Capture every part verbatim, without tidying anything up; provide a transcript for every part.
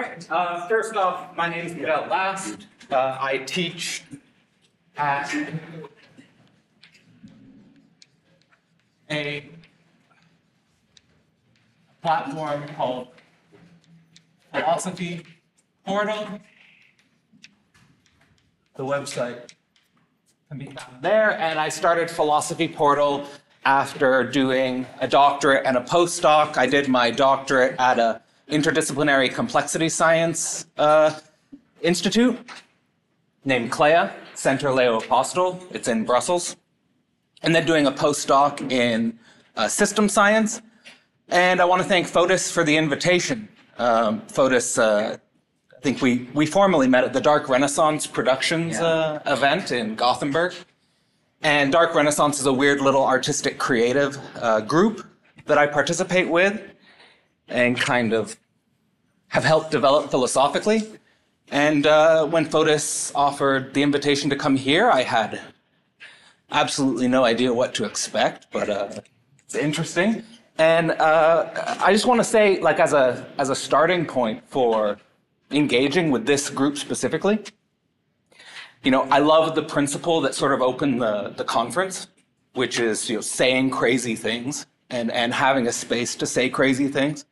right, uh, first off, my name is Cadell Last. Uh, I teach at a platform called Philosophy Portal. The website can be found there, and I started Philosophy Portal after doing a doctorate and a postdoc. I did my doctorate at a interdisciplinary complexity science uh, institute named CLEA, Center Leo Apostol. It's in Brussels. And then doing a postdoc in uh, system science. And I want to thank Fotis for the invitation. Um, Fotis, uh, I think we, we formally met at the Dark Renaissance Productions yeah. uh, event in Gothenburg. And Dark Renaissance is a weird little artistic creative uh, group that I participate with and kind of have helped develop philosophically. And uh, when Fotis offered the invitation to come here, I had absolutely no idea what to expect, but uh, it's interesting. And uh, I just want to say, like, as a, as a starting point for engaging with this group specifically, you know, I love the principle that sort of opened the, the conference, which is, you know, saying crazy things and, and having a space to say crazy things.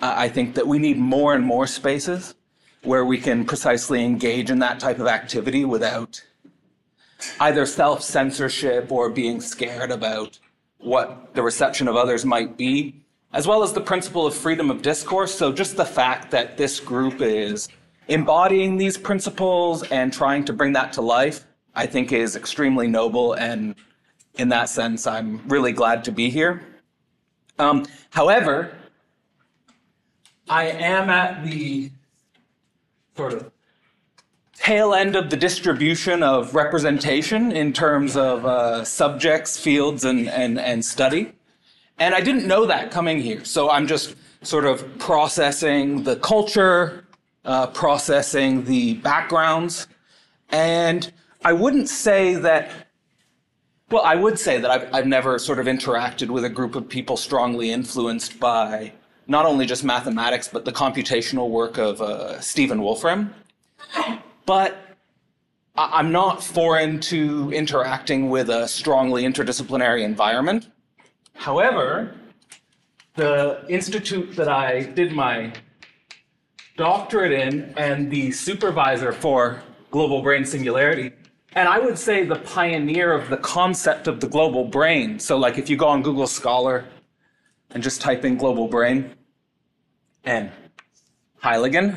Uh, I think that we need more and more spaces where we can precisely engage in that type of activity without either self-censorship or being scared about what the reception of others might be, as well as the principle of freedom of discourse. So just the fact that this group is embodying these principles and trying to bring that to life, I think is extremely noble, and in that sense, I'm really glad to be here. Um, however, I am at the sort of tail end of the distribution of representation in terms of uh, subjects, fields, and, and, and study. And I didn't know that coming here, so I'm just sort of processing the culture, Uh, processing the backgrounds. And I wouldn't say that, well, I would say that I've, I've never sort of interacted with a group of people strongly influenced by not only just mathematics, but the computational work of uh, Stephen Wolfram. But I I'm not foreign to interacting with a strongly interdisciplinary environment. However, the institute that I did my doctorate in and the supervisor for Global Brain Singularity, and I would say the pioneer of the concept of the global brain. So like if you go on Google Scholar and just type in global brain and Heylighen,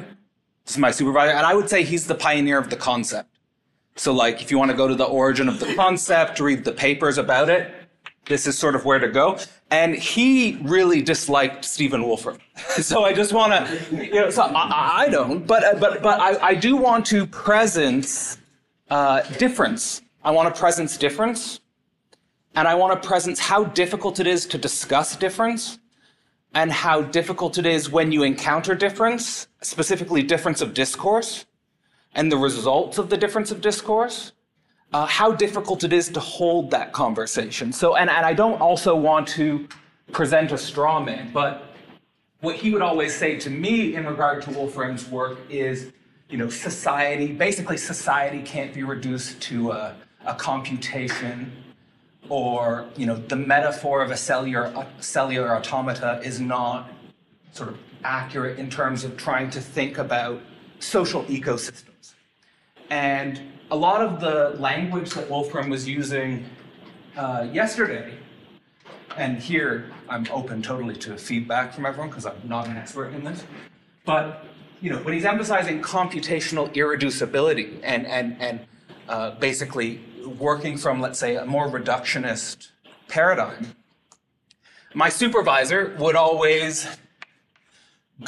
this is my supervisor, and I would say he's the pioneer of the concept. So like if you want to go to the origin of the concept, read the papers about it, this is sort of where to go. And he really disliked Stephen Wolfram. So I just want to, you know, so I, I don't, but, but, but I, I do want to presence uh, difference. I want to presence difference, and I want to presence how difficult it is to discuss difference, and how difficult it is when you encounter difference, specifically difference of discourse, and the results of the difference of discourse. Uh, how difficult it is to hold that conversation. So, and, and I don't also want to present a straw man, but what he would always say to me in regard to Wolfram's work is, you know, society, basically society can't be reduced to a, a computation, or, you know, the metaphor of a cellular, cellular automata is not sort of accurate in terms of trying to think about social ecosystems. And a lot of the language that Wolfram was using uh, yesterday, and here I'm open totally to feedback from everyone because I'm not an expert in this, but you know, when he's emphasizing computational irreducibility and, and, and uh, basically working from, let's say, a more reductionist paradigm, my supervisor would always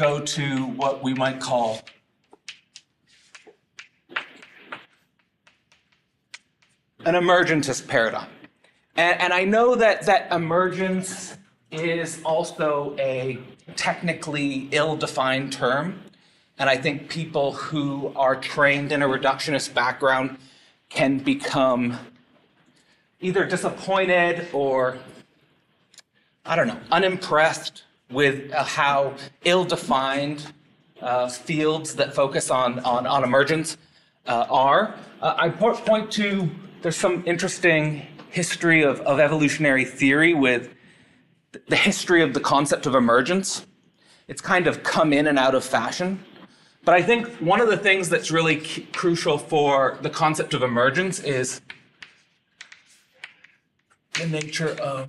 go to what we might call an emergentist paradigm. And, and I know that, that emergence is also a technically ill-defined term. And I think people who are trained in a reductionist background can become either disappointed or, I don't know, unimpressed with how ill-defined uh, fields that focus on, on, on emergence uh, are. Uh, I point to, there's some interesting history of, of evolutionary theory with the history of the concept of emergence. It's kind of come in and out of fashion. But I think one of the things that's really crucial for the concept of emergence is the nature of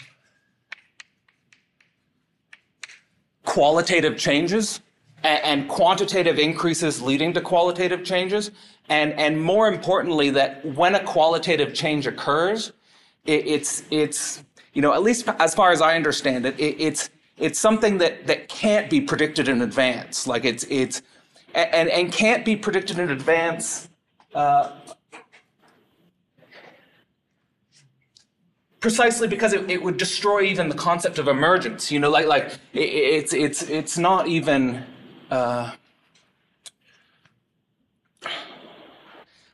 qualitative changes and, and quantitative increases leading to qualitative changes. And, and more importantly, that when a qualitative change occurs, it, it's, it's, you know, at least as far as I understand it, it it's, it's something that, that can't be predicted in advance. Like it's, it's, And, and can't be predicted in advance uh, precisely because it, it would destroy even the concept of emergence. You know, like like it, it's it's it's not even uh,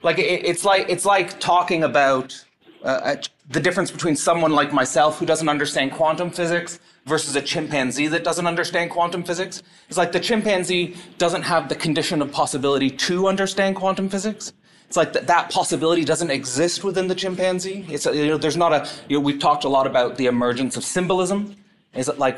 like it, it's like it's like talking about uh, the difference between someone like myself who doesn't understand quantum physics versus a chimpanzee that doesn't understand quantum physics. It's like the chimpanzee doesn't have the condition of possibility to understand quantum physics. It's like that, that possibility doesn't exist within the chimpanzee. It's, you know, there's not a, you know, we've talked a lot about the emergence of symbolism. Is it like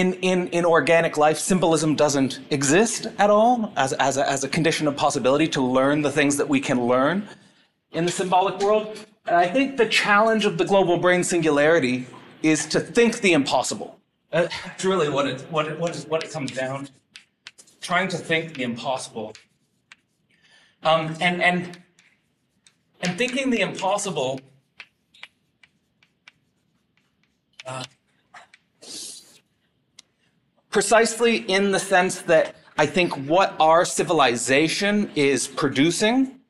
in, in, in organic life, symbolism doesn't exist at all as, as, a, as a condition of possibility to learn the things that we can learn in the symbolic world. And I think the challenge of the global brain singularity is to think the impossible. That's really what it, what it, what it, what it comes down to. Trying to think the impossible. Um, and, and, and thinking the impossible uh, precisely in the sense that I think what our civilization is producing,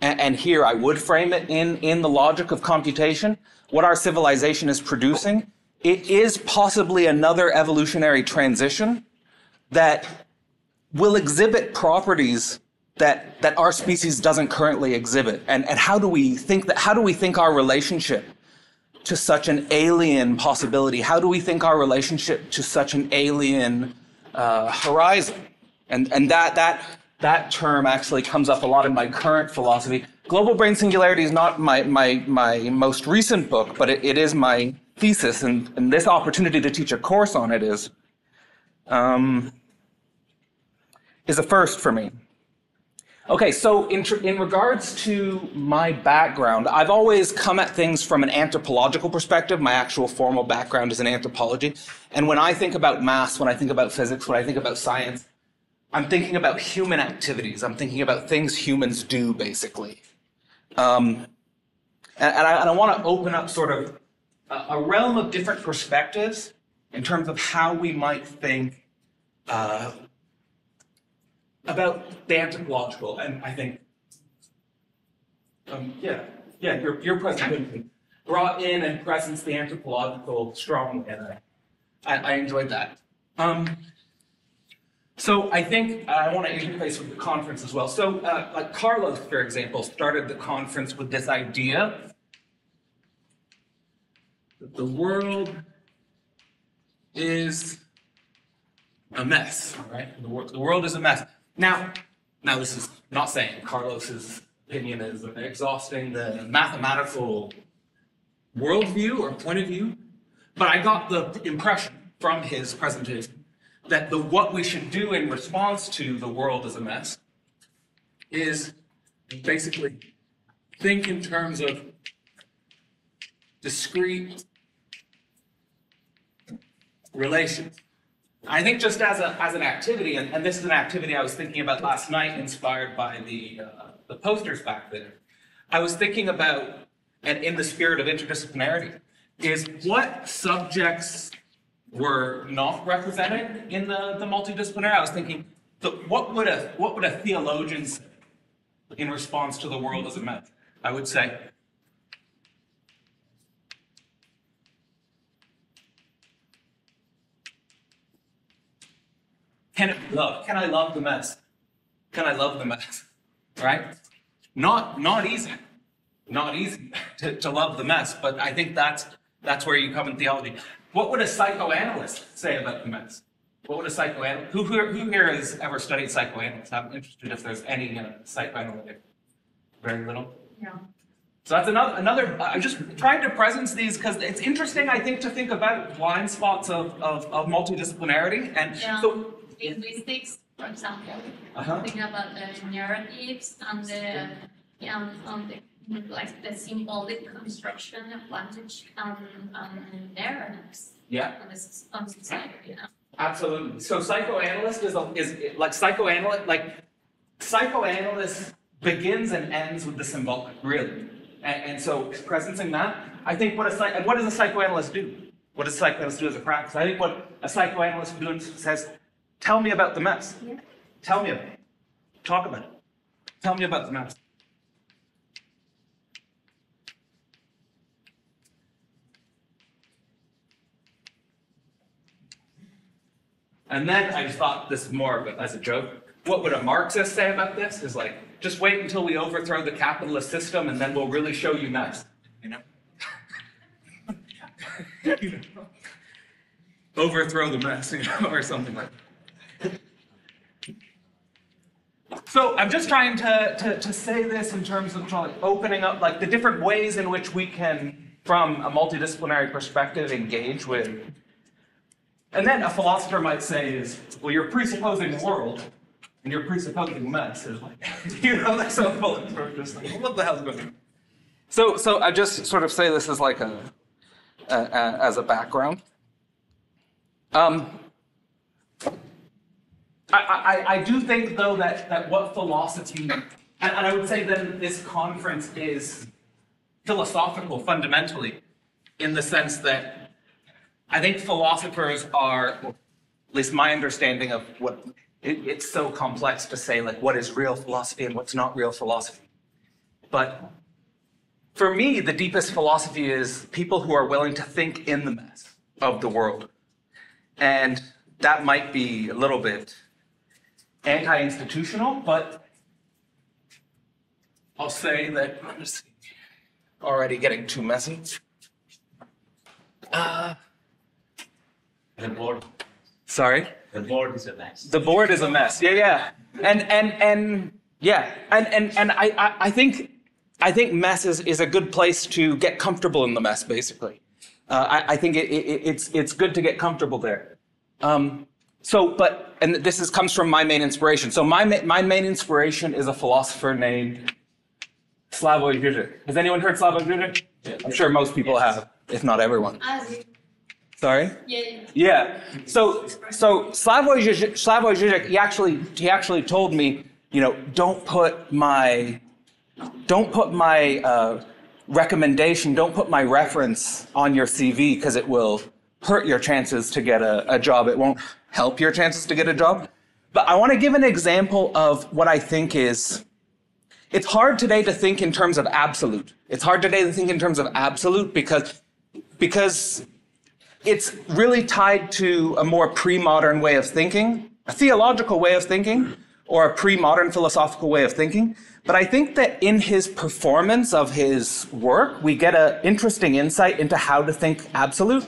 and, and here I would frame it in, in the logic of computation, what our civilization is producing, it is possibly another evolutionary transition that will exhibit properties that, that our species doesn't currently exhibit. And, and how do we think that, how do we think our relationship to such an alien possibility? How do we think our relationship to such an alien uh, horizon? And, and that, that, that term actually comes up a lot in my current philosophy. Global Brain Singularity is not my, my, my most recent book, but it, it is my thesis, and, and this opportunity to teach a course on it is, um, is a first for me. Okay, so in, in regards to my background, I've always come at things from an anthropological perspective. My actual formal background is in anthropology. And when I think about math, when I think about physics, when I think about science, I'm thinking about human activities. I'm thinking about things humans do, basically. Um, and, and I, and I want to open up sort of a, a realm of different perspectives in terms of how we might think uh, about the anthropological. And I think, um, yeah, yeah, your, your presentation brought in and presents the anthropological strongly, and I, I enjoyed that. Um, So I think I want to interface with the conference as well. So uh, like Carlos, for example, started the conference with this idea that the world is a mess, all right? The, wor the world is a mess. Now, now this is not saying Carlos's opinion is exhausting the mathematical worldview or point of view, but I got the impression from his presentation that the what we should do in response to the world is a mess is basically think in terms of discrete relations. I think just as a as an activity, and, and this is an activity I was thinking about last night, inspired by the uh, the posters back there. I was thinking about, and in the spirit of interdisciplinarity, is what subjects were not represented in the, the multidisciplinary. I was thinking, the, what, would a, what would a theologian say in response to the world as a mess? I would say, can it be love? Can I love the mess? Can I love the mess? Right? Not, not easy. Not easy to, to love the mess, but I think that's, that's where you come in theology. What would a psychoanalyst say about the mess? What would a psychoanalyst, who, who here has ever studied psychoanalysis? I'm interested if there's any uh, psychoanalytic, very little. Yeah. So that's another, another I'm just trying to presence these because it's interesting, I think, to think about blind spots of, of, of multidisciplinarity. And yeah. So, linguistics, for example, uh-huh. Thinking about the narratives and the, yeah, and the like the symbolic construction of language and, and narratives. Yeah. On society, you know? Absolutely. So psychoanalyst is, a, is like psychoanalyst, like psychoanalyst begins and ends with the symbolic, really. And, and so presencing that, I think what a, and what does a psychoanalyst do? What does a psychoanalyst do as a practice? I think what a psychoanalyst does says, tell me about the mess. Yeah. Tell me about it. Talk about it. Tell me about the mess. And then I just thought this more of it as a joke. What would a Marxist say about this? Is like, just wait until we overthrow the capitalist system and then we'll really show you nice, you know? You know? Overthrow the mess, you know, or something like that. So I'm just trying to, to, to say this in terms of trying, opening up like the different ways in which we can, from a multidisciplinary perspective, engage with. And then a philosopher might say is, well, you're presupposing the world, and you're presupposing mess. It's like, you know, that's so full of just like, what the hell's going on? So, so I just sort of say this as like a, a, a as a background. Um, I, I, I do think, though, that, that what philosophy, and, and I would say that this conference is philosophical fundamentally, in the sense that I think philosophers are, well, at least my understanding of what, it, it's so complex to say like what is real philosophy and what's not real philosophy. But for me, the deepest philosophy is people who are willing to think in the mess of the world. And that might be a little bit anti-institutional, but I'll say that I'm just already getting too messy. Uh, The board. Sorry? The board is a mess. The board is a mess. Yeah, yeah. And and and yeah. And and and I, I, I think I think mess is, is a good place to get comfortable in the mess, basically. Uh, I, I think it, it, it's it's good to get comfortable there. Um, so, but and this is comes from my main inspiration. So my my main inspiration is a philosopher named Slavoj Žižek. Has anyone heard Slavoj Žižek? Yeah. I'm sure most people yes. have, if not everyone. I Sorry? Yeah, yeah. Yeah. So, so Slavoj Žižek, Slavoj Žižek, he actually, he actually told me, you know, don't put my, don't put my uh, recommendation, don't put my reference on your C V because it will hurt your chances to get a, a job. It won't help your chances to get a job. But I want to give an example of what I think is, it's hard today to think in terms of absolute. It's hard today to think in terms of absolute because, because, it's really tied to a more pre-modern way of thinking, a theological way of thinking, or a pre-modern philosophical way of thinking. But I think that in his performance of his work, we get an interesting insight into how to think absolute.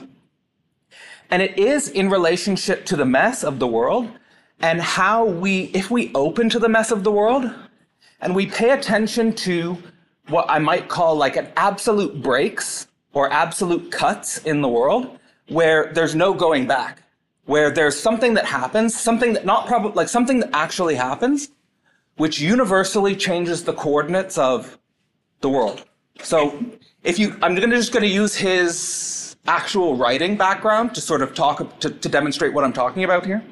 And it is in relationship to the mess of the world and how we, if we open to the mess of the world and we pay attention to what I might call like an absolute breaks or absolute cuts in the world, where there's no going back, where there's something that happens, something that not probably, like something that actually happens, which universally changes the coordinates of the world. So if you, I'm gonna just gonna use his actual writing background to sort of talk, to, to demonstrate what I'm talking about here.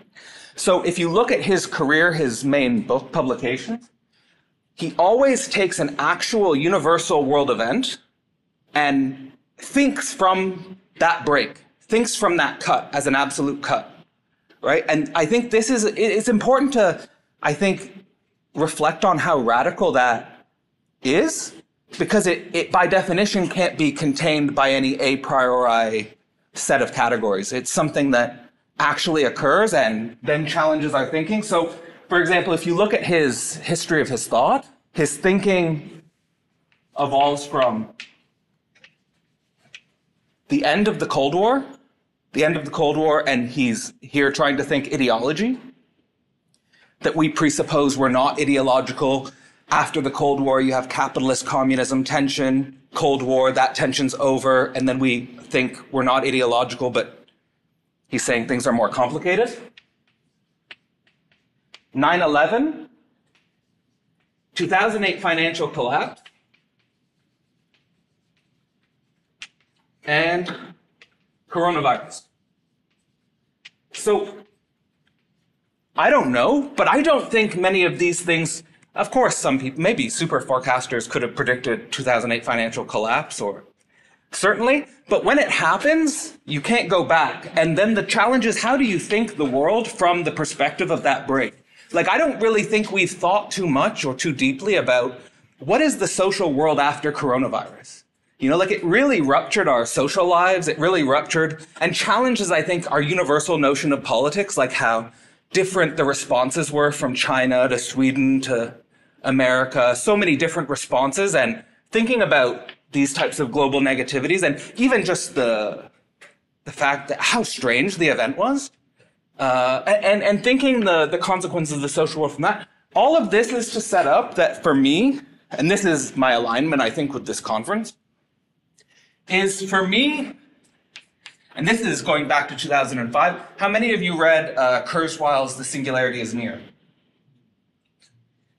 So if you look at his career, his main book publications, he always takes an actual universal world event and thinks from that break. Thinks from that cut as an absolute cut, right? And I think this is, it's important to, I think, reflect on how radical that is, because it, it by definition can't be contained by any a priori set of categories. It's something that actually occurs and then challenges our thinking. So, for example, if you look at his history of his thought, his thinking evolves from the end of the Cold War the end of the Cold War, and he's here trying to think ideology, that we presuppose we're not ideological. After the Cold War, you have capitalist communism tension, Cold War, that tension's over, and then we think we're not ideological, but he's saying things are more complicated. nine eleven, two thousand eight financial collapse, and coronavirus. So, I don't know, but I don't think many of these things, of course, some people, maybe super forecasters could have predicted two thousand eight financial collapse, or certainly, but when it happens, you can't go back. And then the challenge is, how do you think the world from the perspective of that break? Like, I don't really think we've thought too much or too deeply about what is the social world after coronavirus? You know, like, it really ruptured our social lives, it really ruptured, and challenges, I think, our universal notion of politics, like how different the responses were from China to Sweden to America, so many different responses, and thinking about these types of global negativities, and even just the, the fact that how strange the event was, uh, and, and thinking the, the consequences of the social world from that. All of this is to set up that for me, and this is my alignment, I think, with this conference, is for me, and this is going back to two thousand five, how many of you read uh, Kurzweil's The Singularity is Near?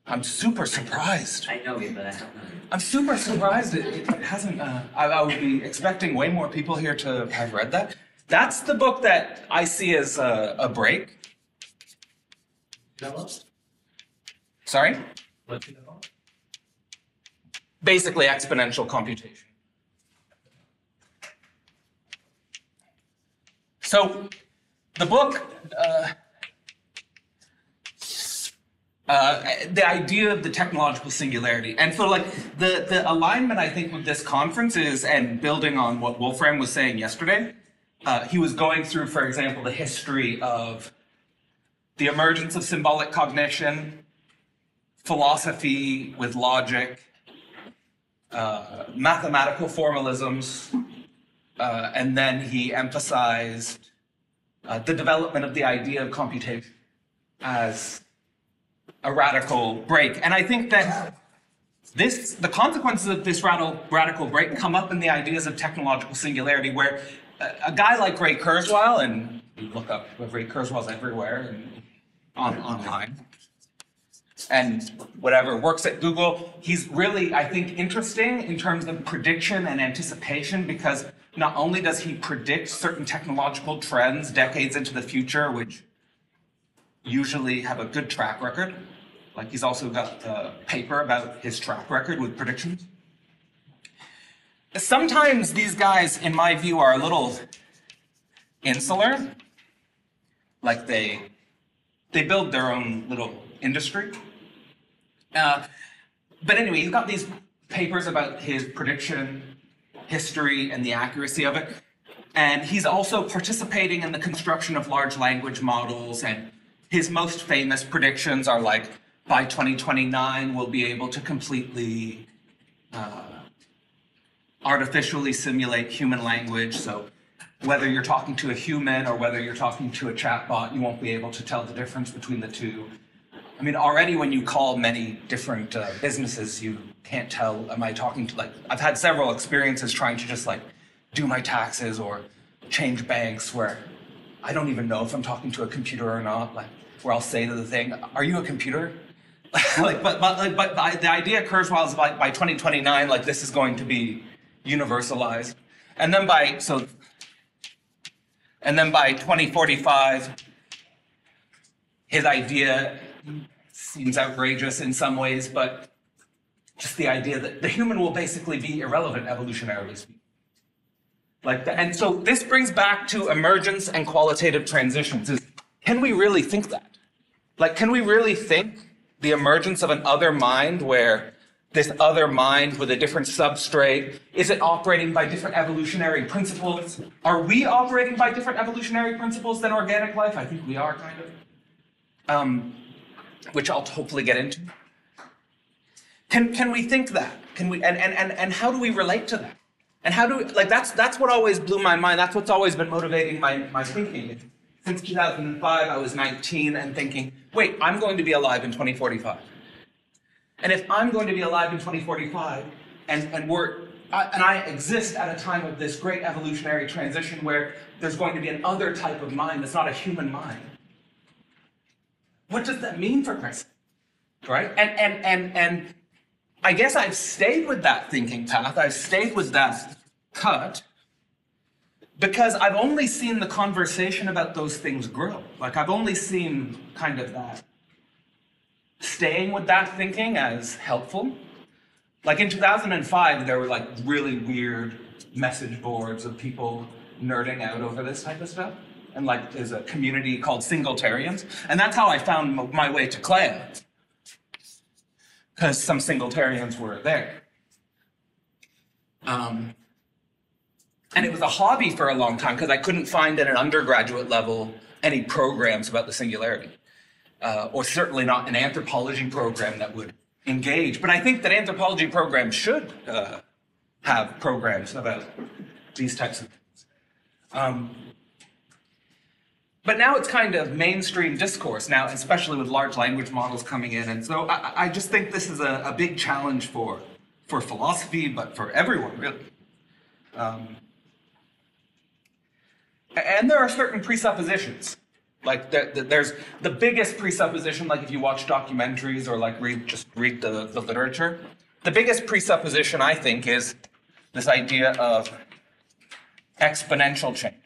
I'm super surprised. I know you, but I don't know you. I'm super surprised it, it hasn't, uh, I, I would be expecting way more people here to have read that. That's the book that I see as a, a break. Develops? Sorry? What develops? Basically exponential computation. So, the book, uh, uh, the idea of the technological singularity, and so like the, the alignment I think with this conference is, and building on what Wolfram was saying yesterday, uh, he was going through, for example, the history of the emergence of symbolic cognition, philosophy with logic, uh, mathematical formalisms, Uh, and then he emphasized uh, the development of the idea of computation as a radical break. And I think that this, the consequences of this radical, radical break come up in the ideas of technological singularity, where a, a guy like Ray Kurzweil, and you look up Ray Kurzweil's everywhere and on, online, and whatever, works at Google. He's really, I think, interesting in terms of prediction and anticipation, because not only does he predict certain technological trends decades into the future, which usually have a good track record, like he's also got the paper about his track record with predictions. Sometimes these guys, in my view, are a little insular, like they, they build their own little industry. Uh, but anyway, he's got these papers about his prediction history and the accuracy of it. And he's also participating in the construction of large language models. And his most famous predictions are like, by twenty twenty-nine, we'll be able to completely uh, artificially simulate human language. So whether you're talking to a human or whether you're talking to a chatbot, you won't be able to tell the difference between the two. I mean, already when you call many different uh, businesses, you can't tell, am I talking to, like, I've had several experiences trying to just, like, do my taxes or change banks where I don't even know if I'm talking to a computer or not, like, where I'll say to the thing, are you a computer? like, but, but, like, but the idea Kurzweil is by, by twenty twenty-nine, like, this is going to be universalized. And then by, so, and then by twenty forty-five, his idea seems outrageous in some ways, but just the idea that the human will basically be irrelevant, evolutionarily speaking. Like that. And so this brings back to emergence and qualitative transitions. Is, can we really think that? Like, can we really think the emergence of an other mind where this other mind with a different substrate, is it operating by different evolutionary principles? Are we operating by different evolutionary principles than organic life? I think we are, kind of. Um, which I'll hopefully get into. Can, can we think that? Can we, and, and, and how do we relate to that? And how do, like, that's, that's what always blew my mind. That's what's always been motivating my, my thinking. Since two thousand five, I was nineteen and thinking, wait, I'm going to be alive in twenty forty-five. And if I'm going to be alive in twenty forty-five, and, and, we're, I, and I exist at a time of this great evolutionary transition where there's going to be another type of mind that's not a human mind, what does that mean for Chris? Right? And, and, and, and I guess I've stayed with that thinking path. I've stayed with that cut because I've only seen the conversation about those things grow. Like, I've only seen kind of that staying with that thinking as helpful. Like, in two thousand five, there were like really weird message boards of people nerding out over this type of stuff. And like, there's a community called Singletarians. And that's how I found my way to Claire, because some Singletarians were there. Um, and it was a hobby for a long time because I couldn't find at an undergraduate level any programs about the singularity, uh, or certainly not an anthropology program that would engage. But I think that anthropology programs should uh, have programs about these types of things. Um, But now it's kind of mainstream discourse now, especially with large language models coming in. And so I, I just think this is a, a big challenge for, for philosophy, but for everyone, really. Um, and there are certain presuppositions. Like there, there's the biggest presupposition, like if you watch documentaries or like read, just read the, the literature. The biggest presupposition, I think, is this idea of exponential change.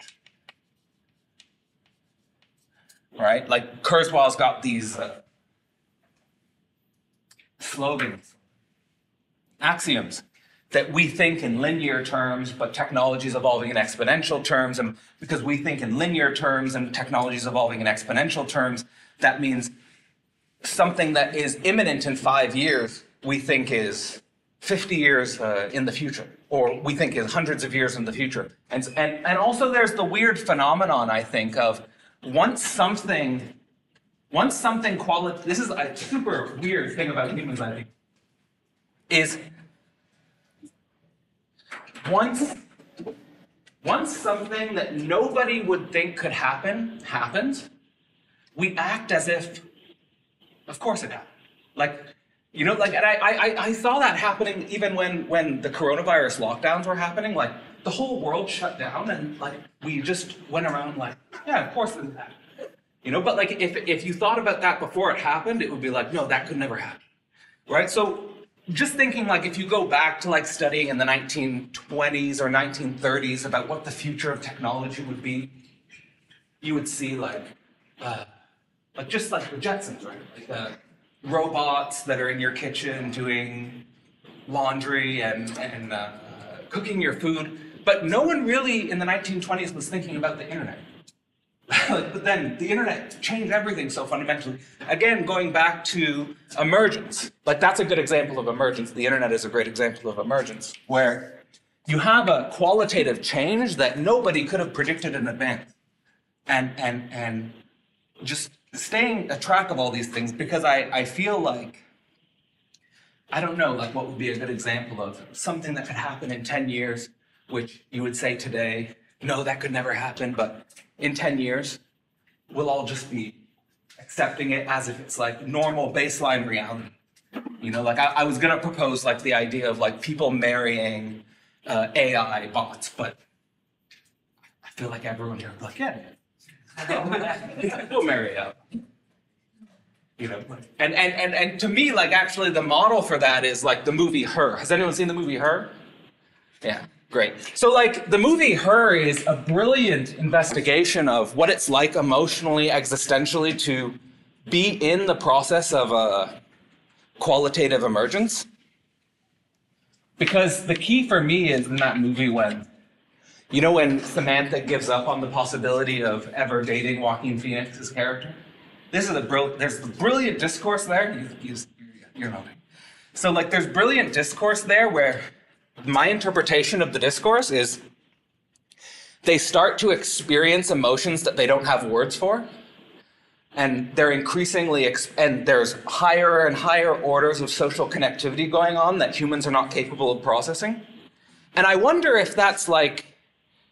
Right? Like, Kurzweil's got these uh, slogans, axioms, that we think in linear terms, but technology is evolving in exponential terms. And because we think in linear terms and technology is evolving in exponential terms, that means something that is imminent in five years, we think is fifty years uh, in the future, or we think is hundreds of years in the future. And, and, and also there's the weird phenomenon, I think, of Once something, once something quality, this is a super weird thing about humans, I think, is once, once something that nobody would think could happen, happens, we act as if, of course it happened. Like, you know, like, and I, I, I saw that happening even when, when the coronavirus lockdowns were happening, like, the whole world shut down, and like we just went around like, yeah, of course it's that, you know. But like, if if you thought about that before it happened, it would be like, no, that could never happen, right? So just thinking like, if you go back to like studying in the nineteen twenties or nineteen thirties about what the future of technology would be, you would see like, uh, like just like the Jetsons, right? Like uh, robots that are in your kitchen doing laundry and and uh, cooking your food. But no one really in the nineteen twenties was thinking about the internet. But then the internet changed everything so fundamentally. Again, going back to emergence, like that's a good example of emergence. The internet is a great example of emergence, where you have a qualitative change that nobody could have predicted in advance. And, and, and just staying a track of all these things, because I, I feel like, I don't know, like what would be a good example of something that could happen in ten years, which you would say today, no, that could never happen, but in ten years, we'll all just be accepting it as if it's like normal baseline reality. You know, like I, I was gonna propose like the idea of like people marrying uh, A I bots, but I feel like everyone here would be like, yeah, man, we'll marry A I. You know, and, and, and, and to me, like, actually the model for that is like the movie Her. Has anyone seen the movie Her? Yeah, great. So like the movie Her is a brilliant investigation of what it's like emotionally, existentially to be in the process of a qualitative emergence. Because the key for me is in that movie when, you know, when Samantha gives up on the possibility of ever dating Joaquin Phoenix's character? This is a brilliant, there's the brilliant discourse there. You, you, you're nodding. So like there's brilliant discourse there where my interpretation of the discourse is they start to experience emotions that they don't have words for. And they're increasingly, and there's higher and higher orders of social connectivity going on that humans are not capable of processing. And I wonder if that's like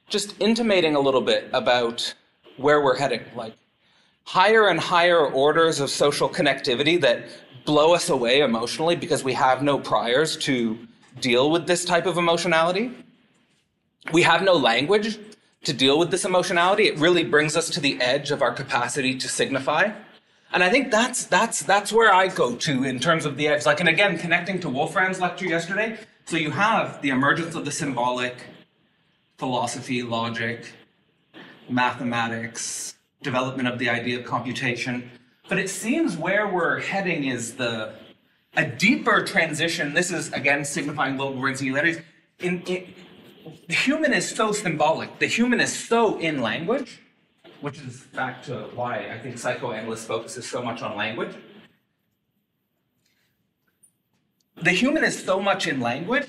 just intimating a little bit about where we're heading, like higher and higher orders of social connectivity that blow us away emotionally because we have no priors to deal with this type of emotionality. We have no language to deal with this emotionality. It really brings us to the edge of our capacity to signify. And I think that's, that's, that's where I go to in terms of the edge. Like, and again, connecting to Wolfram's lecture yesterday, so you have the emergence of the symbolic, philosophy, logic, mathematics, development of the idea of computation. But it seems where we're heading is the a deeper transition. This is, again, signifying global brain singularities. In, in, the human is so symbolic. The human is so in language, which is back to why I think psychoanalysts focuses so much on language. The human is so much in language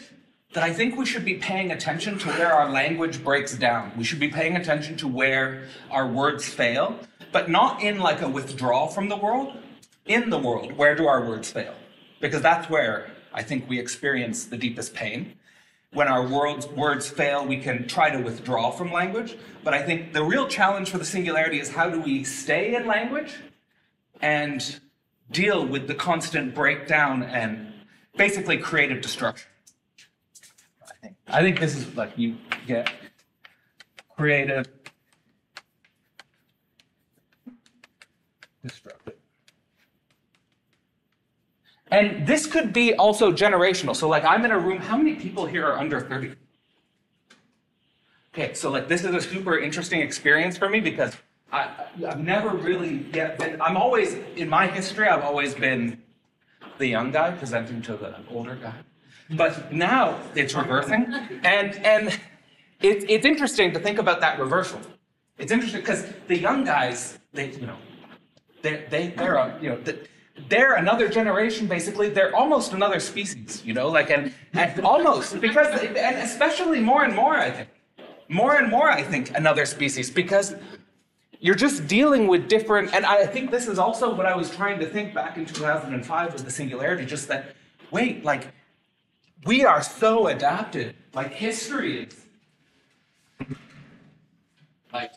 that I think we should be paying attention to where our language breaks down. We should be paying attention to where our words fail, but not in like a withdrawal from the world, in the world, where do our words fail? Because that's where I think we experience the deepest pain. When our world's words fail, we can try to withdraw from language, but I think the real challenge for the singularity is how do we stay in language and deal with the constant breakdown and basically creative destruction. I think this is like you get creative, destructive. And this could be also generational. So like I'm in a room, how many people here are under thirty? Okay, so like this is a super interesting experience for me because I, I've never really yet been, I'm always, in my history, I've always been the young guy presenting to the older guy. But now it's reversing, and and it's it's interesting to think about that reversal. It's interesting because the young guys, they you know, they they they're a, you know they're another generation basically. They're almost another species, you know, like and, and almost because and especially more and more I think, more and more I think another species because you're just dealing with different. And I think this is also what I was trying to think back in two thousand five with the singularity. Just that wait like. We are so adapted, like history is, like,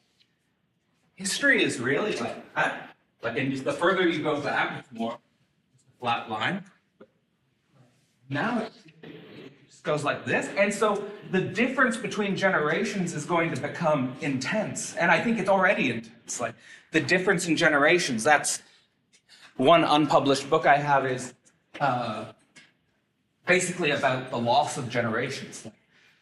history is really like that. Like, and the further you go back, it's more flat line. Now it just goes like this. And so the difference between generations is going to become intense. And I think it's already intense. Like, the difference in generations, that's one unpublished book I have is, uh, basically about the loss of generations, like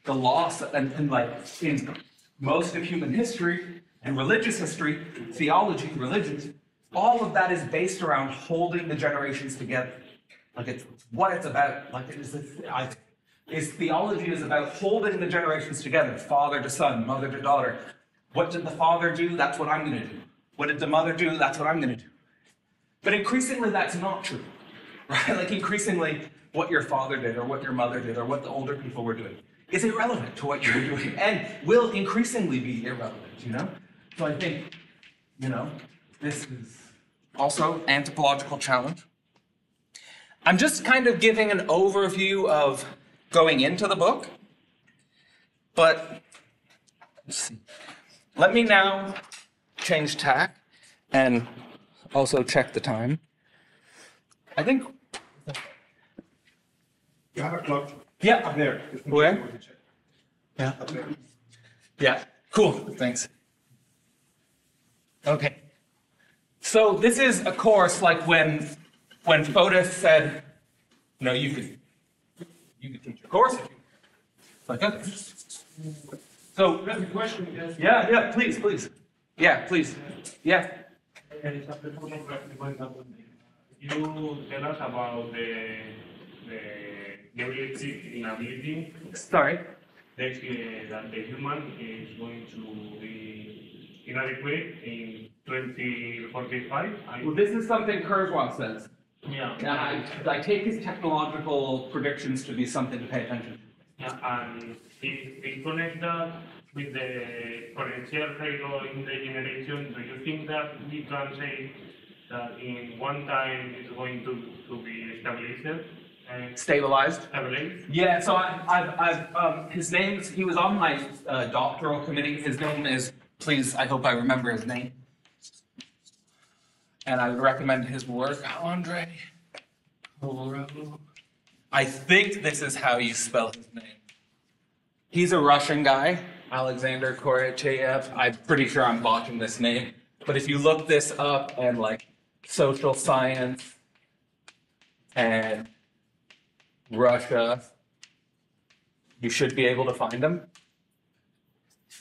the loss, and, and like in most of human history and religious history, theology, religions, all of that is based around holding the generations together. Like it's what it's about. Like it is, I, is theology is about holding the generations together, father to son, mother to daughter. What did the father do? That's what I'm going to do. What did the mother do? That's what I'm going to do. But increasingly, that's not true, right? Like increasingly. What your father did or what your mother did or what the older people were doing is irrelevant to what you're doing and will increasingly be irrelevant, you know? So I think, you know, this is also anthropological challenge. I'm just kind of giving an overview of going into the book, but let's see. Let me now change tack and also check the time. I think you have a clock. Yeah. Up there. Where? Yeah. Up there. Yeah. Cool. Thanks. Okay. So this is a course like when when Fotis said, no, you could you could teach a course. Like okay. So that's a question. Yeah, yeah, please, please. Yeah, please. Yeah. You tell us about the the in ability. Sorry. That, uh, that the human is going to be inadequate in twenty forty-five. Well, this is something Kurzweil says. Yeah. And I, I take his technological predictions to be something to pay attention to. Yeah, and it, it connects that with the potential failure in the generation. Do you think that we can say that in one time it's going to, to be established? stabilized. I believe. Yeah, so I, I've, I've, um, his name, he was on my uh, doctoral committee. His name is, please, I hope I remember his name. And I would recommend his work, Andrey Puro. I think this is how you spell his name. He's a Russian guy, Alexander Korotayev. I'm pretty sure I'm botching this name. But if you look this up and like social science and Russia, you should be able to find him.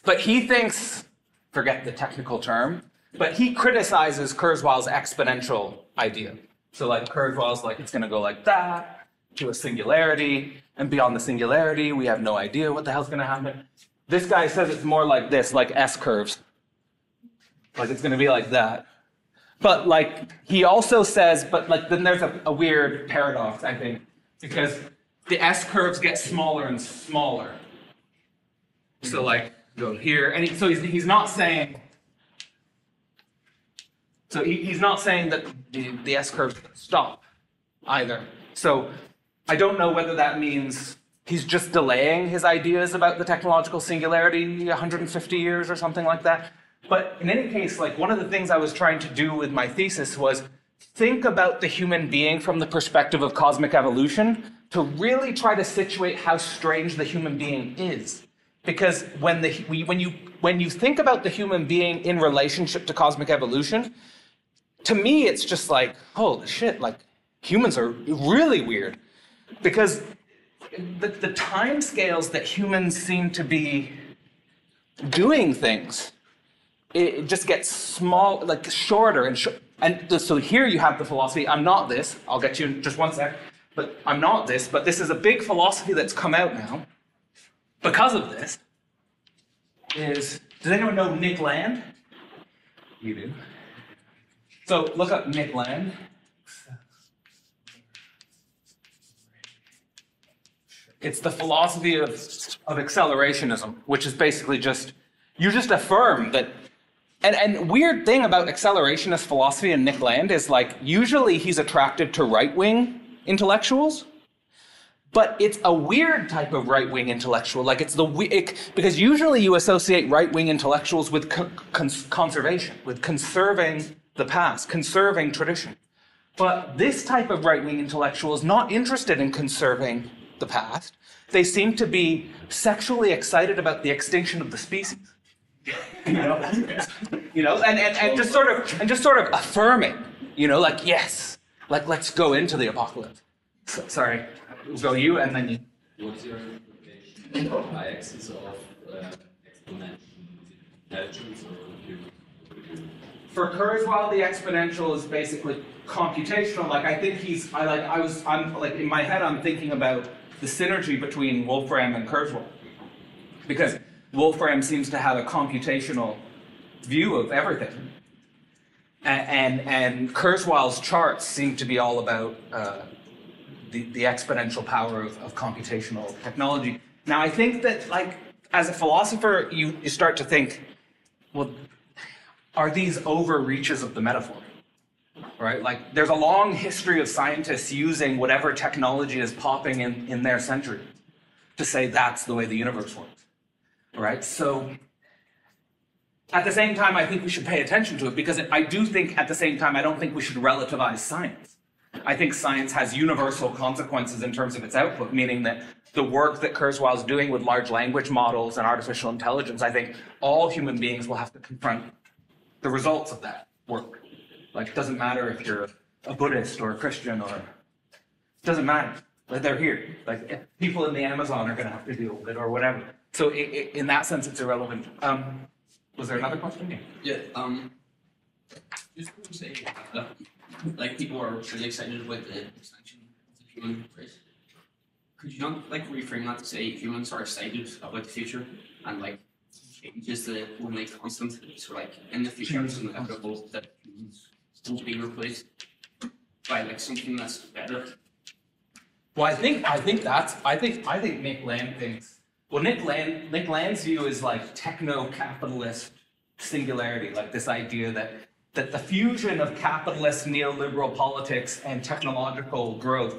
But he thinks, forget the technical term, but he criticizes Kurzweil's exponential idea. So like Kurzweil's like, it's going to go like that to a singularity, and beyond the singularity, we have no idea what the hell's going to happen. This guy says it's more like this, like S-curves. Like it's going to be like that. But like he also says, but like then there's a, a weird paradox, I think, because the S-curves get smaller and smaller. So like go here, and he, so he's, he's not saying, so he, he's not saying that the, the S-curves stop either. So I don't know whether that means he's just delaying his ideas about the technological singularity one hundred fifty years or something like that. But in any case, like one of the things I was trying to do with my thesis was think about the human being from the perspective of cosmic evolution to really try to situate how strange the human being is. Because when, the, when, you, when you think about the human being in relationship to cosmic evolution, to me, it's just like, holy shit, like humans are really weird. Because the, the time scales that humans seem to be doing things, it just gets small, like shorter and shorter. And so here you have the philosophy, I'm not this, I'll get you in just one sec, but I'm not this, but this is a big philosophy that's come out now because of this. Is, does anyone know Nick Land? You do. So look up Nick Land. It's the philosophy of, of accelerationism, which is basically just, you just affirm that. And, and weird thing about accelerationist philosophy and Nick Land is like, usually he's attracted to right-wing intellectuals, but it's a weird type of right-wing intellectual. Like it's the, it, because usually you associate right-wing intellectuals with con cons conservation, with conserving the past, conserving tradition. But this type of right-wing intellectual is not interested in conserving the past. They seem to be sexually excited about the extinction of the species. You know, you know, and, and, and just sort of and just sort of affirming, you know, like yes, like let's go into the apocalypse. So, sorry, we'll go you and then you. What's your interpretation of the axis of uh, exponential? For Kurzweil, the exponential is basically computational. Like I think he's, I like I was, I'm like in my head, I'm thinking about the synergy between Wolfram and Kurzweil, because Wolfram seems to have a computational view of everything, and, and, and Kurzweil's charts seem to be all about uh, the, the exponential power of, of computational technology. Now I think that like as a philosopher you, you start to think, well, are these overreaches of the metaphor, right? Like there's a long history of scientists using whatever technology is popping in, in their century to say that's the way the universe works. Right, so at the same time, I think we should pay attention to it, because I do think at the same time, I don't think we should relativize science. I think science has universal consequences in terms of its output, meaning that the work that Kurzweil is doing with large language models and artificial intelligence, I think all human beings will have to confront the results of that work. Like, it doesn't matter if you're a Buddhist or a Christian, or it doesn't matter. Like, they're here. Like, people in the Amazon are going to have to deal with it or whatever. So it, it, in that sense, it's irrelevant. Um, was there another question? Yeah. Um, just to say, uh, like people are really excited with the extinction of the human race. Could you not like reframe that to say humans are excited about the future and like changes that will make constant? So like in the future, it's inevitable that humans will be replaced by like something that's better. Well, I think I think that's I think I think Nick Land thinks. Well, Nick, Land, Nick Land's view is like techno-capitalist singularity, like this idea that, that the fusion of capitalist neoliberal politics and technological growth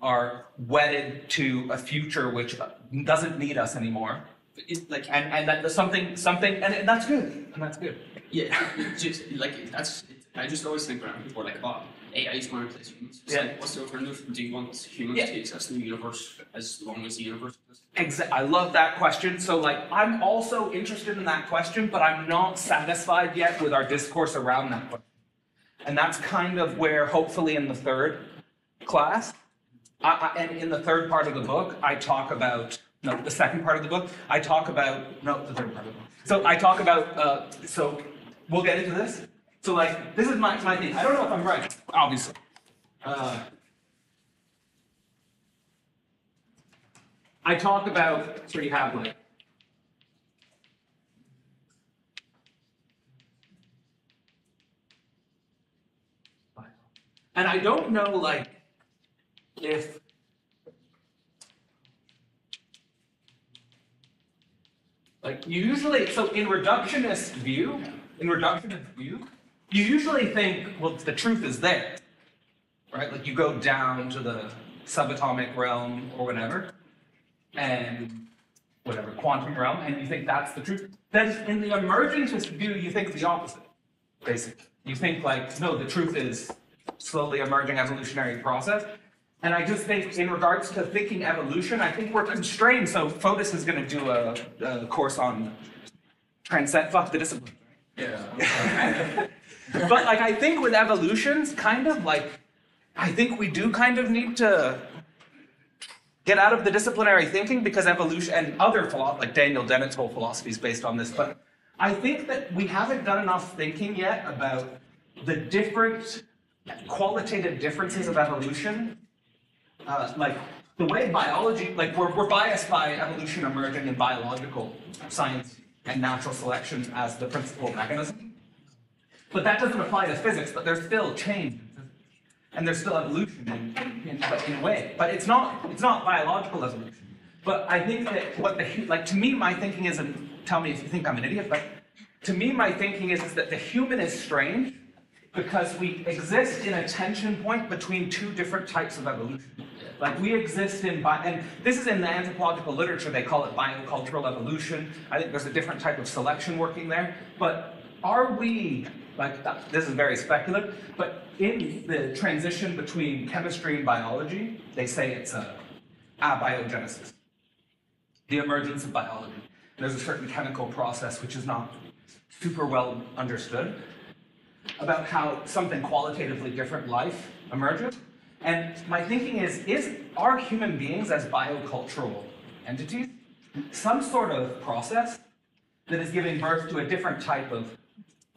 are wedded to a future which doesn't need us anymore. It's like, and and that there's something, something, and, and that's good, and that's good. Yeah, it's just like that's. It, I just always think around people like, oh, A I is going to replace humans. It's yeah. Like, what's the alternative? Do you want humans yeah. to access the universe as long as the universe exists? Exactly. I love that question. So, like, I'm also interested in that question, but I'm not satisfied yet with our discourse around that question. And that's kind of where, hopefully, in the third class, I, I, and in the third part of the book, I talk about. No, the second part of the book, I talk about, no, the third part of the book. So I talk about, uh, so we'll get into this. So like, this is my, my thing. I don't know if I'm right, obviously. Uh, I talk about, so you have like, and I don't know like, if, Like usually, so in reductionist view, in reductionist view, you usually think, well, the truth is there, right? Like you go down to the subatomic realm or whatever, and whatever, quantum realm, and you think that's the truth. Then in the emergentist view, you think the opposite, basically. You think like, no, the truth is slowly emerging evolutionary process. And I just think, in regards to thinking evolution, I think we're constrained. So Fotis is going to do a, a course on transcend, fuck the discipline. Yeah. But like, I think with evolutions, kind of like, I think we do kind of need to get out of the disciplinary thinking, because evolution and other philosophy, like Daniel Dennett's whole philosophy is based on this. But I think that we haven't done enough thinking yet about the different qualitative differences of evolution. Uh, like the way biology, like we're, we're biased by evolution emerging in biological science and natural selection as the principal mechanism. But that doesn't apply to physics, but there's still change and there's still evolution in, in, in a way. But it's not, it's not biological evolution. But I think that what the, like to me, my thinking is, and tell me if you think I'm an idiot, but to me, my thinking is, is that the human is strange because we exist in a tension point between two different types of evolution. Like we exist in, bi and this is in the anthropological literature, they call it biocultural evolution. I think there's a different type of selection working there. But are we, like this is very speculative, but in the transition between chemistry and biology, they say it's a abiogenesis, the emergence of biology. There's a certain chemical process which is not super well understood, about how something qualitatively different life emerges. And my thinking is, is are human beings as biocultural entities some sort of process that is giving birth to a different type of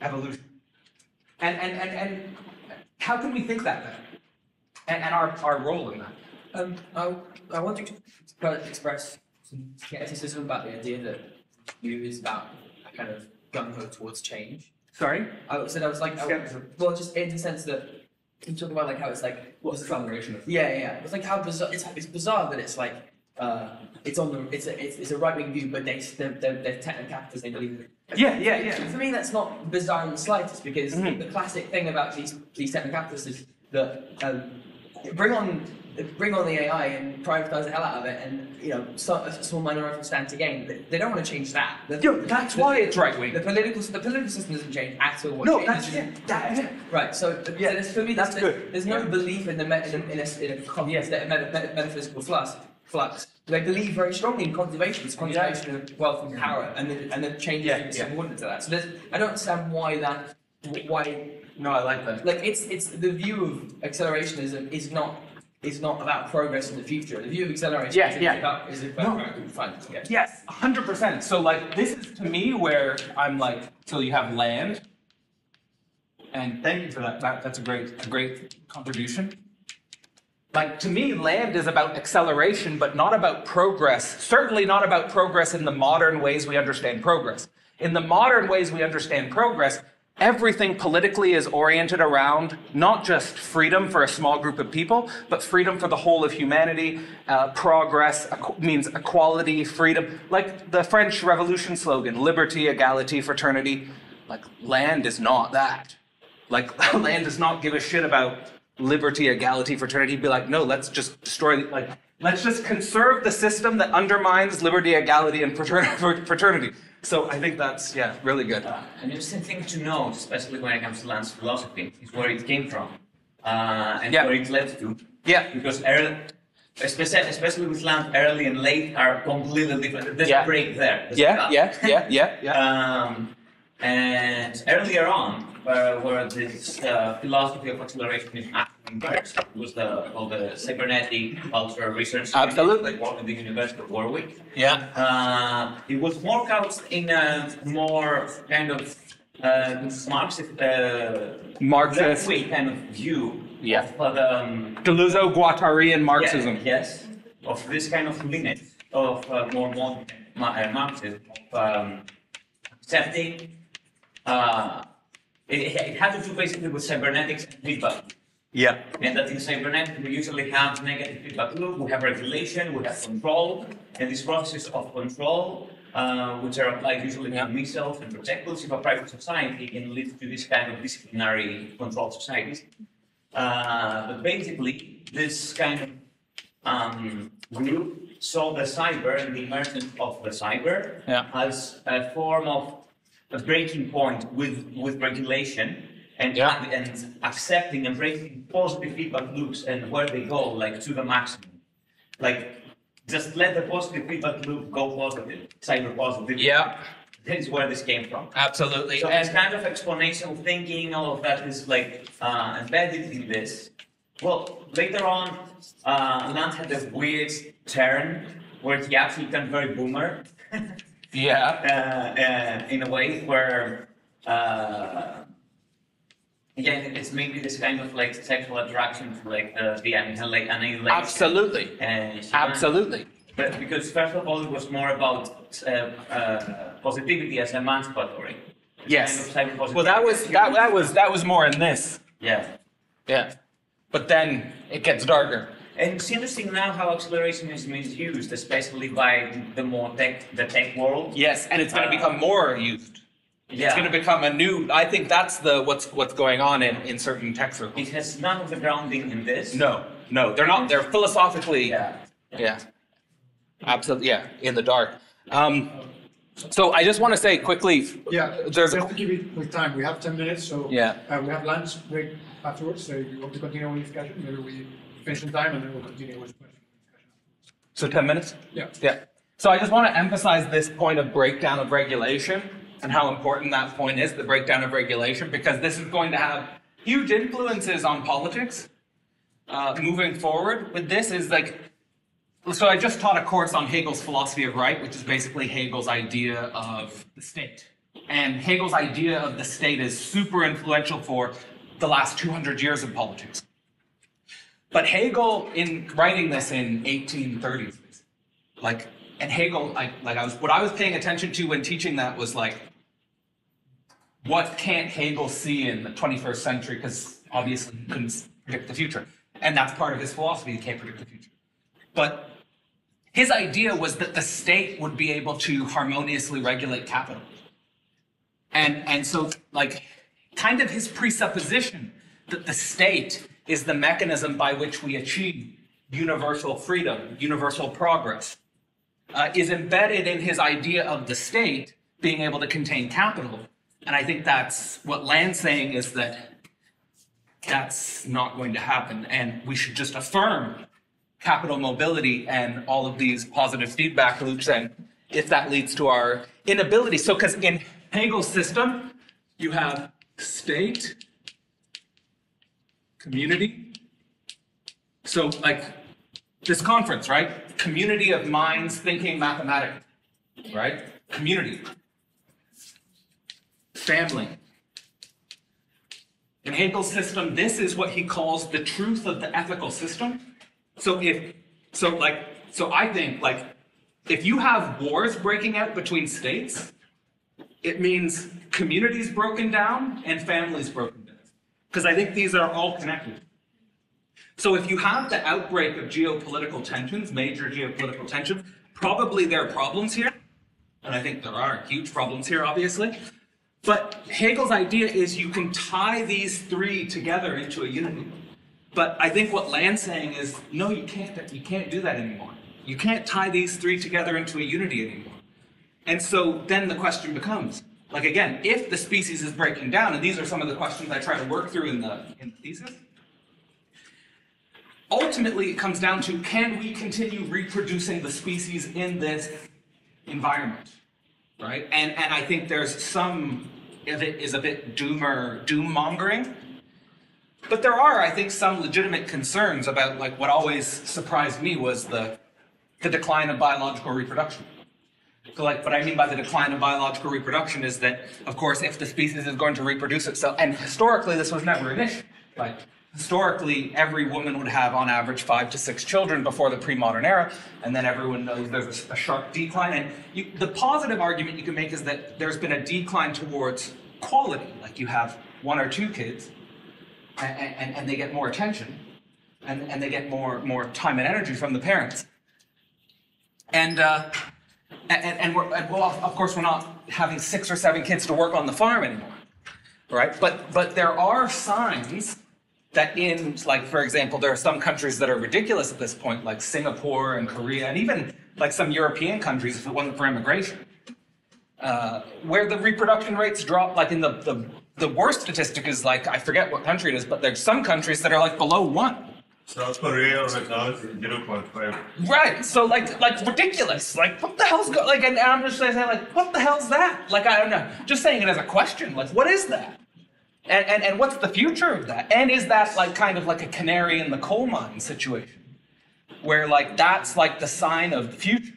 evolution? And, and, and, and how can we think that better? And, and our, our role in that? Um, I, I want to kind of express some skepticism about the idea that you is about kind of gung-ho towards change. Sorry? I said I was like, I was, well, just in the sense that you talk about like how it's like what's the acceleration of? Yeah, yeah. It's like how bizarre. It's, it's bizarre that it's like uh, it's on the it's a it's, it's a right wing view, but they they're, they're, they're technocapitalists. They believe it. Yeah, yeah, yeah. For me, that's not bizarre in the slightest, because mm-hmm. the classic thing about these these technocapitalists is that um, bring on bring on the A I and privatize the hell out of it, and you know, so, a small minority stand to gain. They, they don't want to change that. The, Yo, that's the, why the, it's right wing. The political the political system doesn't change at all. What no, that's yeah, that's it. Right. So, yeah, so there's, for me, that's there's, good. There's no yeah. belief in the me, in a, in a, in a, in a yes. meta, meta, metaphysical flux. Flux. They believe very strongly in conservation. It's conservation yeah. of wealth and power, and the, and the change yeah, is yeah. subordinate to that. So I don't understand why that why. No, I like that. Like it's it's the view of accelerationism is not. It's not about progress in the future. The view of acceleration yeah, is, yeah. About, is about no. fun. Yeah. Yes, one hundred percent. So like, this is to me where I'm like, so you have Land, and thank you for that. that that's a great, a great contribution. Like to me, Land is about acceleration, but not about progress. Certainly not about progress in the modern ways we understand progress. In the modern ways we understand progress, everything politically is oriented around not just freedom for a small group of people, but freedom for the whole of humanity. Uh, progress equ means equality, freedom. Like the French Revolution slogan, liberty, equality, fraternity. Like Land is not that. Like Land does not give a shit about liberty, equality, fraternity, be like, no, let's just destroy, like, let's just conserve the system that undermines liberty, equality, and fraternity. So I think that's, yeah, really good. Uh, an interesting thing to note, especially when it comes to Land's philosophy, is where it came from uh, and yeah. where it led to. Yeah. Because early, especially, especially with Land, early and late are completely different. There's yeah. a break there. There's yeah, yeah, yeah, yeah, yeah. um, and earlier on, where, where this uh, philosophy of acceleration is emerged, was the, called the cybernetic cultural research. Absolutely. Like the University of Warwick. Yeah. Uh, it was more couched in a more kind of uh, Marxist, uh, Marxist. Way kind of view. Yeah. Of, but, um, Deleuze-Guattarian Marxism. Yeah, yes. Of this kind of lineage of uh, more modern uh, Marxism, of um, accepting. Uh, It, it had to do basically with cybernetics and feedback. Yeah. And that in cybernetics we usually have negative feedback loop, we have regulation, we have control, and these processes of control, uh, which are applied usually to missiles and projectiles, if a private society can lead to this kind of disciplinary control societies. Uh, but basically, this kind of um, group saw the cyber and the emergence of the cyber yeah. as a form of a breaking point with, with regulation and, yeah. and accepting and breaking positive feedback loops and where they go, like, to the maximum. Like, just let the positive feedback loop go positive, cyber positive. Yeah. That is where this came from. Absolutely. So and this kind of exponential thinking, all of that is, like, uh, embedded in this. Well, later on, uh, Land had a weird turn where he actually turned very boomer. Yeah, uh, uh, in a way where, uh, again, it's maybe this kind of like sexual attraction to like the, the like annihilation. Absolutely, and absolutely. But because first of all, it was more about uh, uh, positivity as emancipatory. Yes. Kind of well, that was that, that was that was more in this. Yeah. Yeah, but then it gets darker. And it's interesting now how accelerationism is used, especially by the more tech, the tech world. Yes, and it's going to become more used. Yeah. It's going to become a new. I think that's the what's what's going on in, in certain tech circles. It has none of the grounding in this. No, no, they're not. They're philosophically. Yeah. Yeah. Absolutely. Yeah, in the dark. Um, so I just want to say quickly. Yeah. There's we have to give it with time. We have ten minutes, so yeah. Uh, we have lunch break afterwards. So if you want to continue with discussion, maybe we. Time and then we'll continue with questions. So ten minutes? Yeah. Yeah. So I just want to emphasize this point of breakdown of regulation and how important that point is, the breakdown of regulation, because this is going to have huge influences on politics uh, moving forward. With this is like, so I just taught a course on Hegel's philosophy of right, which is basically Hegel's idea of the state. And Hegel's idea of the state is super influential for the last two hundred years of politics. But Hegel, in writing this in eighteen thirties, like, and Hegel, I, like I was, what I was paying attention to when teaching that was like, what can't Hegel see in the twenty-first century? Because obviously he couldn't predict the future, and that's part of his philosophy. He can't predict the future. But his idea was that the state would be able to harmoniously regulate capital, and and so like, kind of his presupposition that the state is the mechanism by which we achieve universal freedom, universal progress, uh, is embedded in his idea of the state being able to contain capital. And I think that's what Land's saying, is that that's not going to happen. And we should just affirm capital mobility and all of these positive feedback loops, and if that leads to our inability. So, because in Hegel's system, you have state, community. So like this conference, right? Community of minds thinking mathematics, right? Community. Family. In Hegel's system, this is what he calls the truth of the ethical system. So if, so like, so I think like, if you have wars breaking out between states, it means communities broken down and families broken down. Because I think these are all connected. So if you have the outbreak of geopolitical tensions, major geopolitical tensions, probably there are problems here. And I think there are huge problems here, obviously. But Hegel's idea is you can tie these three together into a unity. But I think what Land's saying is, no, you can't, you can't do that anymore. You can't tie these three together into a unity anymore. And so then the question becomes, like again, if the species is breaking down, and these are some of the questions I try to work through in the, in the thesis, ultimately it comes down to, can we continue reproducing the species in this environment, right? And, and I think there's some of it is a bit doomer, doom mongering. But there are, I think, some legitimate concerns about, like, what always surprised me was the, the decline of biological reproduction. So, like, what I mean by the decline of biological reproduction is that, of course, if the species is going to reproduce itself, and historically this was never an issue, like, historically every woman would have, on average, five to six children before the pre-modern era, and then everyone knows there's a sharp decline. And you, the positive argument you can make is that there's been a decline towards quality, like you have one or two kids, And, and, and they get more attention, and, and they get more, more time and energy from the parents. And, uh, and, and, we're, and well, of course, we're not having six or seven kids to work on the farm anymore, right? But, but there are signs that in, like, for example, there are some countries that are ridiculous at this point, like Singapore and Korea, and even like some European countries, if it wasn't for immigration, uh, where the reproduction rates drop, like in the, the The worst statistic is, like, I forget what country it is, but there's some countries that are, like, below one. South Korea right now is zero point five. Right, so, like, like ridiculous. Like, what the hell's going on? Like, and I'm just saying, like, what the hell's that? Like, I don't know. Just saying it as a question. Like, what is that? And, and, and what's the future of that? And is that, like, kind of like a canary in the coal mine situation? Where, like, that's, like, the sign of the future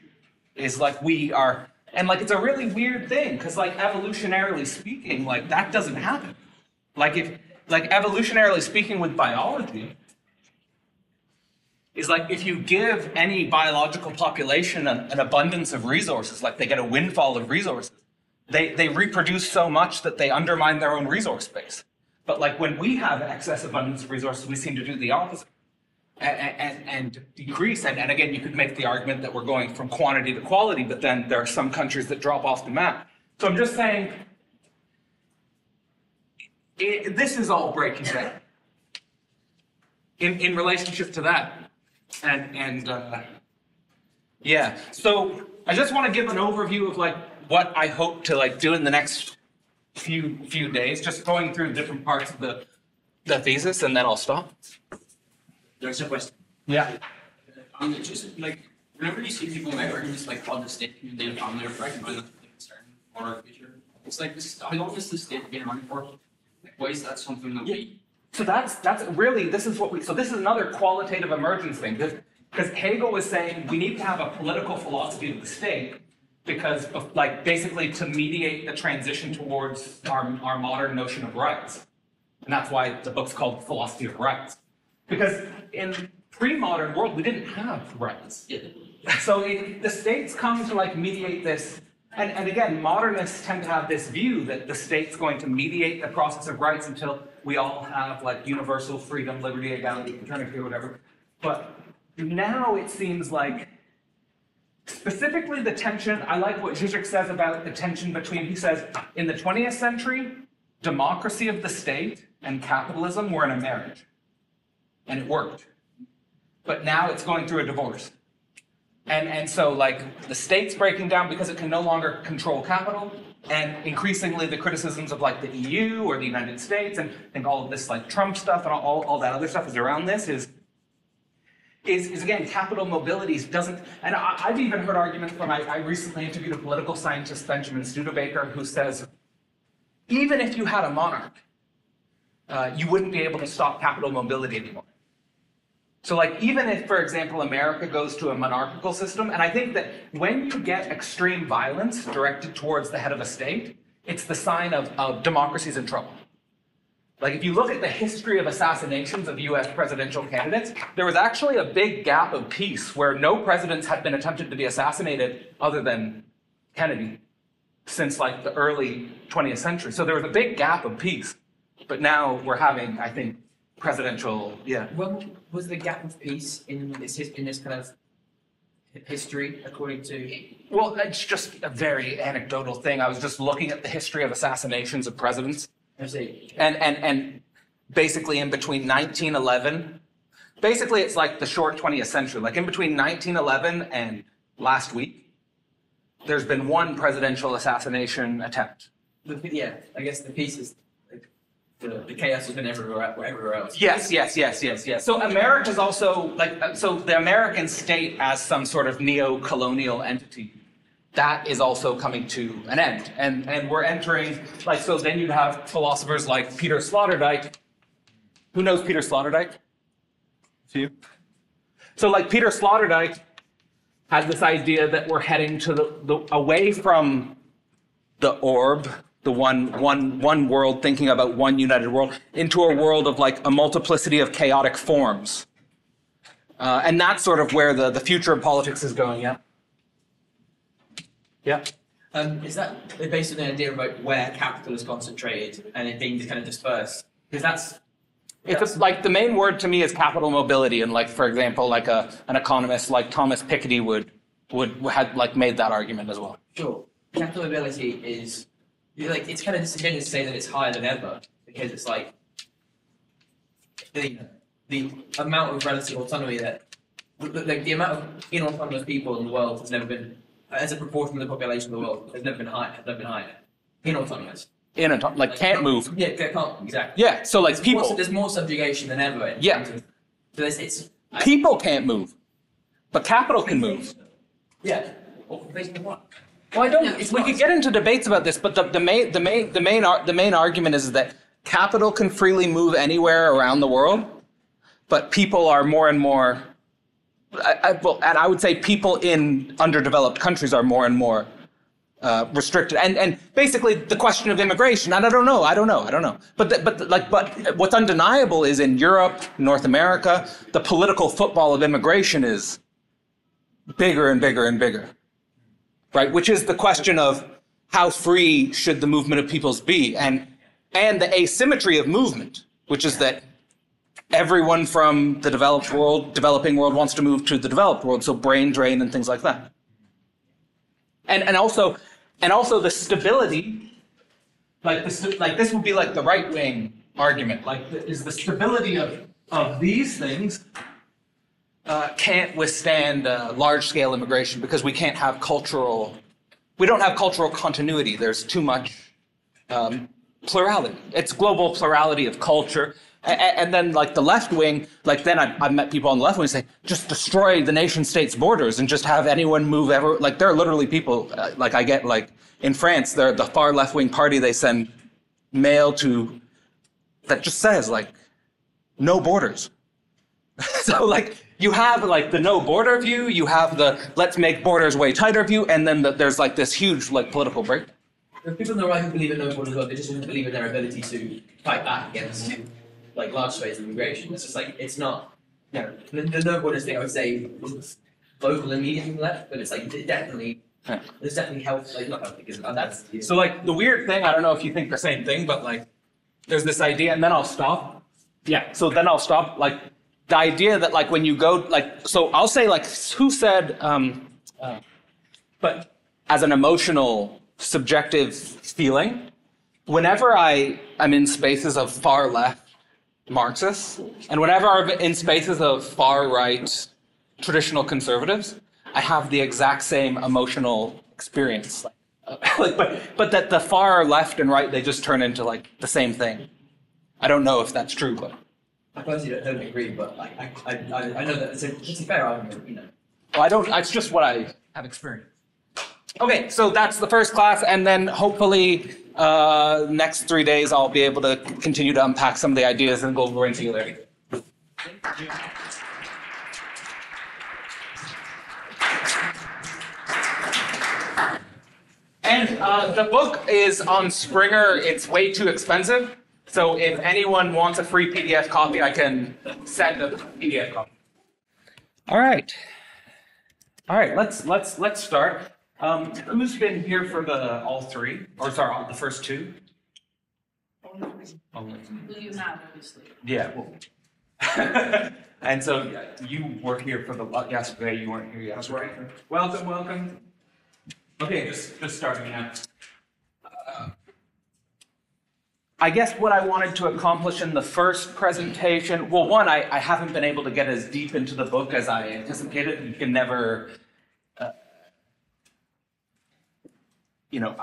is, like, we are... And, like, it's a really weird thing, because, like, evolutionarily speaking, like, that doesn't happen. Like, if, like, evolutionarily speaking with biology, is, like, if you give any biological population an, an abundance of resources, like, they get a windfall of resources, they, they reproduce so much that they undermine their own resource base. But, like, when we have excess abundance of resources, we seem to do the opposite. And, and, and decrease, and, and again, you could make the argument that we're going from quantity to quality, but then there are some countries that drop off the map. So I'm just saying, it, this is all breaking down in, in relationship to that. And, and uh, yeah, so I just want to give an overview of, like, what I hope to, like, do in the next few, few days, just going through different parts of the, the thesis, and then I'll stop. There's a question. Yeah. Um, just like, whenever you see people make arguments like about the state of the dominant effect by the concern or our future, it's like, this is, how long is the state being run for? Like, why is that something that yeah. we... So that's, that's really, this is what we, so this is another qualitative emergence thing. Because Hegel was saying we need to have a political philosophy of the state because of, like, basically to mediate the transition towards our, our modern notion of rights. And that's why the book's called Philosophy of Rights. Because in pre-modern world, we didn't have rights. Yeah. So it, the state's come to, like, mediate this. And, and again, modernists tend to have this view that the state's going to mediate the process of rights until we all have, like, universal freedom, liberty, equality, fraternity, or whatever. But now it seems like, specifically the tension, I like what Žižek says about the tension between, he says, in the twentieth century, democracy of the state and capitalism were in a marriage. And it worked. But now it's going through a divorce. And, and so, like, the state's breaking down because it can no longer control capital, and increasingly the criticisms of, like, the E U or the United States, and I think all of this, like, Trump stuff and all, all that other stuff is around this, is, is, is again, capital mobility doesn't... And I, I've even heard arguments from... I, I recently interviewed a political scientist, Benjamin Studebaker, who says, even if you had a monarch, uh, you wouldn't be able to stop capital mobility anymore. So, like, even if, for example, America goes to a monarchical system, and I think that when you get extreme violence directed towards the head of a state, it's the sign of, of democracy's in trouble. Like, if you look at the history of assassinations of U S presidential candidates, there was actually a big gap of peace where no presidents had been attempted to be assassinated other than Kennedy since, like, the early twentieth century. So there was a big gap of peace, but now we're having, I think, presidential, yeah. When was the gap of peace in this, in this kind of history, according to? Well, it's just a very anecdotal thing. I was just looking at the history of assassinations of presidents. I see. And, and, and basically in between nineteen eleven, basically it's like the short twentieth century, like in between nineteen eleven and last week, there's been one presidential assassination attempt. Yeah, I guess the piece is, the, the chaos has been everywhere, everywhere else. Yes, yes, yes, yes, yes. So America's also, like, so the American state as some sort of neo-colonial entity, that is also coming to an end. And, and we're entering, like, so then you'd have philosophers like Peter Sloterdijk. Who knows Peter Sloterdijk? Few. So, like, Peter Sloterdijk had this idea that we're heading to the, the away from the orb, the one, one, one world, thinking about one united world, into a world of like a multiplicity of chaotic forms. Uh, and that's sort of where the, the future of politics is going, yeah? Yeah? Um, is that based on an idea about where capital is concentrated and it being kind of dispersed? Because that's... It's a, like the main word to me is capital mobility, and like, for example, like a, an economist like Thomas Piketty would, would had like made that argument as well. Sure. Capital mobility is... Like, it's kind of disingenuous to say that it's higher than ever, because it's like the the amount of relative autonomy that, like, the amount of inautonomous people in the world has never been, as a proportion of the population of the world, has never been higher. Has never been higher. Inautonomous. Inautonomous. Like, like can't move. Yeah, can't exactly. Yeah, so like there's people. More, there's more subjugation than ever. In yeah. Terms of, so it's, it's people I, can't move, but capital can move. Yeah. Well, based on what? Well, I don't. No, we not. could get into debates about this, but the, the main, the main, the main, the main argument is that capital can freely move anywhere around the world, but people are more and more. I, I, well, and I would say people in underdeveloped countries are more and more uh, restricted. And and basically the question of immigration. And I don't know. I don't know. I don't know. But the, but the, like but what's undeniable is in Europe, North America, the political football of immigration is bigger and bigger and bigger. Right, which is the question of how free should the movement of peoples be, and and the asymmetry of movement, which is that everyone from the developed world, developing world, wants to move to the developed world, so brain drain and things like that. And and also and also the stability, like the, like this would be like the right wing argument, like the, is the stability of of these things. Uh, can't withstand uh, large-scale immigration because we can't have cultural, we don't have cultural continuity. There's too much um, plurality. It's global plurality of culture. And, and then like the left wing, like then I've, I've met people on the left wing say, just destroy the nation state's borders and just have anyone move ever. Like there are literally people, uh, like I get like in France, they're the far left-wing party, they send mail to, that just says like, no borders. So like, you have like the no border view, you have the let's make borders way tighter view, and then the, there's like this huge like political break. There are people on the right who believe in no borders, but they just don't believe in their ability to fight back against like large waves of immigration. It's just like it's not. No, the, the no borders thing I would say is vocal immediately left, but it's like definitely yeah. There's definitely health like not health because that's yeah. So like the weird thing. I don't know if you think the same thing, but like there's this idea, and then I'll stop. Yeah. So then I'll stop. Like. The idea that like when you go like so I'll say like who said um, uh, but as an emotional subjective feeling, whenever I am in spaces of far left Marxists and whenever I'm in spaces of far right traditional conservatives, I have the exact same emotional experience. Like, but but that the far left and right they just turn into like the same thing. I don't know if that's true, but. I personally don't, don't agree, but like, I, I, I know that it's a, it's a fair argument, you know. Well, I don't, it's just what I have experienced. Okay, so that's the first class, and then hopefully uh, next three days I'll be able to continue to unpack some of the ideas in Global Brain Singularity. Thank you. And uh, the book is on Springer, it's way too expensive. So if anyone wants a free P D F copy, I can send a P D F copy. All right, all right. Let's let's let's start. Um, who's been here for the all three, or sorry, the first two? Only. Only. Well, you have obviously. Yeah. Well. And so yeah, you were here for the yesterday. You weren't here yesterday. That's right. Welcome, welcome. Okay, just just starting now. I guess what I wanted to accomplish in the first presentation, well, one, I, I haven't been able to get as deep into the book as I anticipated. You can never, uh, you know,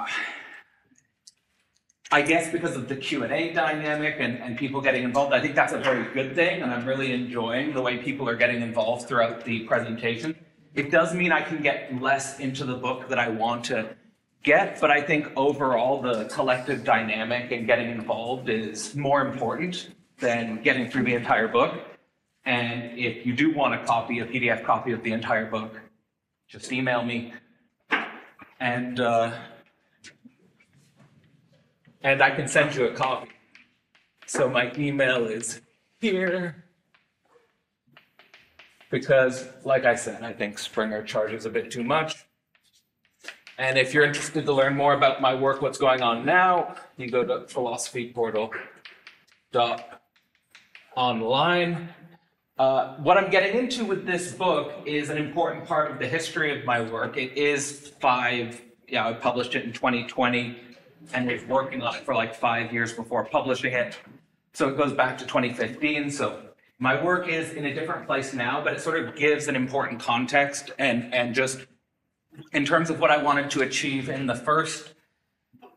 I guess because of the Q and A dynamic and, and people getting involved, I think that's a very good thing, and I'm really enjoying the way people are getting involved throughout the presentation. It does mean I can get less into the book that I want to get, but I think overall the collective dynamic and getting involved is more important than getting through the entire book. And if you do want a copy, a P D F copy of the entire book, just email me. And uh, and I can send you a copy. So my email is here. Because, like I said, I think Springer charges a bit too much. And if you're interested to learn more about my work, what's going on now, you go to philosophy portal dot online. Uh, what I'm getting into with this book is an important part of the history of my work. It is five, yeah, I published it in twenty twenty, and was working on it for like five years before publishing it. So it goes back to twenty fifteen. So my work is in a different place now, but it sort of gives an important context and, and just in terms of what I wanted to achieve in the first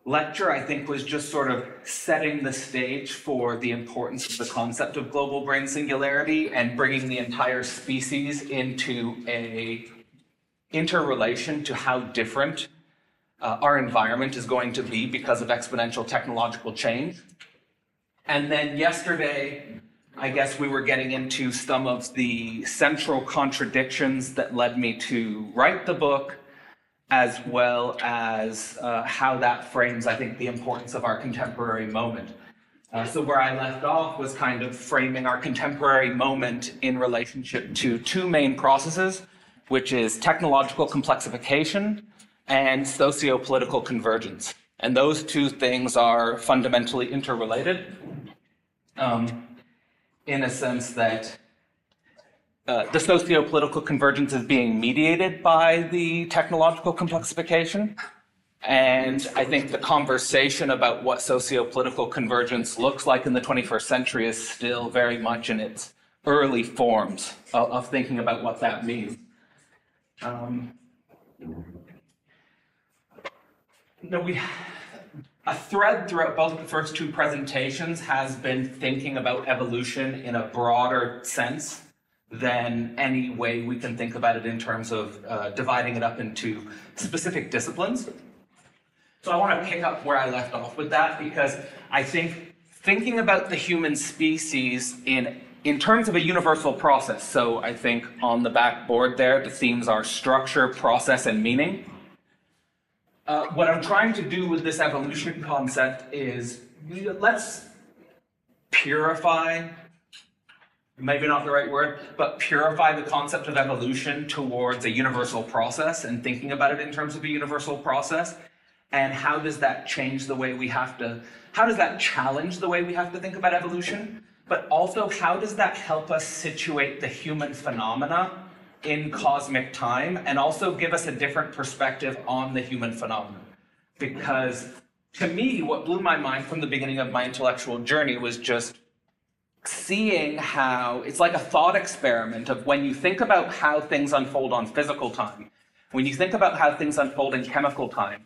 lecture, I think was just sort of setting the stage for the importance of the concept of global brain singularity and bringing the entire species into a interrelation to how different uh, our environment is going to be because of exponential technological change. And then yesterday, I guess we were getting into some of the central contradictions that led me to write the book, as well as uh, how that frames, I think, the importance of our contemporary moment. Uh, so where I left off was kind of framing our contemporary moment in relationship to two main processes, which is technological complexification and socio-political convergence. And those two things are fundamentally interrelated um, in a sense that Uh, the socio-political convergence is being mediated by the technological complexification. And I think the conversation about what socio-political convergence looks like in the twenty-first century is still very much in its early forms of, of thinking about what that means. Um, no, we, a thread throughout both the first two presentations has been thinking about evolution in a broader sense than any way we can think about it in terms of uh, dividing it up into specific disciplines. So I want to pick up where I left off with that, because I think thinking about the human species in, in terms of a universal process, so I think on the back board there, the themes are structure, process, and meaning. Uh, what I'm trying to do with this evolution concept is let's purify maybe not the right word, but purify the concept of evolution towards a universal process and thinking about it in terms of a universal process. And how does that change the way we have to, how does that challenge the way we have to think about evolution? But also, how does that help us situate the human phenomena in cosmic time and also give us a different perspective on the human phenomena? Because to me, what blew my mind from the beginning of my intellectual journey was just seeing how it's like a thought experiment of when you think about how things unfold on physical time, when you think about how things unfold in chemical time,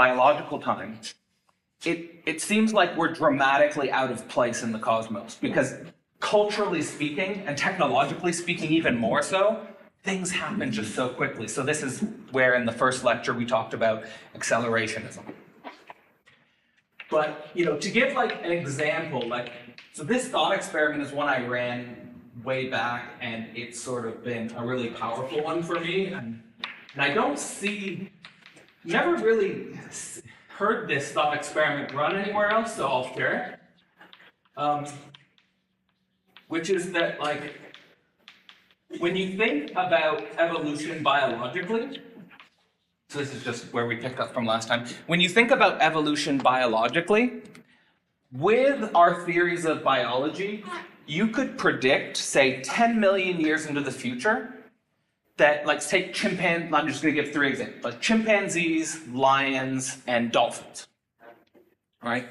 biological time, it, it seems like we're dramatically out of place in the cosmos, because culturally speaking and technologically speaking even more so, things happen just so quickly. So this is where in the first lecture we talked about accelerationism. But, you know, to give like an example, like, so this thought experiment is one I ran way back, and it's sort of been a really powerful one for me. And, and I don't see, never really heard this thought experiment run anywhere else, so I'll share it. Um, which is that, like, when you think about evolution biologically, so this is just where we picked up from last time. When you think about evolution biologically, with our theories of biology, you could predict, say, ten million years into the future, that, like, take chimpanzees, I'm just going to give three examples, like chimpanzees, lions, and dolphins, right?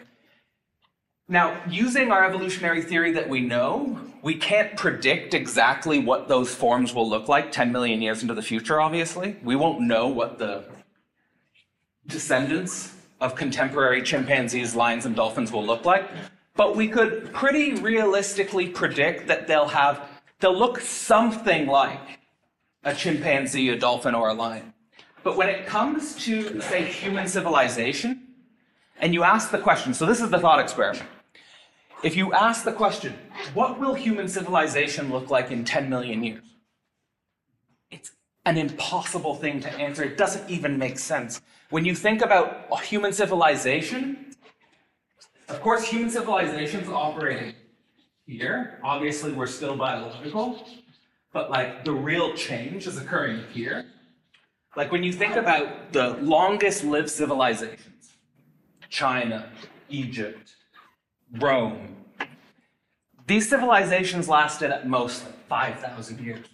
Now, using our evolutionary theory that we know, we can't predict exactly what those forms will look like ten million years into the future, obviously. We won't know what the descendants of contemporary chimpanzees, lions, and dolphins will look like. But we could pretty realistically predict that they'll have, they'll look something like a chimpanzee, a dolphin, or a lion. But when it comes to, say, human civilization, and you ask the question, so this is the thought experiment. If you ask the question, what will human civilization look like in ten million years? It's an impossible thing to answer. It doesn't even make sense. When you think about human civilization, of course, human civilization's operating here. Obviously, we're still biological, but like the real change is occurring here. Like when you think about the longest lived civilizations, China, Egypt, Rome, these civilizations lasted at most like five thousand years.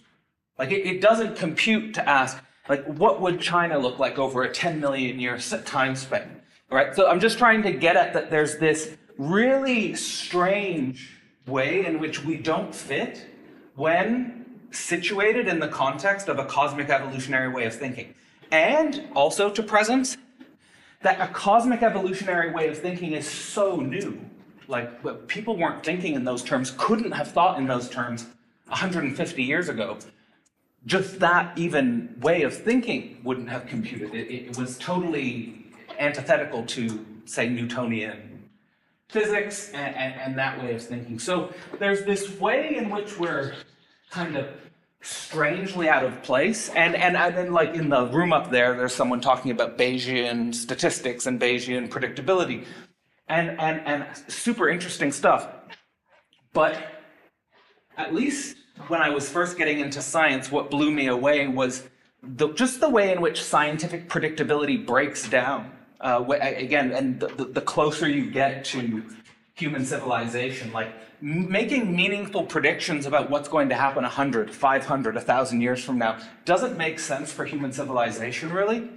Like it, it doesn't compute to ask, like what would China look like over a ten million year time span, right? So I'm just trying to get at that there's this really strange way in which we don't fit when situated in the context of a cosmic evolutionary way of thinking. And also to presence, that a cosmic evolutionary way of thinking is so new. Like, people weren't thinking in those terms, couldn't have thought in those terms one hundred fifty years ago. Just that even way of thinking wouldn't have computed. It, it was totally antithetical to, say, Newtonian physics and, and, and that way of thinking. So there's this way in which we're kind of strangely out of place. And, and, and then like in the room up there, there's someone talking about Bayesian statistics and Bayesian predictability and, and, and super interesting stuff. But at least when I was first getting into science, what blew me away was the, just the way in which scientific predictability breaks down. Uh, again, and the, the closer you get to human civilization, like making meaningful predictions about what's going to happen one hundred, five hundred, one thousand years from now doesn't make sense for human civilization, really.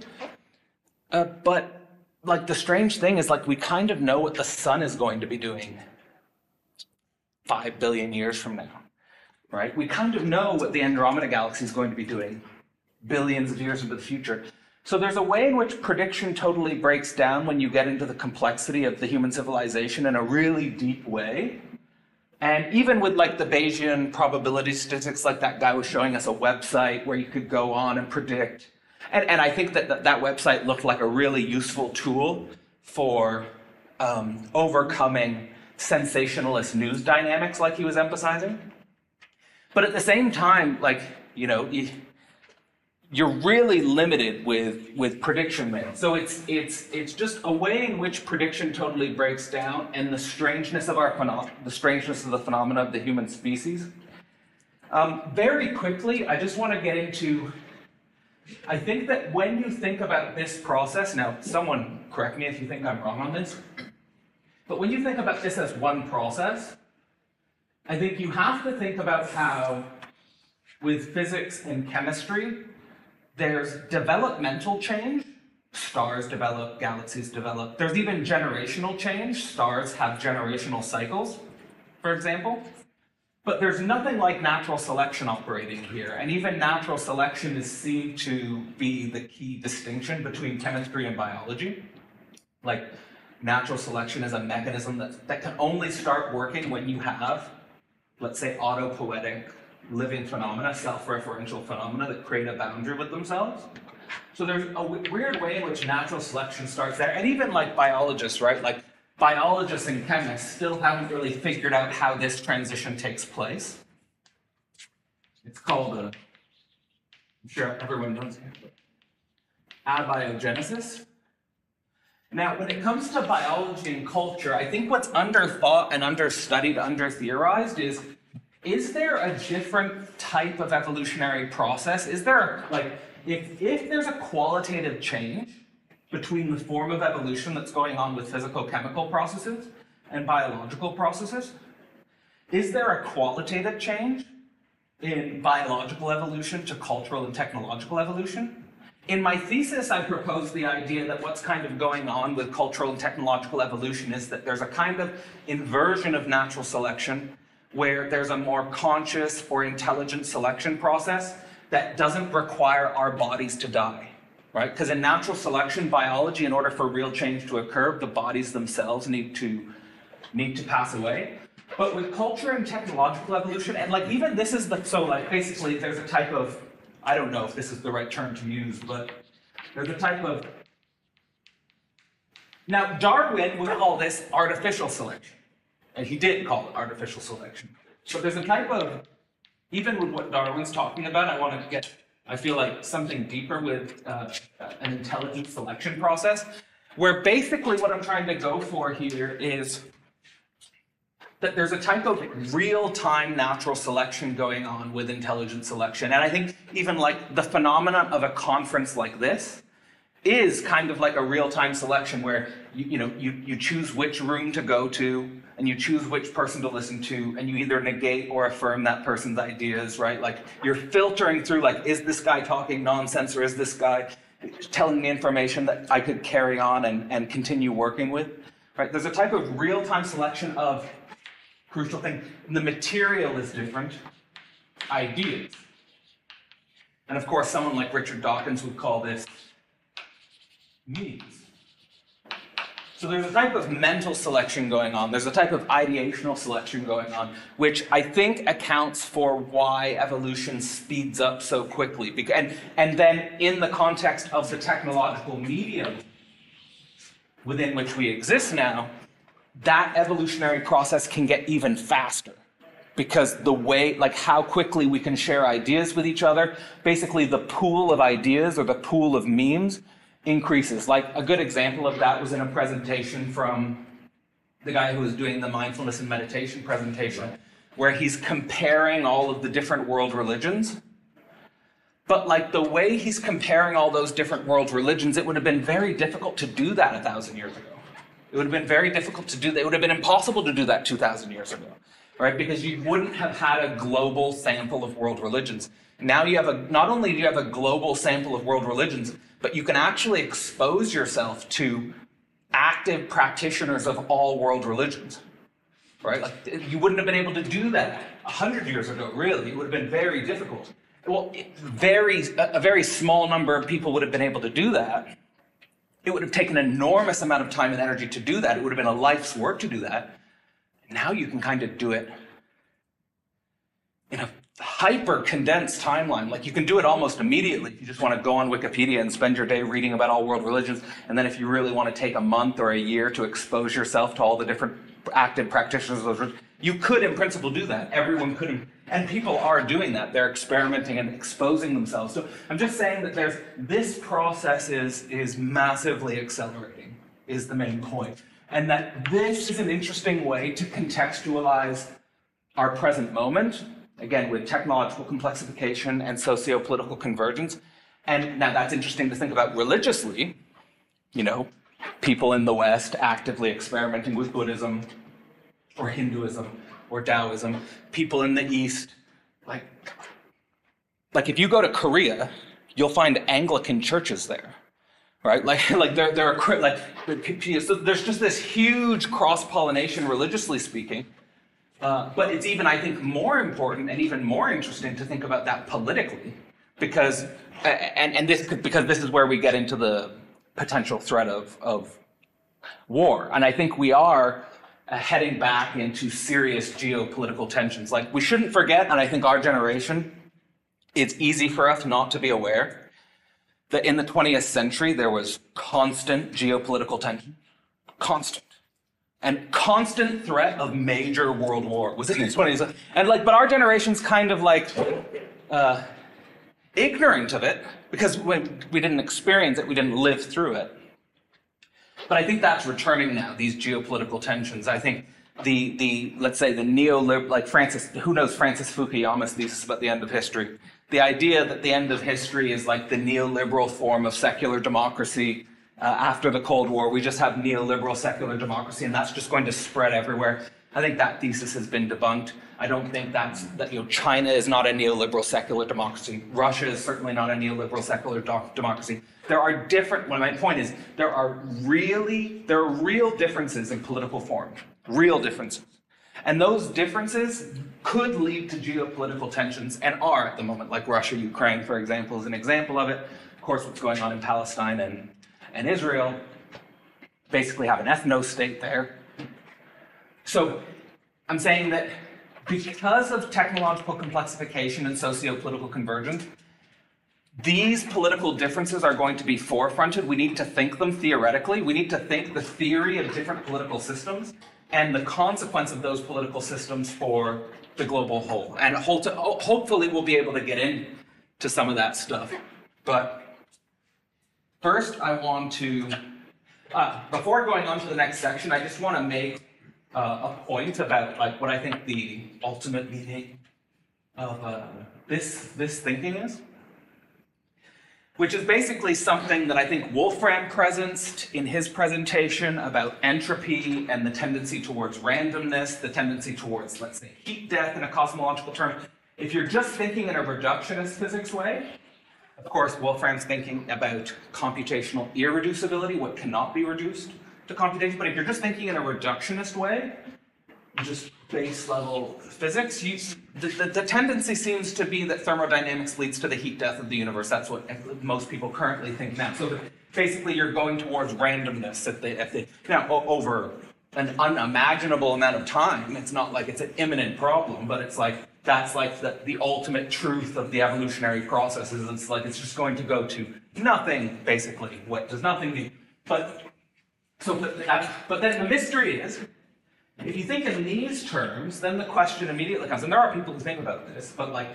Uh, but like the strange thing is like we kind of know what the sun is going to be doing five billion years from now, right? We kind of know what the Andromeda galaxy is going to be doing billions of years into the future. So there's a way in which prediction totally breaks down when you get into the complexity of the human civilization in a really deep way. And even with like the Bayesian probability statistics, like that guy was showing us a website where you could go on and predict. And, and I think that, that that website looked like a really useful tool for um, overcoming sensationalist news dynamics like he was emphasizing. But at the same time, like, you know, you, you're really limited with, with prediction there. So it's, it's, it's just a way in which prediction totally breaks down and the strangeness of, our phenom the, strangeness of the phenomena of the human species. Um, very quickly, I just want to get into, I think that when you think about this process, now someone correct me if you think I'm wrong on this, but when you think about this as one process, I think you have to think about how with physics and chemistry, there's developmental change. Stars develop, galaxies develop. There's even generational change. Stars have generational cycles, for example. But there's nothing like natural selection operating here. And even natural selection is seen to be the key distinction between chemistry and biology. Like, natural selection is a mechanism that, that can only start working when you have, let's say, autopoietic living phenomena, self-referential phenomena that create a boundary with themselves. So there's a weird way in which natural selection starts there. And even like biologists, right? Like biologists and chemists still haven't really figured out how this transition takes place. It's called, a, I'm sure everyone knows it, abiogenesis. Now, when it comes to biology and culture, I think what's underthought and understudied, under-theorized is Is there a different type of evolutionary process? Is there, like, if, if there's a qualitative change between the form of evolution that's going on with physical-chemical processes and biological processes, is there a qualitative change in biological evolution to cultural and technological evolution? In my thesis, I proposed the idea that what's kind of going on with cultural and technological evolution is that there's a kind of inversion of natural selection, where there's a more conscious or intelligent selection process that doesn't require our bodies to die, right? Because in natural selection, biology, in order for real change to occur, the bodies themselves need to, need to pass away. But with culture and technological evolution, and like even this is the, so like basically there's a type of, I don't know if this is the right term to use, but there's a type of... Now, Darwin would call this artificial selection, and he did call it artificial selection. So there's a type of, even with what Darwin's talking about, I want to get, I feel like something deeper with uh, an intelligent selection process, where basically what I'm trying to go for here is that there's a type of real-time natural selection going on with intelligent selection. And I think even like the phenomenon of a conference like this is kind of like a real-time selection where you, you know, you, you choose which room to go to and you choose which person to listen to and you either negate or affirm that person's ideas, right? Like you're filtering through like, is this guy talking nonsense or is this guy telling me information that I could carry on and, and continue working with, right? There's a type of real-time selection of crucial thing. The material is different. Ideas. And of course, someone like Richard Dawkins would call this needs. So there's a type of mental selection going on. There's a type of ideational selection going on, which I think accounts for why evolution speeds up so quickly. And, and then in the context of the technological medium within which we exist now, that evolutionary process can get even faster because the way, like how quickly we can share ideas with each other, basically the pool of ideas or the pool of memes increases. Like a good example of that was in a presentation from the guy who was doing the mindfulness and meditation presentation, right, where he's comparing all of the different world religions. But like the way he's comparing all those different world religions, it would have been very difficult to do that a thousand years ago. It would have been very difficult to do that. It would have been impossible to do that two thousand years ago, right? Because you wouldn't have had a global sample of world religions. Now you have a, not only do you have a global sample of world religions, but you can actually expose yourself to active practitioners of all world religions, right? Like you wouldn't have been able to do that one hundred years ago, really. It would have been very difficult. Well, it, very, a very small number of people would have been able to do that. It would have taken an enormous amount of time and energy to do that. It would have been a life's work to do that. Now you can kind of do it in a hyper-condensed timeline. Like you can do it almost immediately if you just want to go on Wikipedia and spend your day reading about all world religions. And then if you really want to take a month or a year to expose yourself to all the different active practitioners of those religions, you could in principle do that. Everyone could. And people are doing that. They're experimenting and exposing themselves. So I'm just saying that there's this process is, is massively accelerating, is the main point. And that this is an interesting way to contextualize our present moment, again, with technological complexification and socio-political convergence. And now that's interesting to think about religiously, you know, people in the West actively experimenting with Buddhism or Hinduism or Taoism, people in the East, like, like if you go to Korea, you'll find Anglican churches there, right? Like, like there, there are like, so there's just this huge cross-pollination, religiously speaking. Uh, but it's even, I think, more important and even more interesting to think about that politically, because and and this because this is where we get into the potential threat of of war, and I think we are Uh, heading back into serious geopolitical tensions. Like we shouldn't forget, and I think our generation, it's easy for us not to be aware that in the twentieth century, there was constant geopolitical tension, constant, and constant threat of major world war was in the twentieth. And like, but our generation's kind of like uh, ignorant of it because we, we didn't experience it, we didn't live through it. But I think that's returning now, these geopolitical tensions. I think the, the let's say, the neoliberal, like Francis, who knows Francis Fukuyama's thesis about the end of history? The idea that the end of history is like the neoliberal form of secular democracy uh, after the Cold War. We just have neoliberal secular democracy, and that's just going to spread everywhere. I think that thesis has been debunked. I don't think that's, that, you know, China is not a neoliberal secular democracy. Russia is certainly not a neoliberal secular democracy. There are different, well, my point is, there are really, there are real differences in political form, real differences. And those differences could lead to geopolitical tensions and are at the moment, like Russia, Ukraine, for example, is an example of it. Of course, what's going on in Palestine and, and Israel, basically have an ethno-state there. So I'm saying that because of technological complexification and socio-political convergence, these political differences are going to be forefronted. We need to think them theoretically. We need to think the theory of different political systems and the consequence of those political systems for the global whole. And hopefully we'll be able to get into some of that stuff. But first I want to, uh, before going on to the next section, I just want to make Uh, a point about like what I think the ultimate meaning of uh, this this thinking is, which is basically something that I think Wolfram presenced in his presentation about entropy and the tendency towards randomness, the tendency towards, let's say, heat death in a cosmological term. If you're just thinking in a reductionist physics way, of course, Wolfram's thinking about computational irreducibility, what cannot be reduced to computation, but if you're just thinking in a reductionist way, just base level physics, you, the, the, the tendency seems to be that thermodynamics leads to the heat death of the universe. That's what most people currently think now. So basically you're going towards randomness if they, if they, now, over an unimaginable amount of time. It's not like it's an imminent problem, but it's like, that's like the, the ultimate truth of the evolutionary processes. It's like, it's just going to go to nothing, basically. What does nothing mean? But So, but, uh, but then the mystery is, if you think in these terms, then the question immediately comes, and there are people who think about this, but like,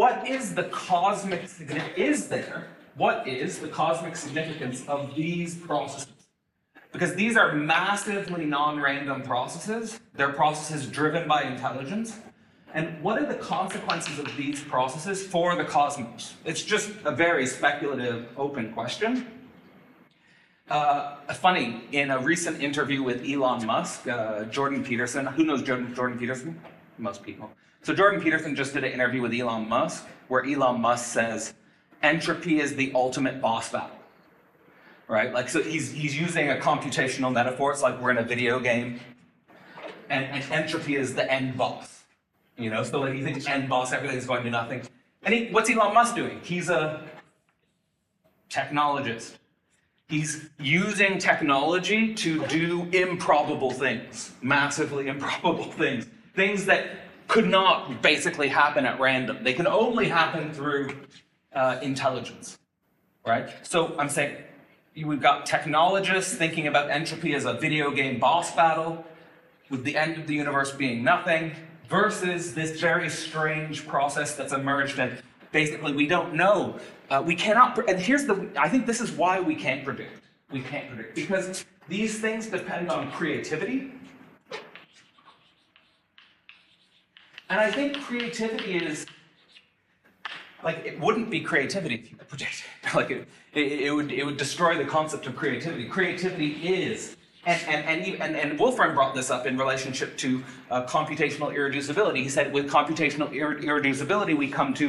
what is the cosmic significance, is there, what is the cosmic significance of these processes? Because these are massively non-random processes, they're processes driven by intelligence, and what are the consequences of these processes for the cosmos? It's just a very speculative, open question. Uh, funny, in a recent interview with Elon Musk, uh, Jordan Peterson, who knows Jordan, Jordan Peterson? Most people. So Jordan Peterson just did an interview with Elon Musk, where Elon Musk says, entropy is the ultimate boss battle, right? Like, so he's, he's using a computational metaphor. It's like we're in a video game, and, and entropy is the end boss, you know? So like, he thinks end boss, everything's going to nothing. And he, what's Elon Musk doing? He's a technologist. He's using technology to do improbable things, massively improbable things, things that could not basically happen at random. They can only happen through uh, intelligence, right? So I'm saying we've got technologists thinking about entropy as a video game boss battle, with the end of the universe being nothing, versus this very strange process that's emerged, and basically we don't know. Uh, we cannot, and here's the, I think this is why we can't predict. We can't predict, because these things depend on creativity. And I think creativity is, like, it wouldn't be creativity if you could predict it. Like, it, it, it, would, it would destroy the concept of creativity. Creativity is, and, and, and, and, and Wolfram brought this up in relationship to uh, computational irreducibility. He said, with computational irre irreducibility, we come to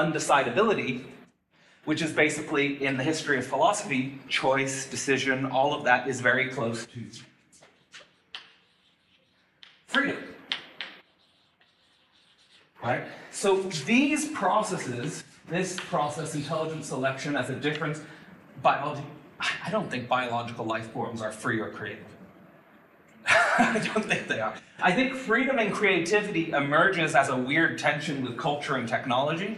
undecidability, which is basically, in the history of philosophy, choice, decision, all of that is very close to freedom, right? So these processes, this process, intelligent selection as a difference, biology, I don't think biological life forms are free or creative. I don't think they are. I think freedom and creativity emerges as a weird tension with culture and technology.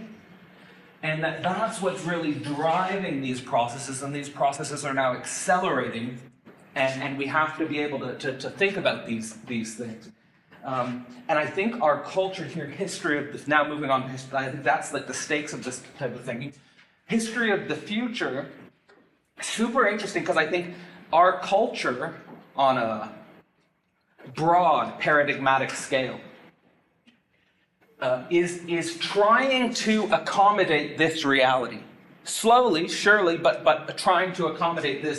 And that, that's what's really driving these processes, and these processes are now accelerating, and, and we have to be able to, to, to think about these, these things. Um, and I think our culture here, history of this, now moving on to history, I think that's like the stakes of this type of thinking. History of the future, super interesting, because I think our culture on a broad paradigmatic scale Uh, is, is trying to accommodate this reality. Slowly, surely, but, but trying to accommodate this,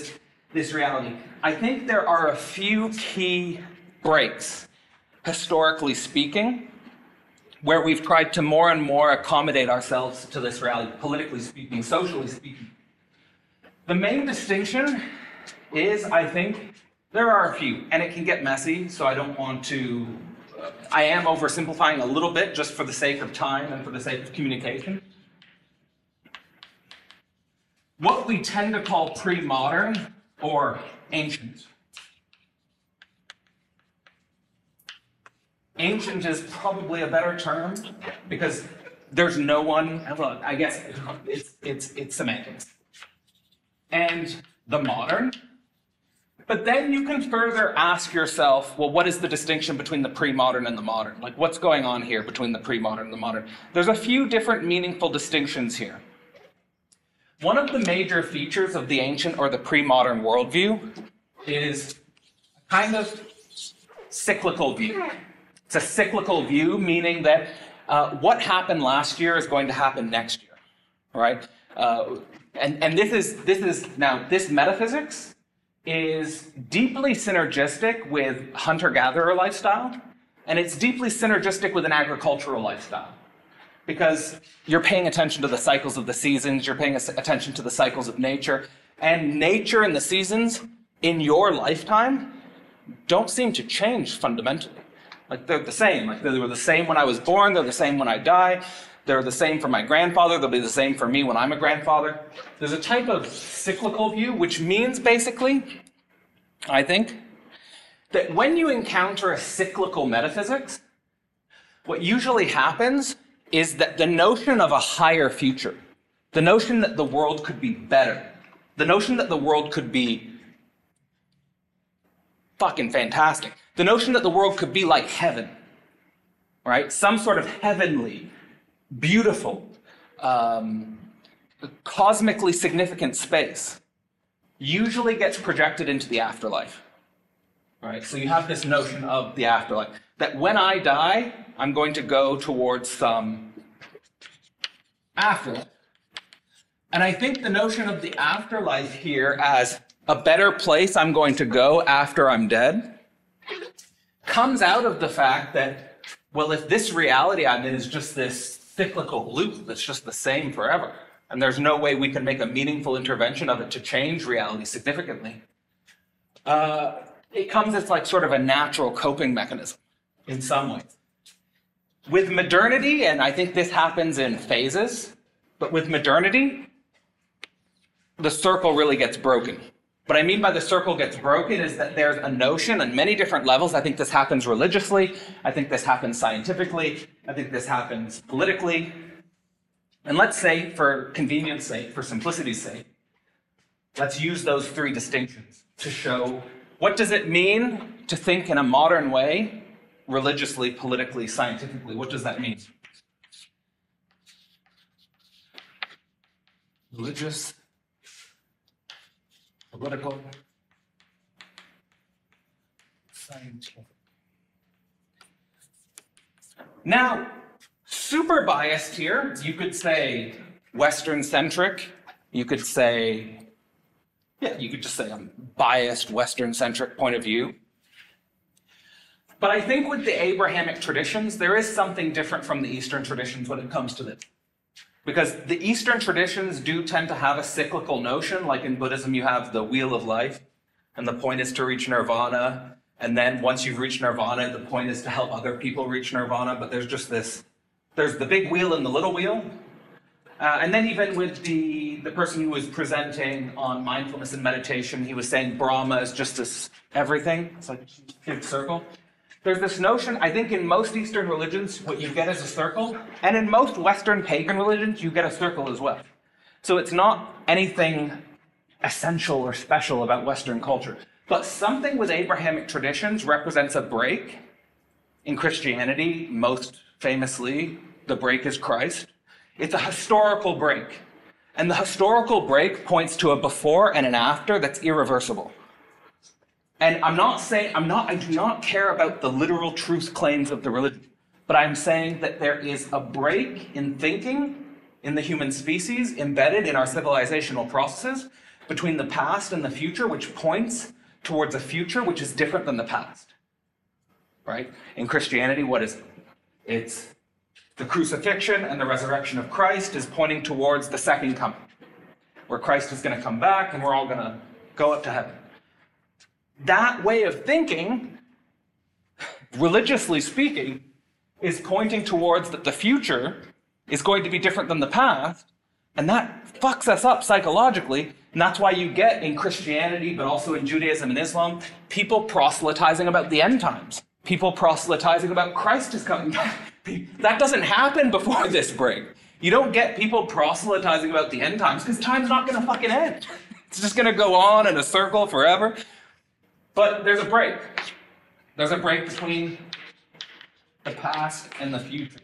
this reality. I think there are a few key breaks. historically speaking, where we've tried to more and more accommodate ourselves to this reality, politically speaking, socially speaking. The main distinction is, I think, there are a few, and it can get messy, so I don't want to, I am oversimplifying a little bit just for the sake of time and for the sake of communication. What we tend to call pre-modern or ancient. Ancient is probably a better term because there's no one, I guess it's, it's, it's semantics. And the modern. But then you can further ask yourself, well, what is the distinction between the pre-modern and the modern? Like, what's going on here between the pre-modern and the modern? There's a few different meaningful distinctions here. One of the major features of the ancient or the pre-modern worldview is a kind of cyclical view. It's a cyclical view, meaning that uh, what happened last year is going to happen next year, right? Uh, and and this is this is now this metaphysics is deeply synergistic with hunter-gatherer lifestyle, and it's deeply synergistic with an agricultural lifestyle, because you're paying attention to the cycles of the seasons, you're paying attention to the cycles of nature, and nature and the seasons in your lifetime don't seem to change fundamentally. Like, they're the same. Like, they were the same when I was born, they're the same when I die, they're the same for my grandfather, they'll be the same for me when I'm a grandfather. There's a type of cyclical view, which means basically, I think, that when you encounter a cyclical metaphysics, what usually happens is that the notion of a higher future, the notion that the world could be better, the notion that the world could be fucking fantastic, the notion that the world could be like heaven, right? Some sort of heavenly, beautiful, um, cosmically significant space usually gets projected into the afterlife, right? So you have this notion of the afterlife, that when I die, I'm going to go towards some afterlife. And I think the notion of the afterlife here as a better place I'm going to go after I'm dead comes out of the fact that, well, if this reality I'm in is just this cyclical loop that's just the same forever, and there's no way we can make a meaningful intervention of it to change reality significantly, uh, it comes as like sort of a natural coping mechanism in some ways. With modernity, and I think this happens in phases, but with modernity, the circle really gets broken. What I mean by the circle gets broken is that there's a notion on many different levels. I think this happens religiously. I think this happens scientifically. I think this happens politically. And let's say, for convenience sake, for simplicity's sake, let's use those three distinctions to show what does it mean to think in a modern way, religiously, politically, scientifically. What does that mean? Religious. Political, scientific. Now, super biased here, you could say Western-centric, you could say, yeah, you could just say a biased Western-centric point of view. But I think with the Abrahamic traditions, there is something different from the Eastern traditions when it comes to this. Because the Eastern traditions do tend to have a cyclical notion, like in Buddhism you have the wheel of life, and the point is to reach nirvana, and then once you've reached nirvana, the point is to help other people reach nirvana, but there's just this, there's the big wheel and the little wheel. Uh, and then even with the, the person who was presenting on mindfulness and meditation, he was saying Brahma is just this everything, it's like a big circle. There's this notion, I think in most Eastern religions, what you get is a circle, and in most Western pagan religions, you get a circle as well. So it's not anything essential or special about Western culture, but something with Abrahamic traditions represents a break. In Christianity, most famously, the break is Christ. It's a historical break, and the historical break points to a before and an after that's irreversible. And I'm not saying, I'm not, I do not care about the literal truth claims of the religion, but I'm saying that there is a break in thinking in the human species embedded in our civilizational processes between the past and the future, which points towards a future which is different than the past. right? In Christianity, what is it? It's the crucifixion and the resurrection of Christ is pointing towards the second coming, where Christ is going to come back and we're all going to go up to heaven. That way of thinking, religiously speaking, is pointing towards that the future is going to be different than the past, and that fucks us up psychologically, and that's why you get in Christianity, but also in Judaism and Islam, people proselytizing about the end times, people proselytizing about Christ is coming back. That doesn't happen before this break. You don't get people proselytizing about the end times because time's not going to fucking end. It's just going to go on in a circle forever. But there's a break. There's a break between the past and the future.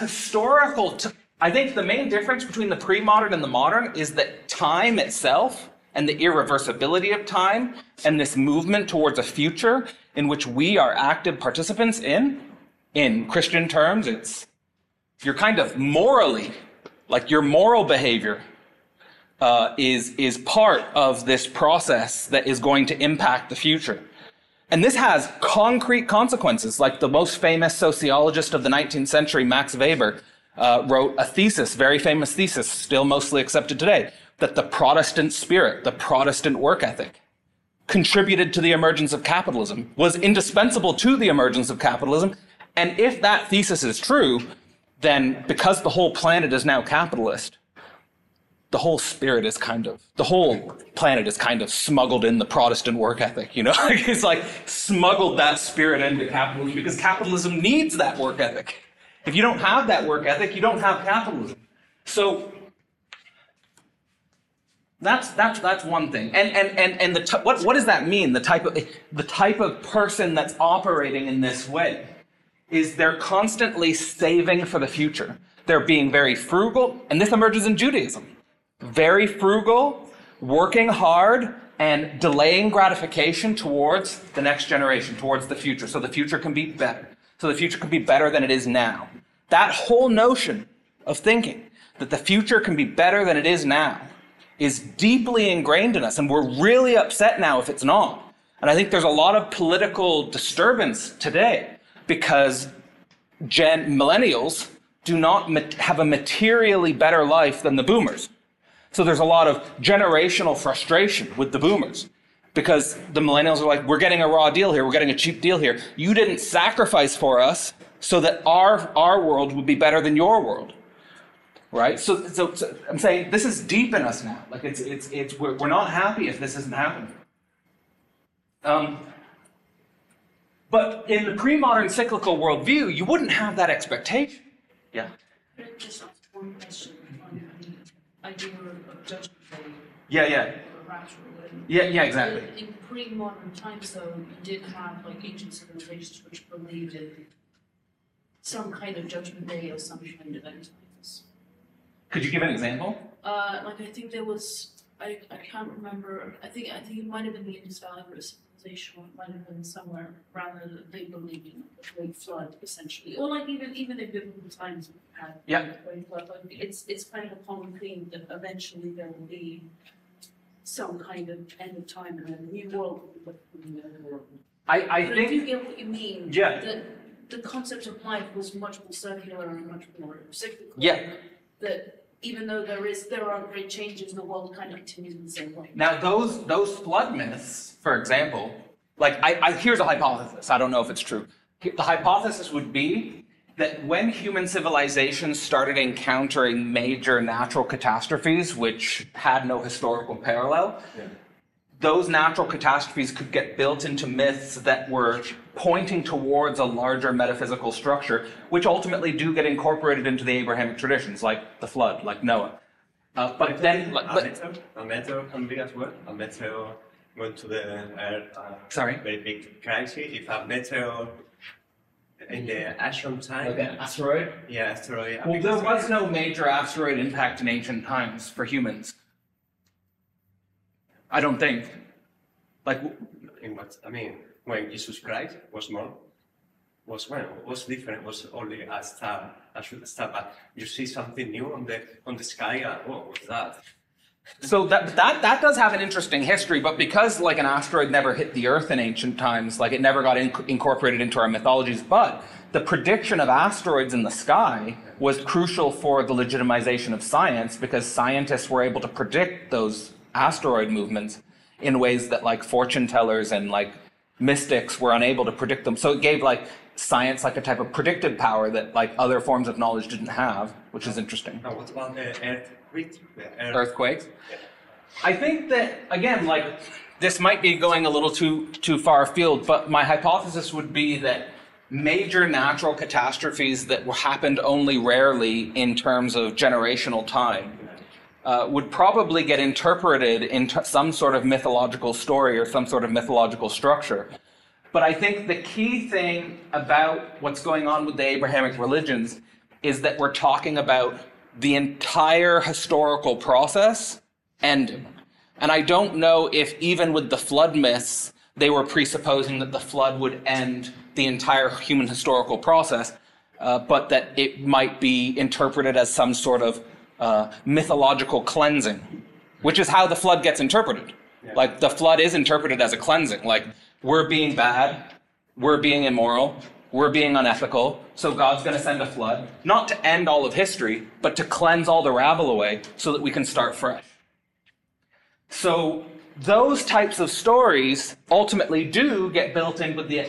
Historical, t I think the main difference between the pre-modern and the modern is that time itself and the irreversibility of time and this movement towards a future in which we are active participants in, in Christian terms, it's, you're kind of morally, like your moral behavior uh, is, is part of this process that is going to impact the future. And this has concrete consequences, like the most famous sociologist of the nineteenth century, Max Weber, uh, wrote a thesis, very famous thesis, still mostly accepted today, that the Protestant spirit, the Protestant work ethic, contributed to the emergence of capitalism, was indispensable to the emergence of capitalism. And if that thesis is true, then because the whole planet is now capitalist, the whole spirit is kind of, the whole planet is kind of smuggled in the Protestant work ethic, you know? It's like smuggled that spirit into capitalism because capitalism needs that work ethic. If you don't have that work ethic, you don't have capitalism. So that's, that's, that's one thing. And, and, and, and the what, what does that mean? The type, of, the type of person that's operating in this way is they're constantly saving for the future. They're being very frugal, and this emerges in Judaism. Very frugal, working hard, and delaying gratification towards the next generation, towards the future, so the future can be better. So the future can be better than it is now. That whole notion of thinking that the future can be better than it is now is deeply ingrained in us, and we're really upset now if it's not. And I think there's a lot of political disturbance today because gen millennials do not mat have a materially better life than the boomers. So there's a lot of generational frustration with the boomers because the millennials are like, we're getting a raw deal here. We're getting a cheap deal here. You didn't sacrifice for us so that our, our world would be better than your world, right? So, so, so I'm saying this is deep in us now. Like it's, it's, it's, we're, we're not happy if this isn't happening. Um, but in the pre-modern cyclical worldview, you wouldn't have that expectation. Yeah? Just one question. Yeah, yeah. Yeah, yeah, exactly. In, in pre-modern times, though, you did have like ancient civilizations which believed in some kind of judgment day or some kind of end times. Could you give an example? Uh, like I think there was, I, I can't remember. I think I think it might have been the Indus Valley civilization, or it might have been somewhere rather they believed in the Great Flood essentially, or like even even in biblical times. Yeah. It's, it's kind of a common theme that eventually there will be some kind of end of time and a new world. I, I but think... If you get what you mean, yeah. the, the concept of life was much more circular and much more cyclical. Yeah. That even though there is, there are great changes, the world kind of continues in the same way. Now those, those flood myths, for example, like I, I, here's a hypothesis, I don't know if it's true. The hypothesis would be that when human civilizations started encountering major natural catastrophes, which had no historical parallel, yeah. those natural catastrophes could get built into myths that were pointing towards a larger metaphysical structure, which ultimately do get incorporated into the Abrahamic traditions, like the flood, like Noah. Uh, but I then, like, a meteor can be as well. A meteor went to the Earth. Uh, Sorry. Very big crisis. If a meteor in the ancient time. Like an asteroid? Yeah, asteroid. Well, there was no major asteroid impact in ancient times for humans. I don't think. Like, in what, I mean, when Jesus Christ was born, was when was different. Was only a star, a star. But you see something new on the on the sky. And, oh, what's that? So that, that, that does have an interesting history, but because like an asteroid never hit the Earth in ancient times, like it never got in, incorporated into our mythologies, but the prediction of asteroids in the sky was crucial for the legitimization of science, because scientists were able to predict those asteroid movements in ways that like fortune tellers and like mystics were unable to predict them. So it gave like science like a type of predictive power that like other forms of knowledge didn't have, which is interesting. Now, what about the Earth? Earthquakes. I think that, again, like this might be going a little too too far afield, but my hypothesis would be that major natural catastrophes that happened only rarely in terms of generational time uh, would probably get interpreted in some sort of mythological story or some sort of mythological structure. But I think the key thing about what's going on with the Abrahamic religions is that we're talking about the entire historical process ended. And I don't know if even with the flood myths, they were presupposing that the flood would end the entire human historical process, uh, but that it might be interpreted as some sort of uh, mythological cleansing, which is how the flood gets interpreted. Yeah. Like the flood is interpreted as a cleansing, like we're being bad, we're being immoral, we're being unethical, so God's going to send a flood, not to end all of history, but to cleanse all the ravel away so that we can start fresh. So those types of stories ultimately do get built in with the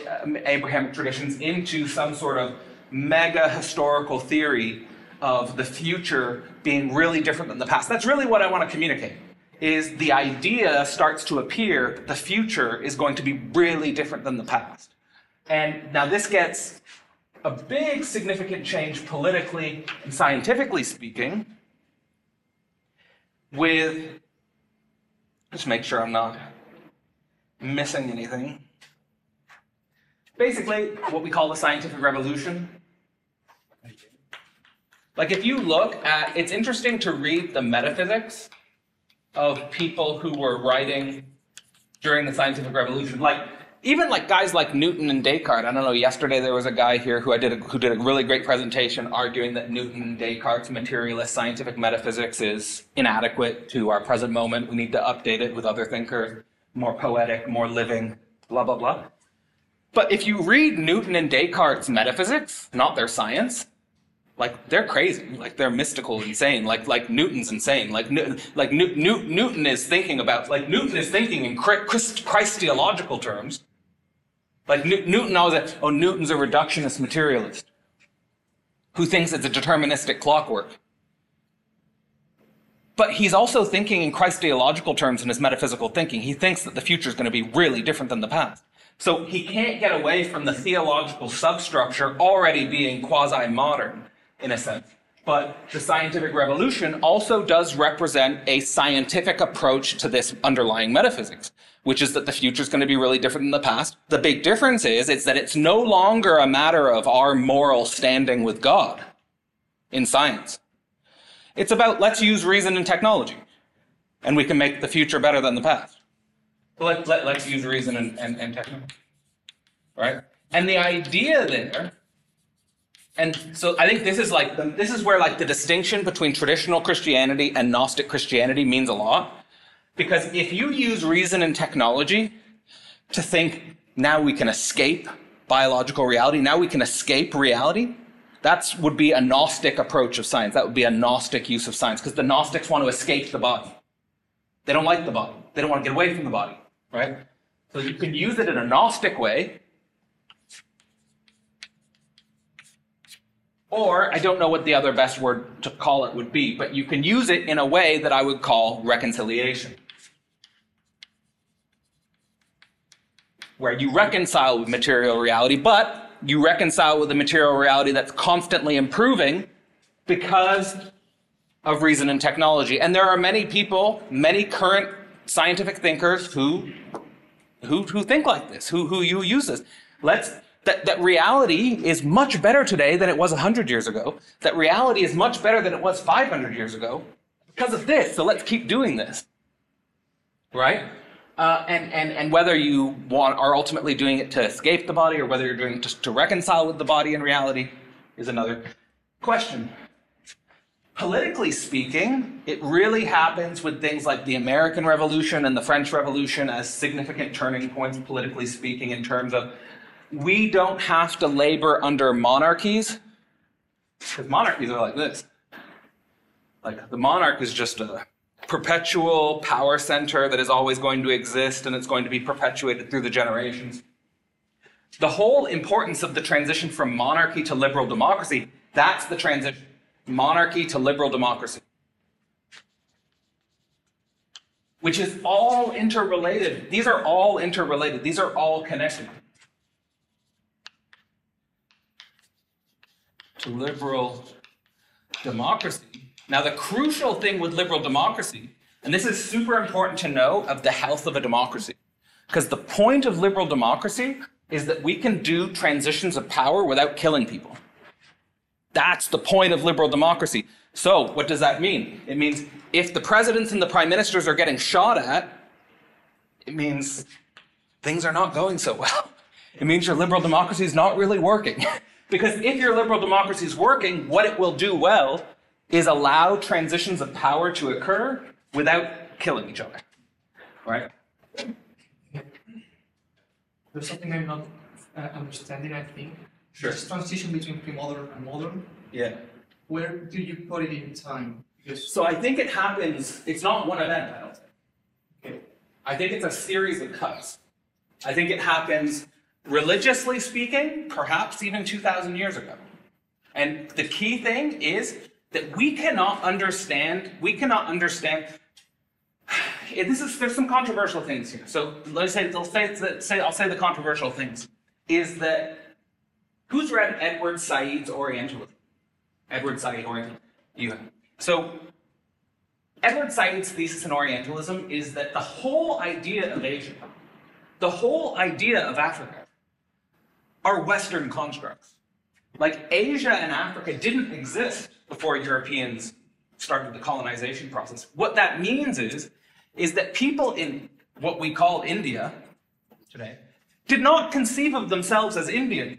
Abrahamic traditions into some sort of mega historical theory of the future being really different than the past. That's really what I want to communicate, is the idea starts to appear that the future is going to be really different than the past. And now this gets a big significant change politically and scientifically speaking with, just make sure I'm not missing anything. Basically, what we call the scientific revolution. Like if you look at, it's interesting to read the metaphysics of people who were writing during the scientific revolution. Like, even like guys like Newton and Descartes. I don't know, yesterday there was a guy here who I did a, who did a really great presentation arguing that Newton and Descartes' materialist scientific metaphysics is inadequate to our present moment. We need to update it with other thinkers, more poetic, more living, blah, blah, blah. But if you read Newton and Descartes' metaphysics, not their science, like they're crazy, like they're mystical, insane, like like Newton's insane, like like New, New, Newton is thinking about, like Newton is thinking in Christ, Christological terms. Like Newton always said, oh, Newton's a reductionist materialist who thinks it's a deterministic clockwork. But he's also thinking in Christological terms in his metaphysical thinking. He thinks that the future is going to be really different than the past. So he can't get away from the theological substructure already being quasi-modern, in a sense. But the scientific revolution also does represent a scientific approach to this underlying metaphysics, which is that the future is going to be really different than the past. The big difference is, is that it's no longer a matter of our moral standing with God in science. It's about, let's use reason and technology, and we can make the future better than the past. Let, let, let's use reason and, and, and technology, right? And the idea there, and so I think this is like, the, this is where like the distinction between traditional Christianity and Gnostic Christianity means a lot. Because if you use reason and technology to think, now we can escape biological reality, now we can escape reality, that would be a Gnostic approach of science. That would be a Gnostic use of science, because the Gnostics want to escape the body. They don't like the body. They don't want to get away from the body, right? So you can use it in a Gnostic way. Or, I don't know what the other best word to call it would be, but you can use it in a way that I would call reconciliation, where you reconcile with material reality, but you reconcile with a material reality that's constantly improving because of reason and technology. And there are many people, many current scientific thinkers who, who, who think like this, who, who, who use this. Let's... That, that reality is much better today than it was one hundred years ago. That reality is much better than it was five hundred years ago because of this. So let's keep doing this, right? Uh, and, and, and whether you want, are ultimately doing it to escape the body or whether you're doing it to, to reconcile with the body and reality is another question. Politically speaking, it really happens with things like the American Revolution and the French Revolution as significant turning points, politically speaking, in terms of we don't have to labor under monarchies, because monarchies are like this. Like the monarch is just a perpetual power center that is always going to exist, and it's going to be perpetuated through the generations. The whole importance of the transition from monarchy to liberal democracy, that's the transition. Monarchy to liberal democracy, which is all interrelated. These are all interrelated. These are all connected. To liberal democracy. Now, the crucial thing with liberal democracy, and this is super important to know of the health of a democracy, because the point of liberal democracy is that we can do transitions of power without killing people. That's the point of liberal democracy. So what does that mean? It means if the presidents and the prime ministers are getting shot at, it means things are not going so well. It means your liberal democracy is not really working. Because if your liberal democracy is working, what it will do well is allow transitions of power to occur without killing each other. All right? There's something I'm not uh, understanding, I think. Sure. This transition between pre-modern and modern, yeah. Where do you put it in time? Because so I think it happens, it's not one event, I don't think. Okay. I think it's a series of cuts. I think it happens, religiously speaking, perhaps even two thousand years ago. And the key thing is that we cannot understand, we cannot understand, and this is, there's some controversial things here. So let's say, let's say, let's say I'll say the controversial things, is that who's read Edward Said's Orientalism? Edward Said, Orientalism. You have. So, Edward Said's thesis in Orientalism is that the whole idea of Asia, the whole idea of Africa, are Western constructs. Like, Asia and Africa didn't exist before Europeans started the colonization process. What that means is, is that people in what we call India today did not conceive of themselves as Indian.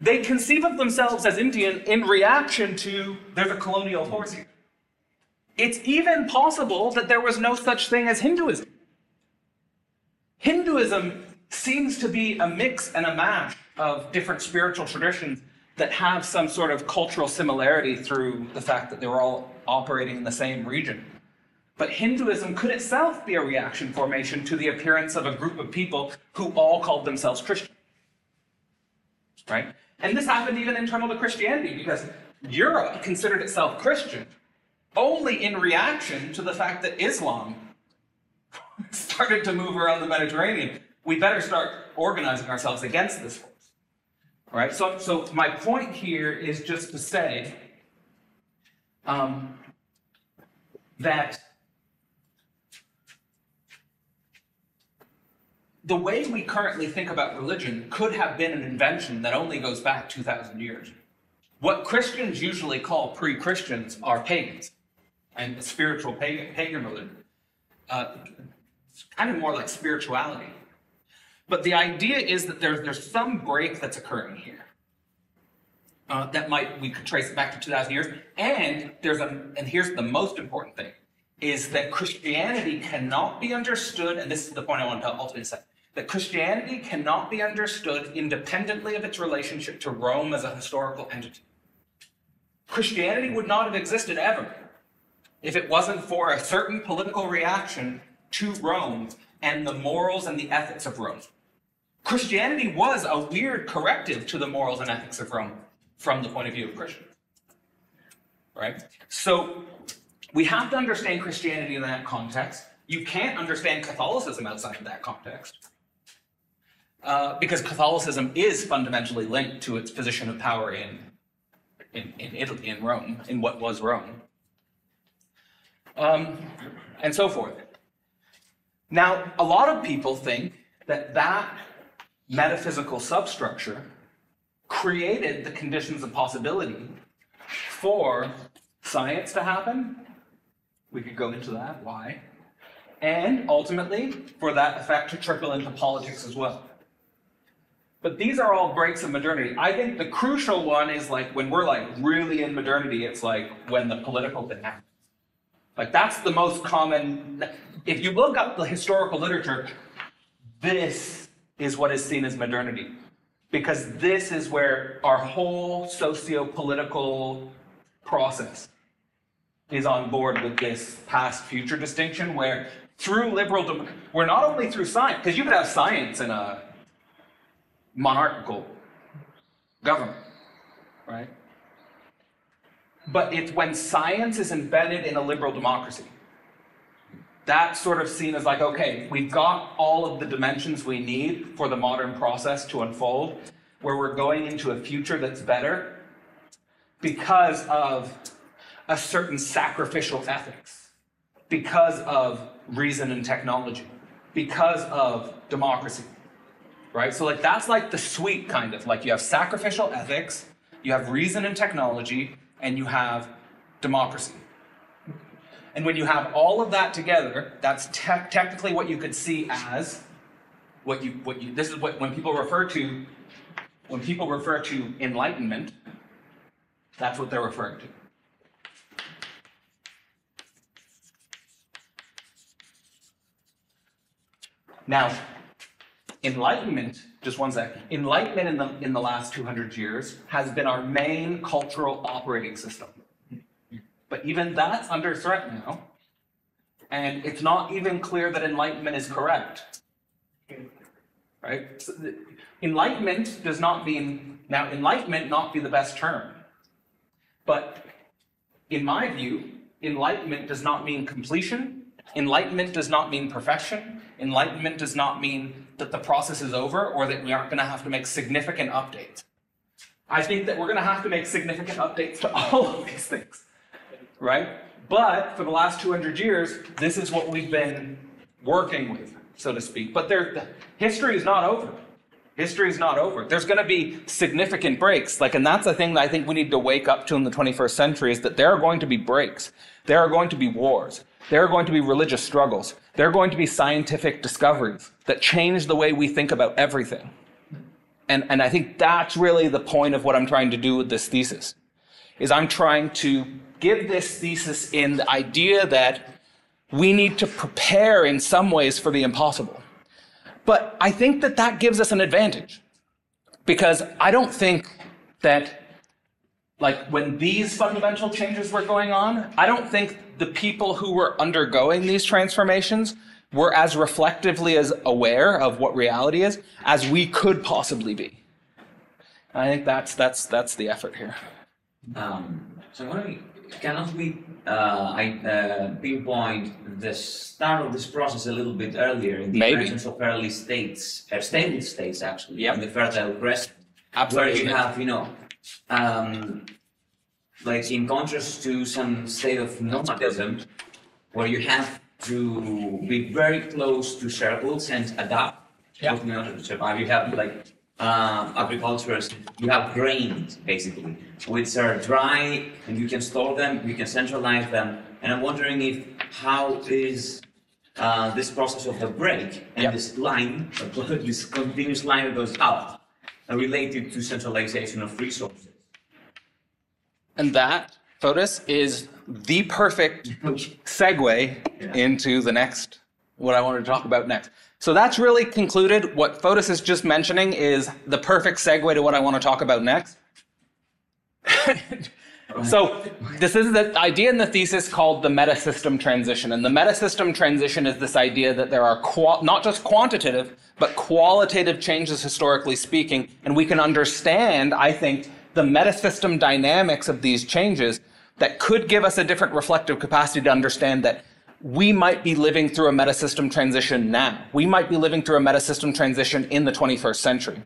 They conceive of themselves as Indian in reaction to there's a colonial force here. It's even possible that there was no such thing as Hinduism. Hinduism seems to be a mix and a mash of different spiritual traditions that have some sort of cultural similarity through the fact that they were all operating in the same region. But Hinduism could itself be a reaction formation to the appearance of a group of people who all called themselves Christian. Right? And this happened even internal to Christianity, because Europe considered itself Christian only in reaction to the fact that Islam started to move around the Mediterranean. We better start organizing ourselves against this force. All right? So, so my point here is just to say um, that the way we currently think about religion could have been an invention that only goes back two thousand years. What Christians usually call pre-Christians are pagans, and spiritual pagan, pagan religion. Uh, it's kind of more like spirituality. But the idea is that there, there's some break that's occurring here uh, that might, we could trace it back to two thousand years. And there's a, and here's the most important thing, is that Christianity cannot be understood, and this is the point I want to ultimately say, that Christianity cannot be understood independently of its relationship to Rome as a historical entity. Christianity would not have existed ever if it wasn't for a certain political reaction to Rome and the morals and the ethics of Rome. Christianity was a weird corrective to the morals and ethics of Rome from the point of view of Christians. Right? So we have to understand Christianity in that context. You can't understand Catholicism outside of that context, uh, because Catholicism is fundamentally linked to its position of power in, in, in Italy, in Rome, in what was Rome, um, and so forth. Now, a lot of people think that that metaphysical substructure created the conditions of possibility for science to happen. We could go into that, why. And ultimately, for that effect to trickle into politics as well. But these are all breaks of modernity. I think the crucial one is like when we're like really in modernity, it's like when the political thing happens. Like that's the most common. If you look up the historical literature, this is what is seen as modernity, because this is where our whole socio-political process is on board with this past-future distinction, where through liberal, we're not only through science, because you could have science in a monarchical government, right? But it's when science is embedded in a liberal democracy, that's sort of seen as like, okay, we've got all of the dimensions we need for the modern process to unfold, where we're going into a future that's better because of a certain sacrificial ethics, because of reason and technology, because of democracy. Right? So like that's like the sweet kind of, like you have sacrificial ethics, you have reason and technology, and you have democracy. And when you have all of that together, that's te technically what you could see as what you what you this is what when people refer to when people refer to enlightenment, that's what they're referring to. Now, enlightenment, just one second, enlightenment in the, in the last two hundred years has been our main cultural operating system. But even that's under threat now, and it's not even clear that enlightenment is correct, right? So the, enlightenment does not mean, now enlightenment not be the best term, but in my view, enlightenment does not mean completion, enlightenment does not mean perfection, enlightenment does not mean that the process is over or that we aren't going to have to make significant updates. I think that we're going to have to make significant updates to all of these things, right? But for the last two hundred years, this is what we've been working with, so to speak. But there, history is not over. History is not over. There's going to be significant breaks. Like, and that's the thing that I think we need to wake up to in the twenty-first century is that there are going to be breaks. There are going to be wars. There are going to be religious struggles. There are going to be scientific discoveries that change the way we think about everything. And, and I think that's really the point of what I'm trying to do with this thesis, is I'm trying to give this thesis in the idea that we need to prepare in some ways for the impossible. But I think that that gives us an advantage, because I don't think that, like, when these fundamental changes were going on, I don't think the people who were undergoing these transformations were as reflectively as aware of what reality is as we could possibly be. And I think that's that's that's the effort here. Um, so I'm wondering, cannot we uh, uh, pinpoint the start of this process a little bit earlier in the Maybe. Presence of early states, uh, stable states actually, yep. In the fertile crescent, where you have, you know. Um, like in contrast to some state of nomadism, where you have to be very close to circles and adapt yeah. in order to survive. You have like uh, agriculturists, you have grains basically, which are dry and you can store them, you can centralize them. And I'm wondering if how is uh, this process of the break and yeah. this line, this continuous line that goes up, related to centralization of resources. And that, Fotis, is the perfect segue yeah. into the next, what I want to talk about next. So that's really concluded. What Fotis is just mentioning is the perfect segue to what I want to talk about next. So this is the idea in the thesis called the metasystem transition. And the metasystem transition is this idea that there are qual not just quantitative, but qualitative changes historically speaking. And we can understand, I think, the metasystem dynamics of these changes that could give us a different reflective capacity to understand that we might be living through a metasystem transition now. We might be living through a metasystem transition in the twenty-first century.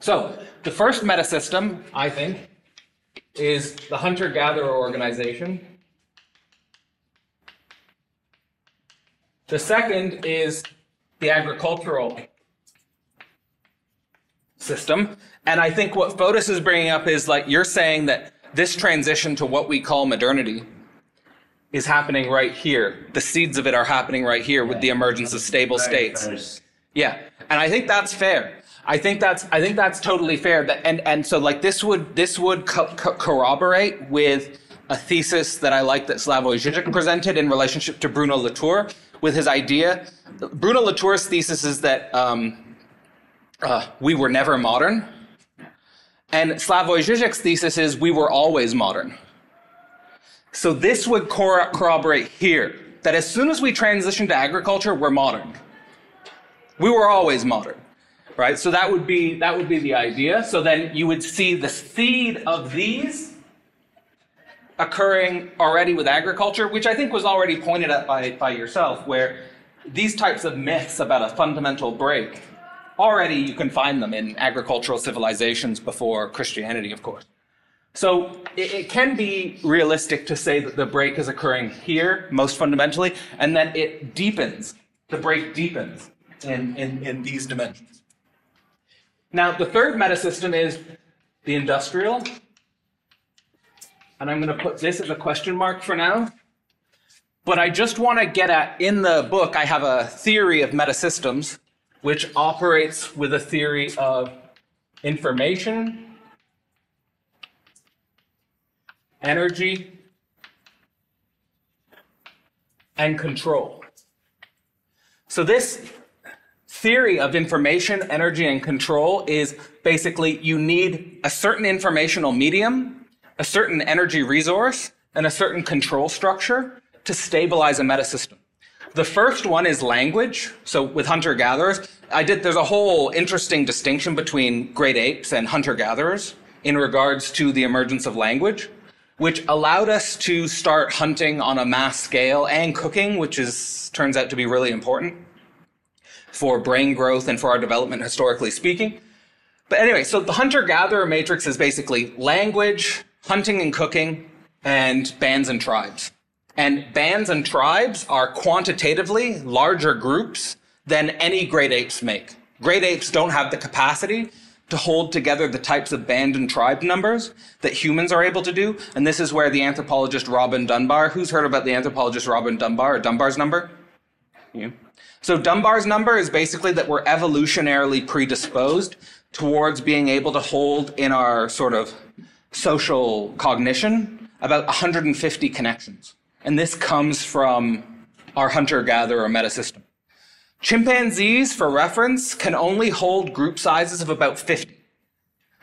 So the first metasystem, I think, is the hunter-gatherer organization. The second is the agricultural system. And I think what Fotis is bringing up is, like, you're saying that this transition to what we call modernity is happening right here. The seeds of it are happening right here with the emergence of stable states. Yeah, and I think that's fair. I think that's I think that's totally fair. That and and so like this would this would co co corroborate with a thesis that I like that Slavoj Žižek presented in relationship to Bruno Latour with his idea. Bruno Latour's thesis is that um, uh, we were never modern, and Slavoj Žižek's thesis is we were always modern. So this would cor corroborate here that as soon as we transition to agriculture, we're modern. We were always modern. Right, so that would be that would be the idea. So then you would see the seed of these occurring already with agriculture, which I think was already pointed at by, by yourself, where these types of myths about a fundamental break, already you can find them in agricultural civilizations before Christianity, of course. So it, it can be realistic to say that the break is occurring here, most fundamentally, and then it deepens, the break deepens in, in, in these dimensions. Now, the third metasystem is the industrial. And I'm going to put this as a question mark for now. But I just want to get at, in the book, I have a theory of metasystems, which operates with a theory of information, energy, and control. So this theory of information, energy, and control is basically you need a certain informational medium, a certain energy resource, and a certain control structure to stabilize a metasystem. The first one is language. So with hunter-gatherers, I did, there's a whole interesting distinction between great apes and hunter-gatherers in regards to the emergence of language, which allowed us to start hunting on a mass scale and cooking, which is, turns out to be really important for brain growth and for our development, historically speaking. But anyway, so the hunter-gatherer matrix is basically language, hunting and cooking, and bands and tribes. And bands and tribes are quantitatively larger groups than any great apes make. Great apes don't have the capacity to hold together the types of band and tribe numbers that humans are able to do. And this is where the anthropologist Robin Dunbar, who's heard about the anthropologist Robin Dunbar, or Dunbar's Number? Yeah. So Dunbar's number is basically that we're evolutionarily predisposed towards being able to hold in our sort of social cognition about one hundred fifty connections. And this comes from our hunter-gatherer metasystem. Chimpanzees, for reference, can only hold group sizes of about fifty.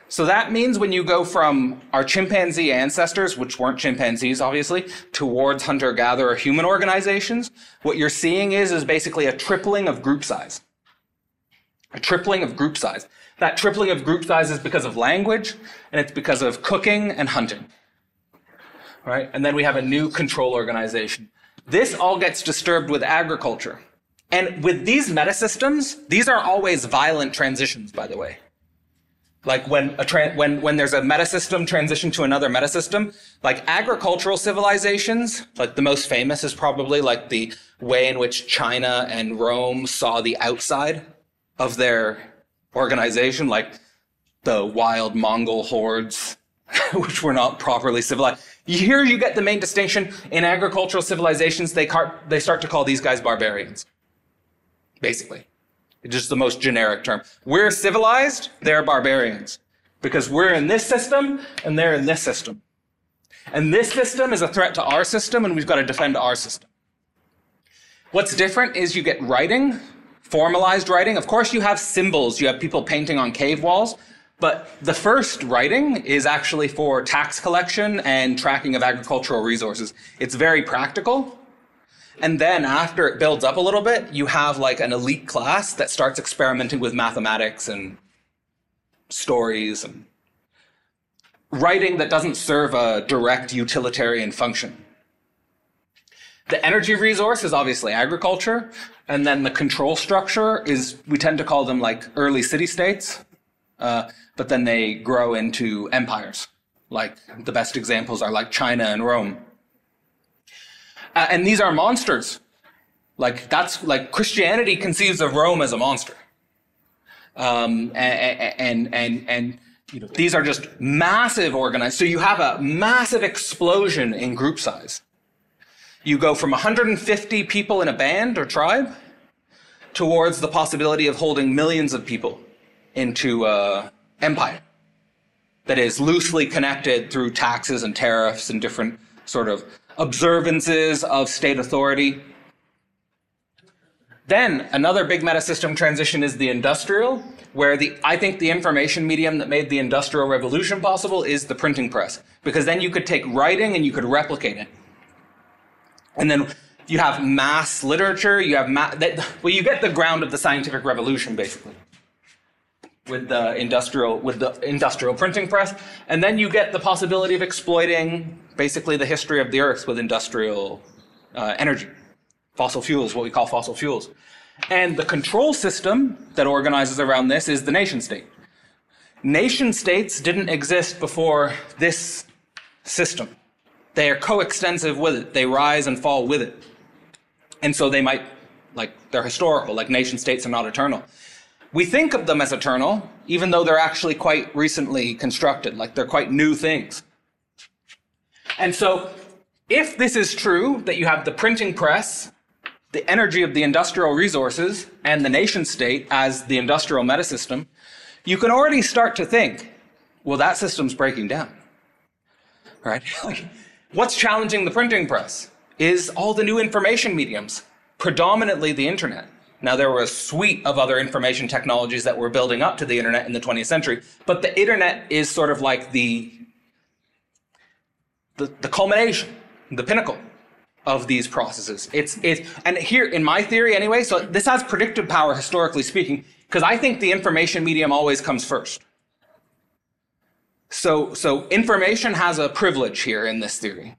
So that means when you go from our chimpanzee ancestors, which weren't chimpanzees, obviously, towards hunter-gatherer human organizations, what you're seeing is, is basically a tripling of group size. A tripling of group size. That tripling of group size is because of language, and it's because of cooking and hunting. All right? And then we have a new control organization. This all gets disturbed with agriculture. And with these metasystems, these are always violent transitions, by the way. Like when, a tra when, when there's a metasystem transition to another metasystem, like agricultural civilizations, like the most famous is probably like the way in which China and Rome saw the outside of their organization, like the wild Mongol hordes, which were not properly civilized. Here you get the main distinction. In agricultural civilizations, they, they start to call these guys barbarians, basically. It's just the most generic term. We're civilized, they're barbarians. Because we're in this system, and they're in this system. And this system is a threat to our system, and we've got to defend our system. What's different is you get writing, formalized writing. Of course, you have symbols. You have people painting on cave walls. But the first writing is actually for tax collection and tracking of agricultural resources. It's very practical. And then after it builds up a little bit, you have like an elite class that starts experimenting with mathematics and stories and writing that doesn't serve a direct utilitarian function. The energy resource is obviously agriculture. And then the control structure is, we tend to call them like early city-states, uh, but then they grow into empires. Like the best examples are like China and Rome. Uh, and these are monsters. Like that's like Christianity conceives of Rome as a monster. Um, and, and, and, and you know, these are just massive organized. So you have a massive explosion in group size. You go from one hundred fifty people in a band or tribe towards the possibility of holding millions of people into a empire that is loosely connected through taxes and tariffs and different sort of observances of state authority. Then another big metasystem transition is the industrial, where the I think the information medium that made the Industrial Revolution possible is the printing press, because then you could take writing and you could replicate it. And then you have mass literature, you have ma that, well, you get the ground of the scientific revolution basically with the industrial with the industrial printing press, and then you get the possibility of exploiting basically the history of the earth with industrial uh, energy. Fossil fuels, what we call fossil fuels. And the control system that organizes around this is the nation state. Nation states didn't exist before this system. They are coextensive with it. They rise and fall with it. And so they might, like, they're historical, like nation states are not eternal. We think of them as eternal, even though they're actually quite recently constructed, like they're quite new things. And so if this is true, that you have the printing press, the energy of the industrial resources, and the nation state as the industrial metasystem, you can already start to think, well, that system's breaking down, right? Like, what's challenging the printing press is all the new information mediums, predominantly the internet. Now, there were a suite of other information technologies that were building up to the internet in the twentieth century, but the internet is sort of like the, the, the culmination, the pinnacle of these processes. It's, it's, and here, in my theory anyway, so this has predictive power historically speaking, because I think the information medium always comes first. So, so information has a privilege here in this theory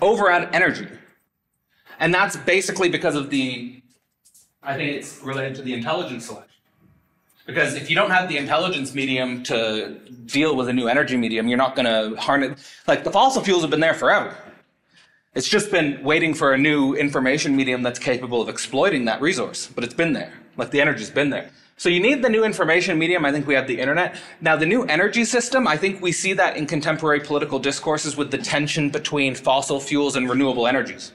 over at energy. And that's basically because of the, I think it's related to the intelligence selection. Because if you don't have the intelligence medium to deal with a new energy medium, you're not going to harness, like the fossil fuels have been there forever. It's just been waiting for a new information medium that's capable of exploiting that resource, but it's been there, like the energy's been there. So you need the new information medium. I think we have the internet. Now, the new energy system, I think we see that in contemporary political discourses with the tension between fossil fuels and renewable energies.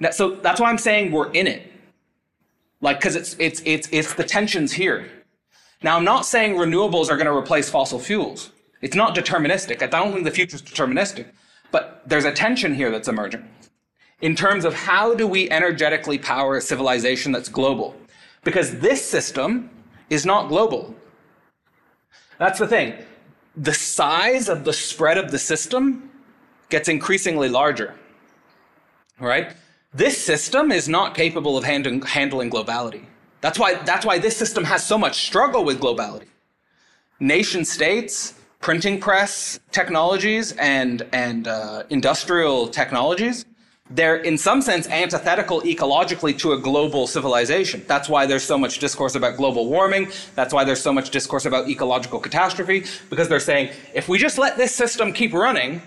Now, so that's why I'm saying we're in it, like, because it's, it's, it's, it's the tensions here. Now, I'm not saying renewables are going to replace fossil fuels. It's not deterministic. I don't think the future's deterministic. But there's a tension here that's emerging in terms of how do we energetically power a civilization that's global? Because this system is not global. That's the thing. The size of the spread of the system gets increasingly larger, right? This system is not capable of handling, handling globality. That's why, that's why this system has so much struggle with globality. Nation states, printing press technologies and, and uh, industrial technologies, they're in some sense antithetical ecologically to a global civilization. That's why there's so much discourse about global warming. That's why there's so much discourse about ecological catastrophe, because they're saying, if we just let this system keep running,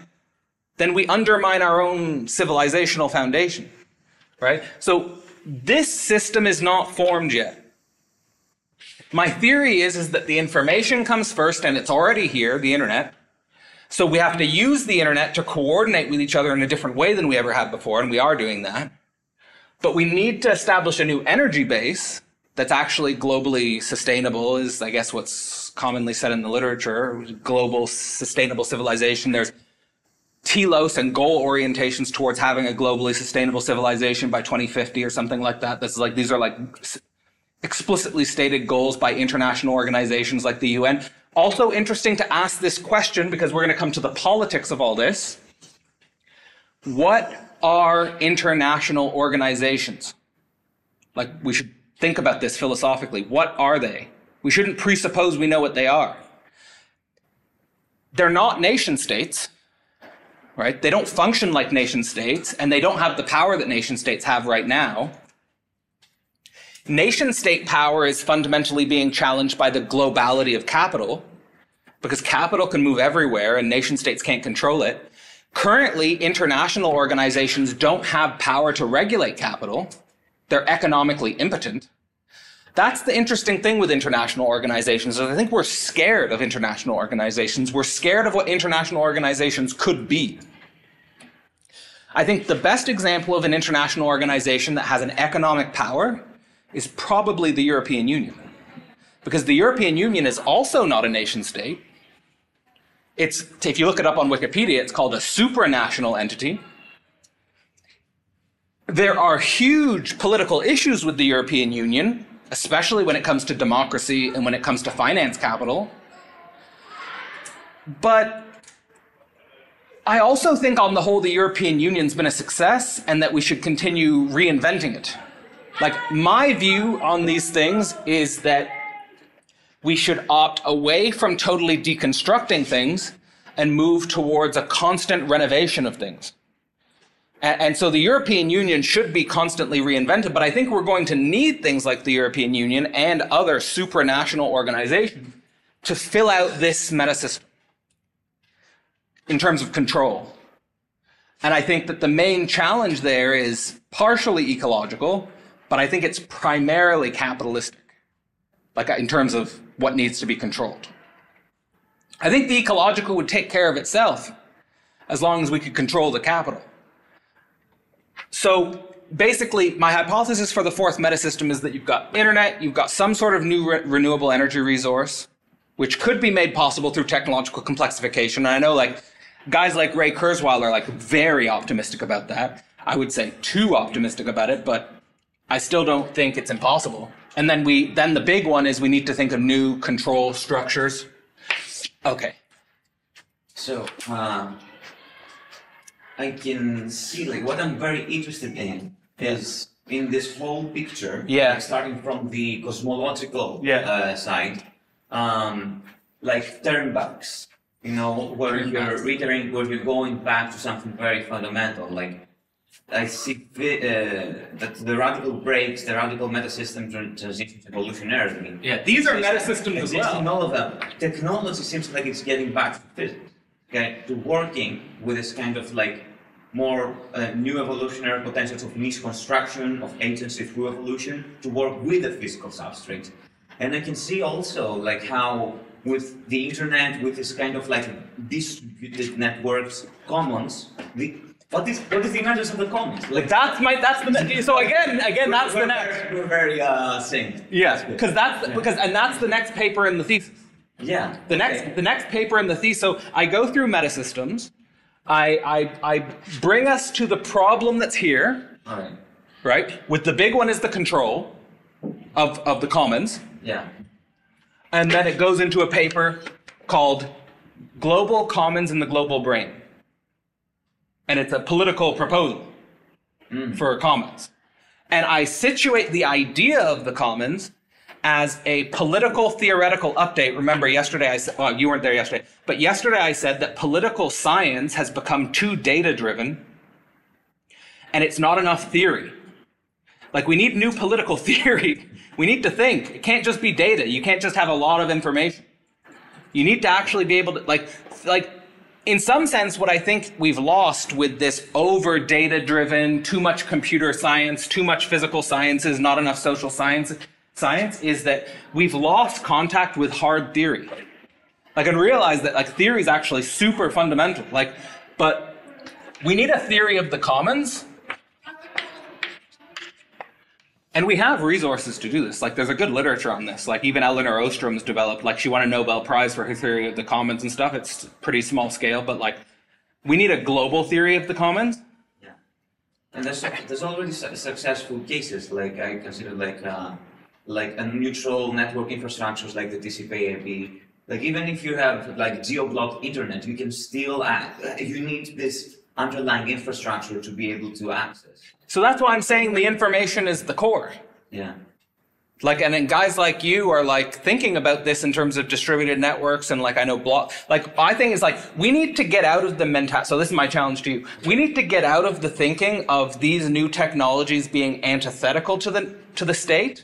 then we undermine our own civilizational foundation, right? So this system is not formed yet. My theory is, is that the information comes first, and it's already here, the internet. So we have to use the internet to coordinate with each other in a different way than we ever have before, and we are doing that. But we need to establish a new energy base that's actually globally sustainable, is I guess what's commonly said in the literature, global sustainable civilization. There's telos and goal orientations towards having a globally sustainable civilization by twenty fifty or something like that. This is like, these are like explicitly stated goals by international organizations like the U N. Also interesting to ask this question, because we're going to come to the politics of all this. What are international organizations? Like, we should think about this philosophically. What are they? We shouldn't presuppose we know what they are. They're not nation states, right? They don't function like nation states, and they don't have the power that nation states have right now. Nation-state power is fundamentally being challenged by the globality of capital, because capital can move everywhere and nation-states can't control it. Currently, international organizations don't have power to regulate capital. They're economically impotent. That's the interesting thing with international organizations. I think we're scared of international organizations. We're scared of what international organizations could be. I think the best example of an international organization that has an economic power is probably the European Union. because the European Union is also not a nation state. It's, if you look it up on Wikipedia, it's called a supranational entity. There are huge political issues with the European Union, especially when it comes to democracy and when it comes to finance capital. But I also think on the whole the European Union's been a success and that we should continue reinventing it. Like, my view on these things is that we should opt away from totally deconstructing things and move towards a constant renovation of things. And, and so the European Union should be constantly reinvented, but I think we're going to need things like the European Union and other supranational organizations to fill out this metasystem in terms of control. And I think that the main challenge there is partially ecological, but I think it's primarily capitalistic, like in terms of what needs to be controlled. I think the ecological would take care of itself as long as we could control the capital. So basically, my hypothesis for the fourth metasystem is that you've got internet, you've got some sort of new re renewable energy resource, which could be made possible through technological complexification. And I know like guys like Ray Kurzweil are like very optimistic about that. I would say too optimistic about it, but I still don't think it's impossible. And then we, then the big one is we need to think of new control structures. Okay. So um, I can see like what I'm very interested in is in this whole picture. Yeah. Like, starting from the cosmological yeah. uh, side, um, like turnbacks. You know, where you're reiterating, where you're going back to something very fundamental, like. I see uh, that the radical breaks, the radical metasystems, transitions, evolutionary. I mean, yeah, these are metasystems as well. In all of them, technology seems like it's getting back to physics, okay, to working with this kind of like more uh, new evolutionary potentials of niche construction, of agency through evolution, to work with the physical substrate. And I can see also like how with the internet, with this kind of like distributed networks, commons, the What is what is the emergence of the commons? Like that's my that's the so again again that's we're, the next we're very uh synced. Yeah, because that's, that's yeah. because and that's the next paper in the thesis. Yeah. The next okay. the next paper in the thesis. So I go through metasystems, I I I bring us to the problem that's here. All right. Right? With the big one is the control of of the commons. Yeah. And then it goes into a paper called Global Commons and the Global Brain. And it's a political proposal mm. for commons. And I situate the idea of the commons as a political theoretical update. Remember yesterday I said, well, you weren't there yesterday, but yesterday I said that political science has become too data-driven and it's not enough theory. Like we need new political theory. We need to think. It can't just be data. You can't just have a lot of information. You need to actually be able to, like, like, in some sense, what I think we've lost with this over data-driven, too much computer science, too much physical sciences, not enough social science, science is that we've lost contact with hard theory. Like, and realize that like theory is actually super fundamental. Like, but we need a theory of the commons, and we have resources to do this. Like, there's a good literature on this. Like, even Eleanor Ostrom's developed, like, she won a Nobel Prize for her theory of the commons and stuff. It's pretty small scale, but, like, we need a global theory of the commons. Yeah. And there's, there's already su successful cases, like, I consider, like, uh, like, a neutral network infrastructures like the T C P I P. Like, even if you have, like, geo-blocked internet, you can still, act. You need this underlying infrastructure to be able to access. So that's why I'm saying the information is the core. Yeah. Like, and then guys like you are like thinking about this in terms of distributed networks and like I know block, like I think it's like, we need to get out of the mentality. So this is my challenge to you. We need to get out of the thinking of these new technologies being antithetical to the, to the state.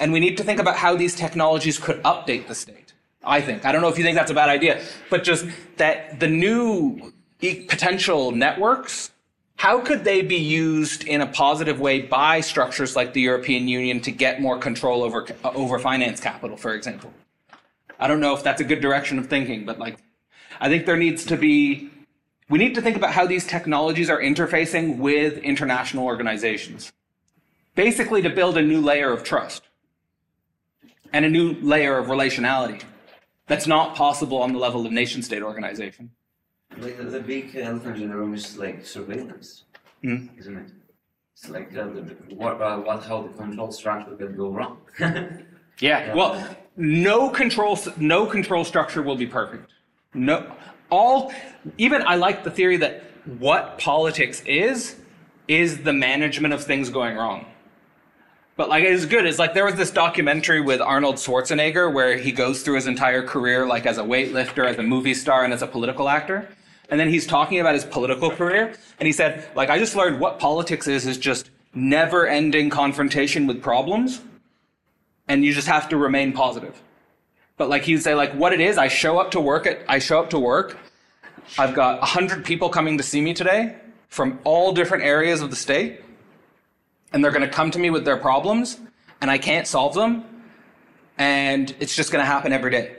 And we need to think about how these technologies could update the state. I think, I don't know if you think that's a bad idea, but just that the new potential networks, how could they be used in a positive way by structures like the European Union to get more control over over finance capital, for example? I don't know if that's a good direction of thinking, but like, I think there needs to be, we need to think about how these technologies are interfacing with international organizations, basically to build a new layer of trust. and a new layer of relationality that's not possible on the level of nation-state organization. Like the, the big elephant in the room is like surveillance, mm. isn't it? It's like uh, the, what, uh, what, how the control structure can go wrong. yeah. yeah. Well, no control, no control structure will be perfect. No, all. Even I like the theory that what politics is is the management of things going wrong. But like it's good. It's like there was this documentary with Arnold Schwarzenegger where he goes through his entire career, like as a weightlifter, as a movie star, and as a political actor. And then he's talking about his political career, and he said, like, I just learned what politics is, is just never-ending confrontation with problems, and you just have to remain positive. But like he'd say, like, what it is, I show up to work, at, I show up to work, I've got one hundred people coming to see me today from all different areas of the state, and they're going to come to me with their problems, and I can't solve them, and it's just going to happen every day.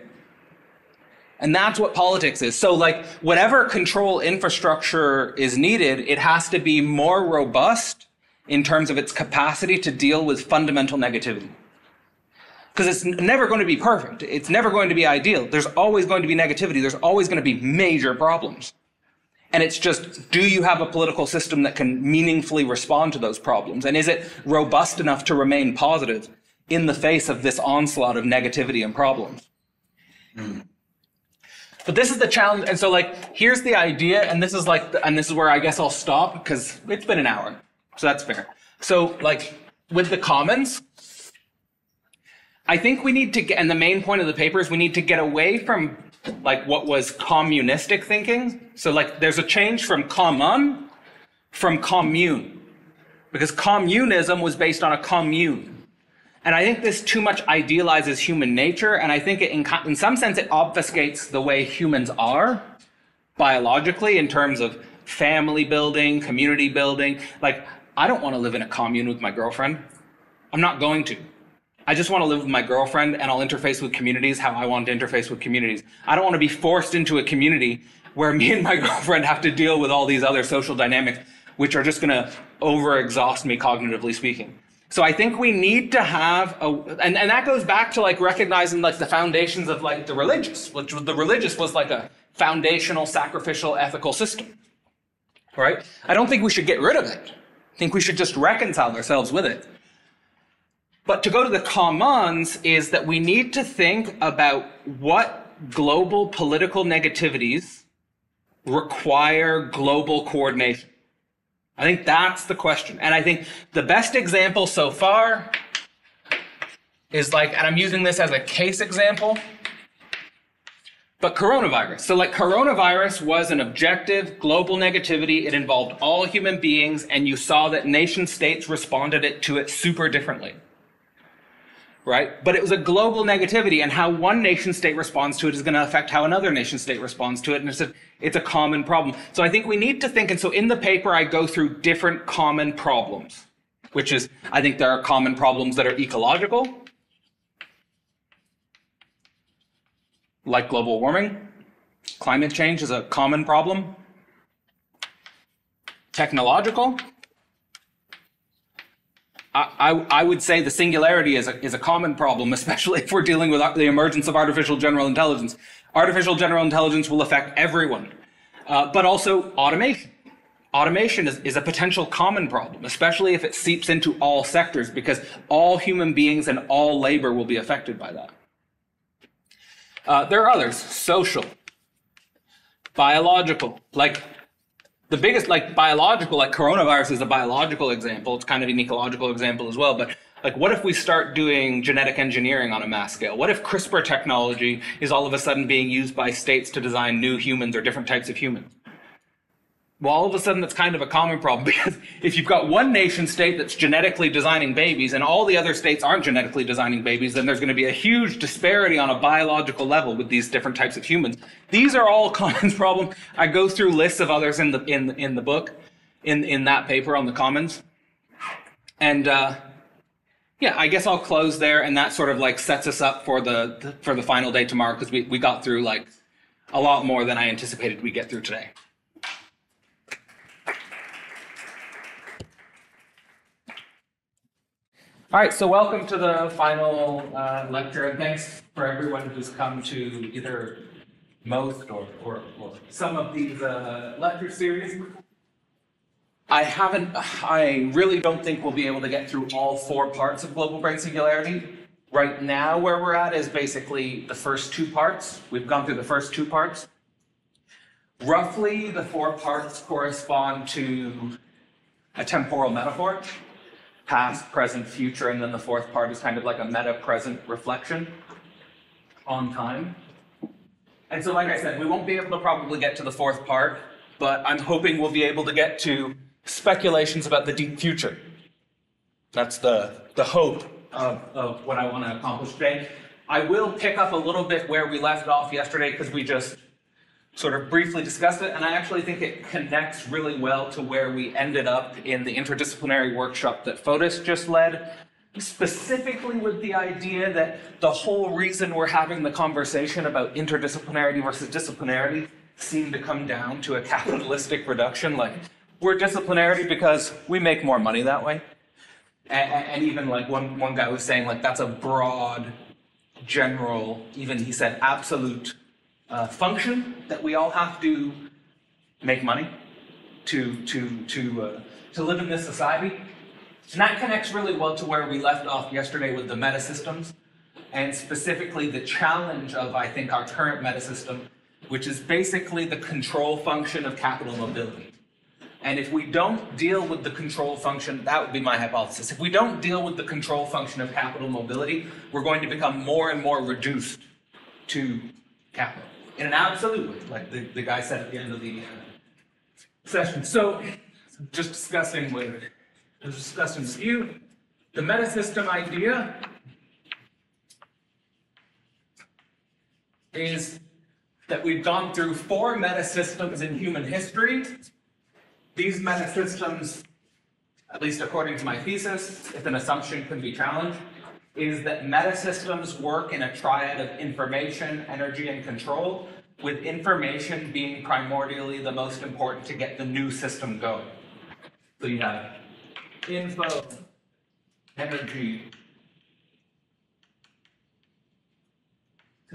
And that's what politics is. So like whatever control infrastructure is needed, it has to be more robust in terms of its capacity to deal with fundamental negativity. Because it's never going to be perfect. It's never going to be ideal. There's always going to be negativity. There's always going to be major problems. And it's just, do you have a political system that can meaningfully respond to those problems? And is it robust enough to remain positive in the face of this onslaught of negativity and problems? Mm. But this is the challenge, and so like here's the idea, and this is like, the, and this is where I guess I'll stop because it's been an hour, so that's fair. So like with the commons, I think we need to get, and the main point of the paper is we need to get away from like what was communistic thinking. So like there's a change from common, from commune, because communism was based on a commune. And I think this too much idealizes human nature, and I think it, in, in some sense it obfuscates the way humans are biologically in terms of family building, community building. Like, I don't want to live in a commune with my girlfriend. I'm not going to. I just want to live with my girlfriend, and I'll interface with communities how I want to interface with communities. I don't want to be forced into a community where me and my girlfriend have to deal with all these other social dynamics, which are just going to overexhaust me cognitively speaking. So I think we need to have, a, and, and that goes back to like recognizing like the foundations of like the religious, which was, the religious was like a foundational, sacrificial, ethical system, right? I don't think we should get rid of it. I think we should just reconcile ourselves with it. But to go to the commons is that we need to think about what global political negativities require global coordination. I think that's the question. And I think the best example so far is like, and I'm using this as a case example, but coronavirus. So like coronavirus was an objective global negativity. It involved all human beings, and you saw that nation states responded it, to it super differently, right? But it was a global negativity, and how one nation state responds to it is going to affect how another nation state responds to it. And it's a, it's a common problem. So I think we need to think, and so in the paper, I go through different common problems, which is, I think there are common problems that are ecological, like global warming. Climate change is a common problem. Technological. I, I would say the singularity is a, is a common problem, especially if we're dealing with the emergence of artificial general intelligence. Artificial general intelligence will affect everyone, uh, but also automation. Automation is, is a potential common problem, especially if it seeps into all sectors, because all human beings and all labor will be affected by that. Uh, there are others, social, biological, like the biggest, like biological, like coronavirus is a biological example. It's kind of an ecological example as well. But like, what if we start doing genetic engineering on a mass scale? What if CRISPR technology is all of a sudden being used by states to design new humans or different types of humans? Well, all of a sudden, that's kind of a common problem, because if you've got one nation state that's genetically designing babies and all the other states aren't genetically designing babies, then there's going to be a huge disparity on a biological level with these different types of humans. These are all commons problems. I go through lists of others in the in in the book, in in that paper on the commons, and uh, yeah, I guess I'll close there, and that sort of like sets us up for the for the final day tomorrow, because we we got through like a lot more than I anticipated we 'd get through today. All right, so welcome to the final uh, lecture, and thanks for everyone who's come to either most or, or, or some of these uh, lecture series. I haven't, I really don't think we'll be able to get through all four parts of Global Brain Singularity. Right now, where we're at is basically the first two parts. We've gone through the first two parts. Roughly, the four parts correspond to a temporal metaphor. Past, present, future, and then the fourth part is kind of like a meta-present reflection on time. And so like I said, we won't be able to probably get to the fourth part, but I'm hoping we'll be able to get to speculations about the deep future. That's the, the hope of, of what I want to accomplish today. I will pick up a little bit where we left off yesterday because we just sort of briefly discussed it, and I actually think it connects really well to where we ended up in the interdisciplinary workshop that Fotis just led, specifically with the idea that the whole reason we're having the conversation about interdisciplinarity versus disciplinarity seemed to come down to a capitalistic reduction, like, we're disciplinarity because we make more money that way. And, and even like one, one guy was saying, like, that's a broad, general, even he said absolute, Uh, function that we all have to make money to to to uh, to live in this society, and that connects really well to where we left off yesterday with the meta systems, and specifically the challenge of I think our current meta system, which is basically the control function of capital mobility. And if we don't deal with the control function, that would be my hypothesis. If we don't deal with the control function of capital mobility, we're going to become more and more reduced to capital. In an absolute way, like the, the guy said at the end of the uh, session. So, just discussing with, just discussing with you, the metasystem idea is that we've gone through four metasystems in human history. These metasystems, at least according to my thesis, if an assumption can be challenged, is that metasystems work in a triad of information, energy, and control, with information being primordially the most important to get the new system going. So you have info, energy,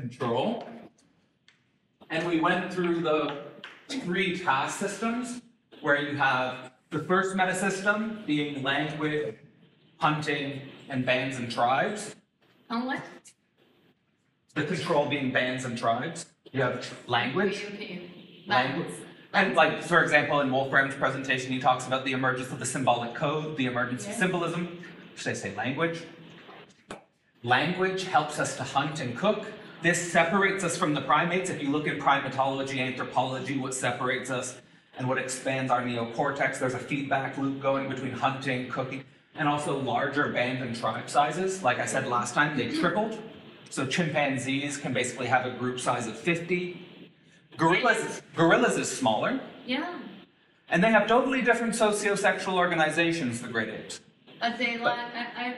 control. And we went through the three task systems, where you have the first metasystem being language, hunting, and bands and tribes. On what? The control being bands and tribes. You have language. Language. And like, for example, in Wolfram's presentation, he talks about the emergence of the symbolic code, the emergence yeah. of symbolism. Should I say language? Language helps us to hunt and cook. This separates us from the primates. If you look at primatology, anthropology, what separates us and what expands our neocortex, there's a feedback loop going between hunting, cooking, and also larger band and tribe sizes. Like I said last time, they tripled. So chimpanzees can basically have a group size of fifty. Gorillas, gorillas is smaller. Yeah. And they have totally different socio-sexual organizations, the great apes. But they, but, like, I, I,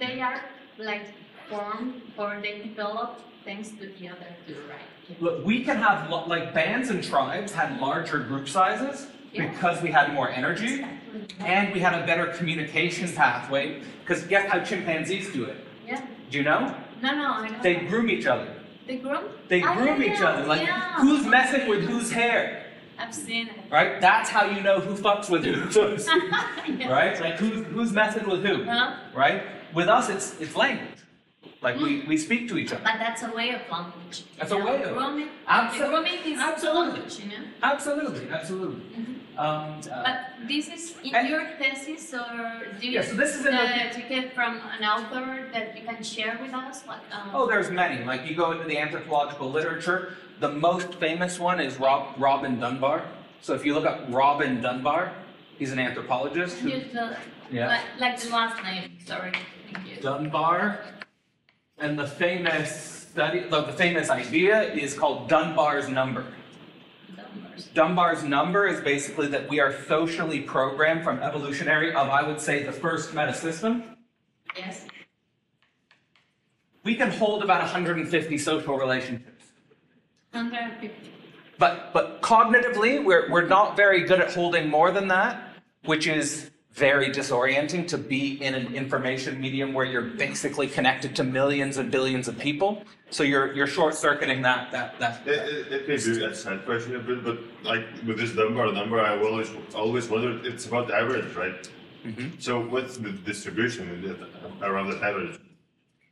they are like formed or they develop thanks to the other two, right? Yeah. Look, we can have, like bands and tribes had larger group sizes, yeah, because we had more energy, exactly, and we had a better communication pathway, because guess how chimpanzees do it? Yeah. Do you know? No, no, I know. They groom each other. They groom? They I groom each other. Like, yeah, who's messing with whose hair? I've seen it. Right? That's how you know who fucks with who. Yeah. Right? Like, who's, who's messing with who? Huh? Right? With us, it's, it's language. Like, mm. we, we speak to each other. But that's a way of language. That's know? a way of grooming. Absolutely. Grooming is absolutely language, you know? Absolutely, absolutely. Mm-hmm. Um, uh, but this is in and, your thesis, or do you, yeah, so this is uh, the, you get from an author that you can share with us? Like, um, oh, there's many. Like you go into the anthropological literature. The most famous one is Rob, Robin Dunbar. So if you look up Robin Dunbar, he's an anthropologist. Who, the, yeah. Like, like the last name. Sorry. Thank you. Dunbar, and the famous study, the, the famous idea is called Dunbar's Number. Dunbar's number is basically that we are socially programmed from evolutionary of, I would say, the first metasystem. Yes. We can hold about one hundred fifty social relationships. one hundred fifty. But, but cognitively, we're, we're not very good at holding more than that, which is very disorienting to be in an information medium where you're basically connected to millions and billions of people. So you're you're short-circuiting that that that. It, it, it may be a side question a bit, but like with this Dunbar number, I always always wondered it's about average, right? Mm-hmm. So what's the distribution around the average?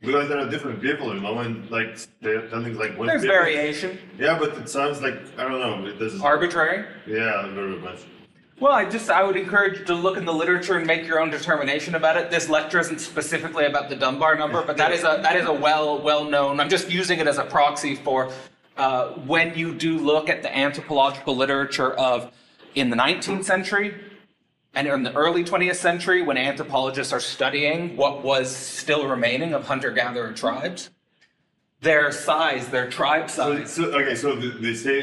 Because there are different people, you know, and like they're telling like one. There's people. Variation. Yeah, but it sounds like I don't know. It doesn't. Arbitrary. Yeah, very much. Well, I just, I would encourage you to look in the literature and make your own determination about it. This lecture isn't specifically about the Dunbar number, but that is a, that is a well, well-known, I'm just using it as a proxy for uh, when you do look at the anthropological literature of in the nineteenth century and in the early twentieth century, when anthropologists are studying what was still remaining of hunter-gatherer tribes. Their size, their tribe size. So, so, okay, so the, they say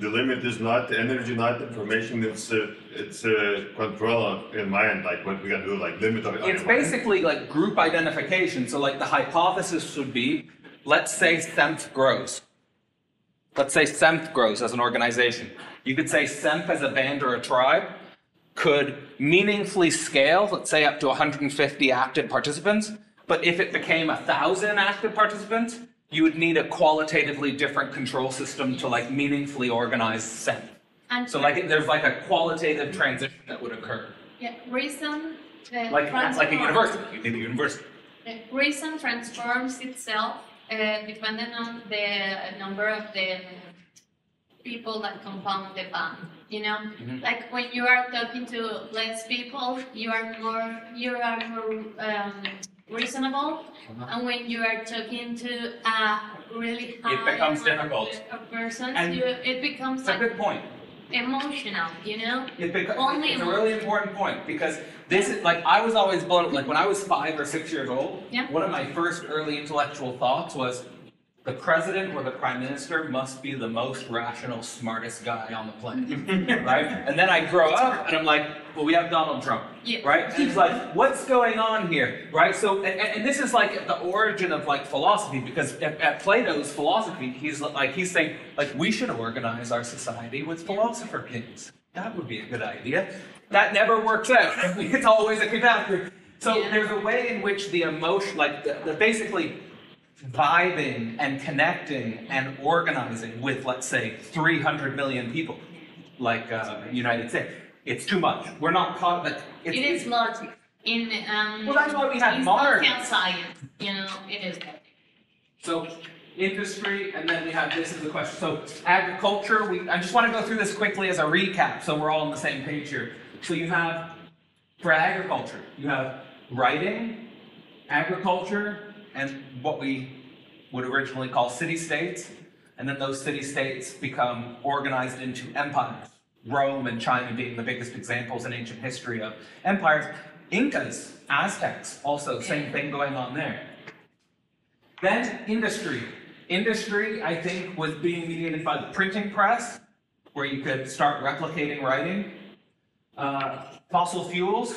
the limit is not energy, not information. It's a, it's a control of in mind, like what we can do, like limit of. It's basically mind. Like group identification. So, like the hypothesis would be, let's say S E M F grows. Let's say S E M F grows as an organization. You could say S E M F as a band or a tribe could meaningfully scale. Let's say up to one hundred fifty active participants. But if it became a thousand active participants, you would need a qualitatively different control system to like meaningfully organize S E M F. And so like there's like a qualitative transition that would occur. Yeah, reason. Uh, like that's like a university. You need a university. The reason transforms itself uh, depending on the number of the people that compound the band. You know, mm-hmm. Like when you are talking to less people, you are more. You are more. Um, reasonable, uh-huh. And when you are talking to a really high it becomes difficult a person, you, it becomes it's like a good point. Emotional, you know. It becomes only it's a really important point because this is like I was always blown. Like when I was five or six years old, yeah. One of my first early intellectual thoughts was the president or the prime minister must be the most rational, smartest guy on the planet, right? And then I grow up and I'm like, well, we have Donald Trump, yeah. Right? And he's like, what's going on here, right? So, and, and this is like the origin of like philosophy, because at, at Plato's philosophy, he's like, he's saying like, we should organize our society with philosopher kings. That would be a good idea. That never works out. It's always a catastrophe. So yeah. There's a way in which the emotion, like the, the basically, vibing and connecting and organizing with, let's say, three hundred million people, like uh, United States, it's too much. We're not caught. But it's, it is not in. Um, well, that's why we have modern science. You know, it is. So industry, and then we have this is the question. So agriculture. We. I just want to go through this quickly as a recap, so we're all on the same page here. So you have for agriculture, you have writing, agriculture. And what we would originally call city-states, and then those city-states become organized into empires. Rome and China being the biggest examples in ancient history of empires. Incas, Aztecs, also same thing going on there. Then industry. Industry, I think, was being mediated by the printing press, where you could start replicating writing. Uh, fossil fuels,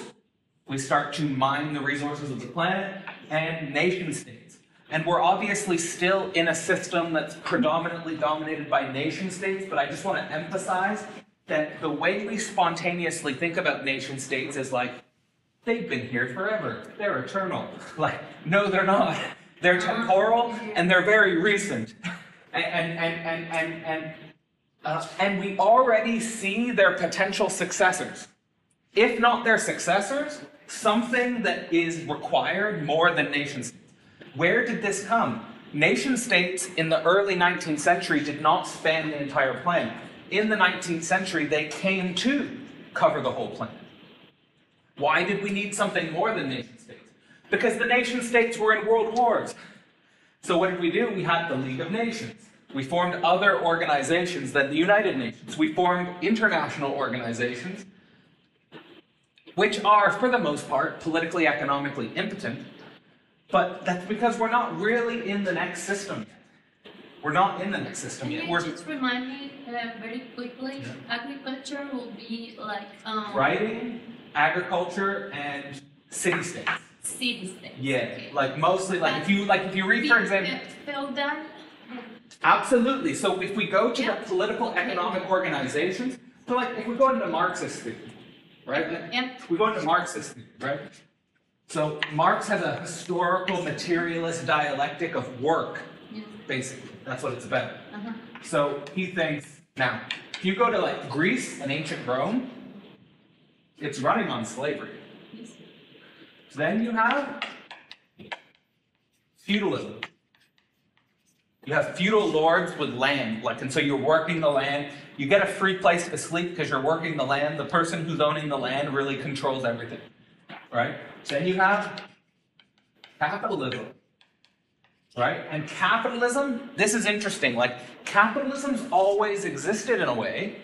we start to mine the resources of the planet. And nation states. And we're obviously still in a system that's predominantly dominated by nation states, but I just want to emphasize that the way we spontaneously think about nation states is like, they've been here forever, they're eternal. Like, no, they're not. They're temporal and they're very recent. And, and, and, and, and, uh, and we already see their potential successors. If not their successors, something that is required more than nation states. Where did this come? Nation states in the early nineteenth century did not span the entire planet. In the nineteenth century, they came to cover the whole planet. Why did we need something more than nation states? Because the nation states were in world wars. So what did we do? We had the League of Nations. We formed other organizations than the United Nations. We formed international organizations, which are, for the most part, politically, economically impotent, but that's because we're not really in the next system yet. We're not in the next system yet. Can you just remind me uh, very quickly, yeah. Agriculture will be like... Um, writing, agriculture, and city-states. City-states. Yeah, okay. Like mostly, like but if you like if you read, for example... Feudal? Absolutely. So if we go to yeah. the political, economic okay. organizations, so like if we go into Marxist theory, right? And we go into Marxism, right? So Marx has a historical materialist dialectic of work, yeah. basically. That's what it's about. Uh-huh. So he thinks, now, if you go to like Greece and ancient Rome, it's running on slavery. Yes. Then you have feudalism. You have feudal lords with land, like, and so you're working the land. You get a free place to sleep because you're working the land. The person who's owning the land really controls everything, right? Then you have capitalism, right? And capitalism, this is interesting. Like, capitalism's always existed in a way.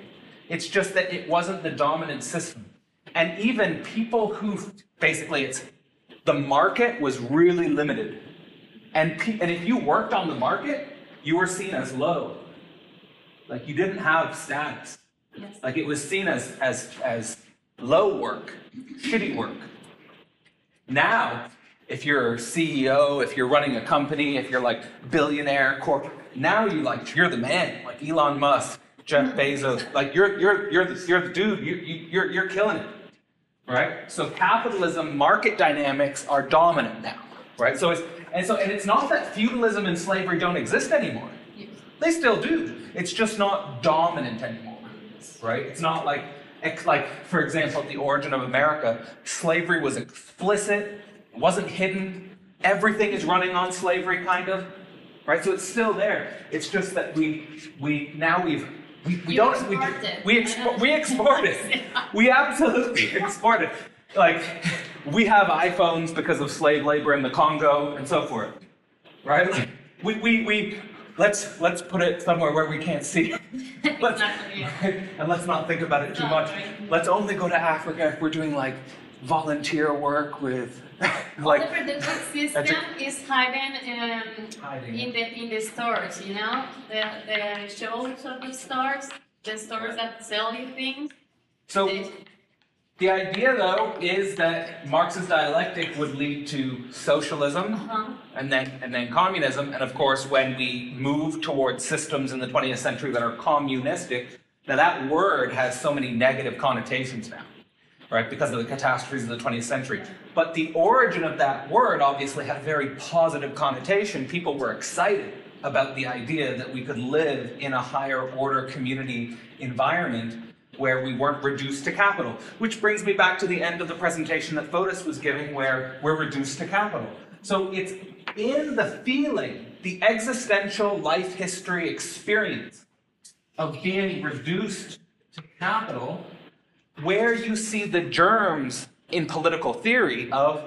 It's just that it wasn't the dominant system. And even people who, basically, it's the market was really limited. And, pe and if you worked on the market, you were seen as low. Like, you didn't have status. Yes. Like, it was seen as, as, as low work, shitty work. Now, if you're a C E O, if you're running a company, if you're like billionaire corporate, now you like you're the man, like Elon Musk, Jeff Bezos, like you're you're you're the you're the dude, you you you're you're killing it, right? So capitalism, market dynamics are dominant now, right? So it's and so and it's not that feudalism and slavery don't exist anymore. Yes. They still do. It's just not dominant anymore, right? It's not like. Like, for example, at the origin of America, slavery was explicit, wasn't hidden, everything is running on slavery, kind of, right? So it's still there. It's just that we, we now we've, we, we don't, we, we, expo we export it. We absolutely export it. Like, we have iPhones because of slave labor in the Congo and so forth, right? Like, we, we, we, Let's let's put it somewhere where we can't see. Let's, exactly, yeah. right? And let's not think about it too much. Let's only go to Africa if we're doing like volunteer work with. Like, well, the production system is hidden, um, hiding in the in the stores. You know, the the shows of the stores, the stores that sell you things. So they... the idea, though, is that Marx's dialectic would lead to socialism. Uh-huh. And then, and then communism, and of course, when we move towards systems in the twentieth century that are communistic, now that word has so many negative connotations now, right, because of the catastrophes of the twentieth century. But the origin of that word obviously had a very positive connotation. People were excited about the idea that we could live in a higher order community environment where we weren't reduced to capital, which brings me back to the end of the presentation that Fotis was giving, where we're reduced to capital. So it's in the feeling, the existential life history experience of being reduced to capital, where you see the germs in political theory of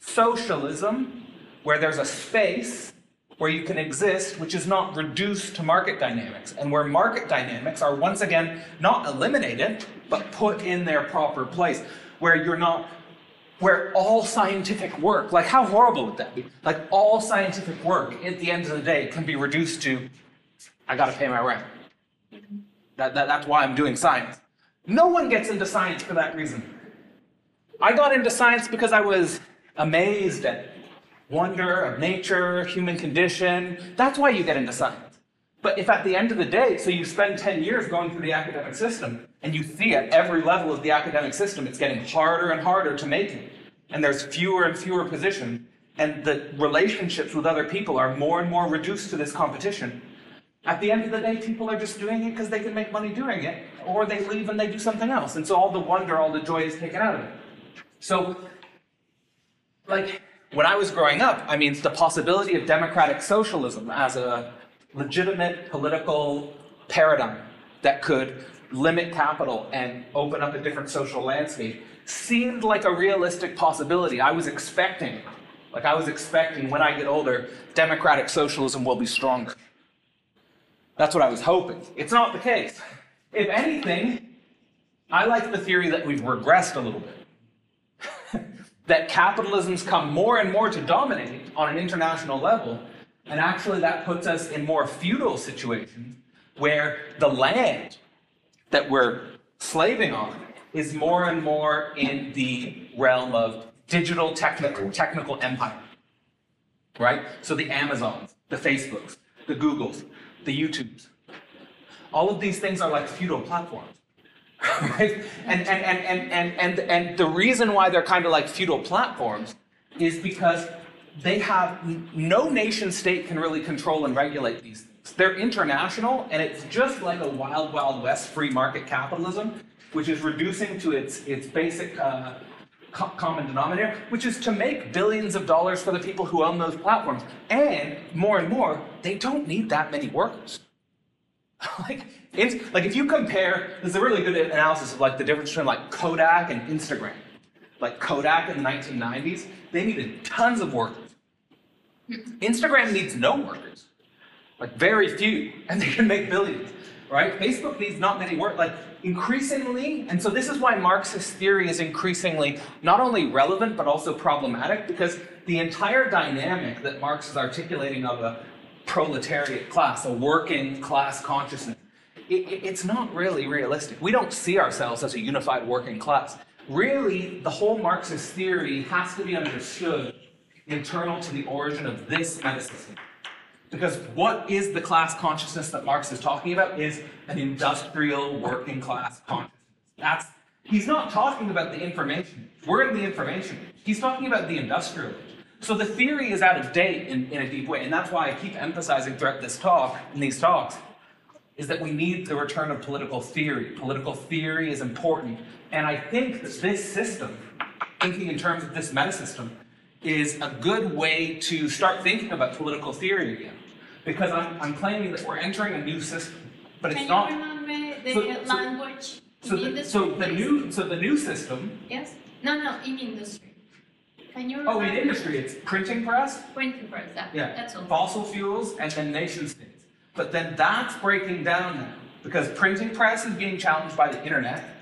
socialism, where there's a space where you can exist, which is not reduced to market dynamics, and where market dynamics are once again not eliminated, but put in their proper place, where you're not where all scientific work, like how horrible would that be? Like all scientific work at the end of the day can be reduced to, I gotta pay my rent. That, that, that's why I'm doing science. No one gets into science for that reason. I got into science because I was amazed at wonder of nature, human condition. That's why you get into science. But if at the end of the day, so you spend ten years going through the academic system, and you see at every level of the academic system, it's getting harder and harder to make it. And there's fewer and fewer positions. And the relationships with other people are more and more reduced to this competition. At the end of the day, people are just doing it because they can make money doing it, or they leave and they do something else. And so all the wonder, all the joy is taken out of it. So, like, when I was growing up, I mean, the possibility of democratic socialism as a legitimate political paradigm that could limit capital and open up a different social landscape seemed like a realistic possibility. I was expecting, like I was expecting when I get older, democratic socialism will be stronger. That's what I was hoping. It's not the case. If anything, I like the theory that we've regressed a little bit. That capitalism's come more and more to dominate on an international level, and actually that puts us in more feudal situations where the land that we're slaving on is more and more in the realm of digital technical, technical empire, right? So the Amazons, the Facebooks, the Googles, the YouTubes, all of these things are like feudal platforms. right? And, and, and, and, and, and, and the reason why they're kind of like feudal platforms is because they have, no nation state can really control and regulate these things. They're international, and it's just like a wild, wild west free market capitalism, which is reducing to its, its basic uh, co common denominator, which is to make billions of dollars for the people who own those platforms. And more and more, they don't need that many workers. Like, it's, like if you compare, there's a really good analysis of like the difference between like Kodak and Instagram. Like Kodak in the nineteen nineties, they needed tons of workers. Instagram needs no workers, like very few, and they can make billions, right? Facebook needs not many workers, like increasingly, and so this is why Marxist theory is increasingly not only relevant but also problematic, because the entire dynamic that Marx is articulating of a proletariat class, a working class consciousness, it, it, it's not really realistic. We don't see ourselves as a unified working class. Really, the whole Marxist theory has to be understood internal to the origin of this metacism. Because what is the class consciousness that Marx is talking about is an industrial working class consciousness. That's, he's not talking about the information. We're in the information. He's talking about the industrial. So the theory is out of date in, in a deep way, and that's why I keep emphasizing throughout this talk, in these talks, is that we need the return of political theory. Political theory is important. And I think that this system, thinking in terms of this metasystem, is a good way to start thinking about political theory again. Because I'm, I'm claiming that we're entering a new system, but it's not. Can you remember the so, so, language so in the, industry? So the, new, so the new system. Yes? No, no, in industry. Can you remember? Oh, in industry, it's printing press? Printing press, that, yeah. That's all. Fossil fuels and then nation states. But then that's breaking down now, because printing press is being challenged by the internet.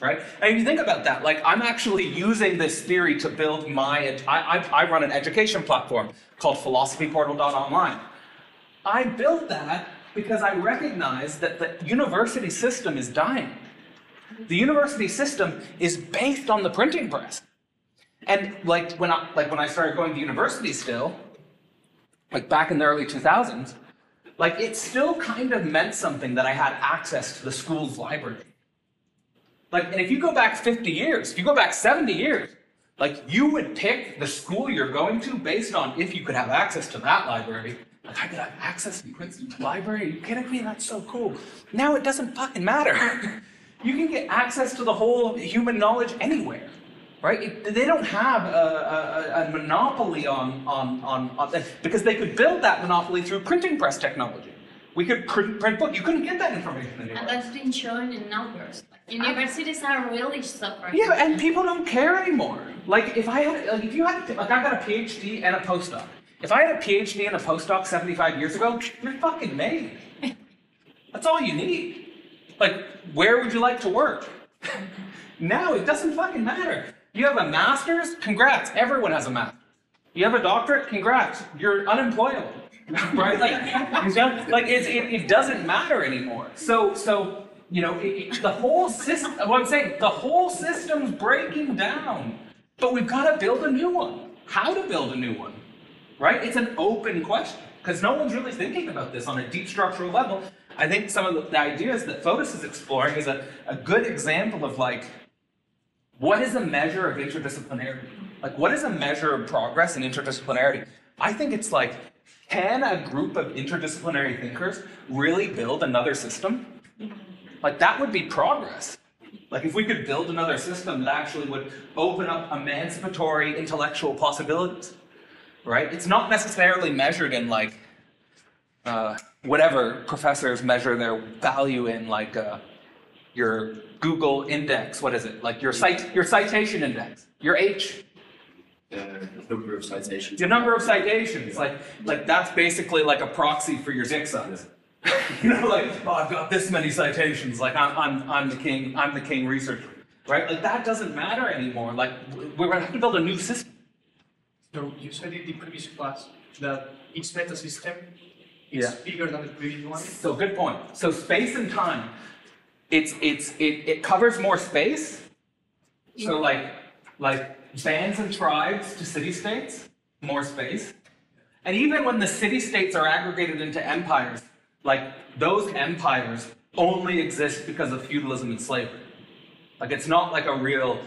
Right? And if you think about that, like I'm actually using this theory to build my, I, I, I run an education platform called philosophy portal dot online. I built that because I recognize that the university system is dying. The university system is based on the printing press. And like when I, like when I started going to university still, like back in the early two thousands, like it still kind of meant something that I had access to the school's library. Like, and if you go back fifty years, if you go back seventy years, like you would pick the school you're going to based on if you could have access to that library. Like, I could have access to Princeton's library? Are you kidding me? That's so cool. Now it doesn't fucking matter. You can get access to the whole human knowledge anywhere, right? It, they don't have a, a, a monopoly on, on, on, on, because they could build that monopoly through printing press technology. We could print, print books. You couldn't get that information anywhere. And that's been shown in numbers. Universities are really suffering. Yeah, and people don't care anymore. Like if I had, like if you had, like I got a PhD and a postdoc. If I had a PhD and a postdoc seventy-five years ago, you're fucking made. That's all you need. Like, where would you like to work? Now it doesn't fucking matter. You have a master's, congrats. Everyone has a master's. You have a doctorate, congrats. You're unemployable, right? Like, like it, it, it doesn't matter anymore. So, so. You know, it, it, the whole system, what I'm saying, the whole system's breaking down, but we've got to build a new one. How to build a new one, right? It's an open question, because no one's really thinking about this on a deep structural level. I think some of the, the ideas that Fotis is exploring is a, a good example of like, what is a measure of interdisciplinarity? Like, what is a measure of progress in interdisciplinarity? I think it's like, can a group of interdisciplinary thinkers really build another system? Like that would be progress. Like if we could build another system that actually would open up emancipatory intellectual possibilities, right? It's not necessarily measured in like uh, whatever professors measure their value in, like uh, your Google index. What is it? Like your cite, your citation index, your H. The number of citations. The number of citations. Like like that's basically like a proxy for your dick size. You know, like, oh, I've got this many citations, like, I'm, I'm, I'm the king, I'm the king researcher, right? Like, that doesn't matter anymore. Like, we're going to have to build a new system. So, you said in the previous class that each meta system is yeah. bigger than the previous one? So, good point. So, space and time, it's, it's, it, it covers more space. Yeah. So, like, like, bands and tribes to city-states, more space. And even when the city-states are aggregated into empires, like those empires only exists because of feudalism and slavery. Like, it's not like a real,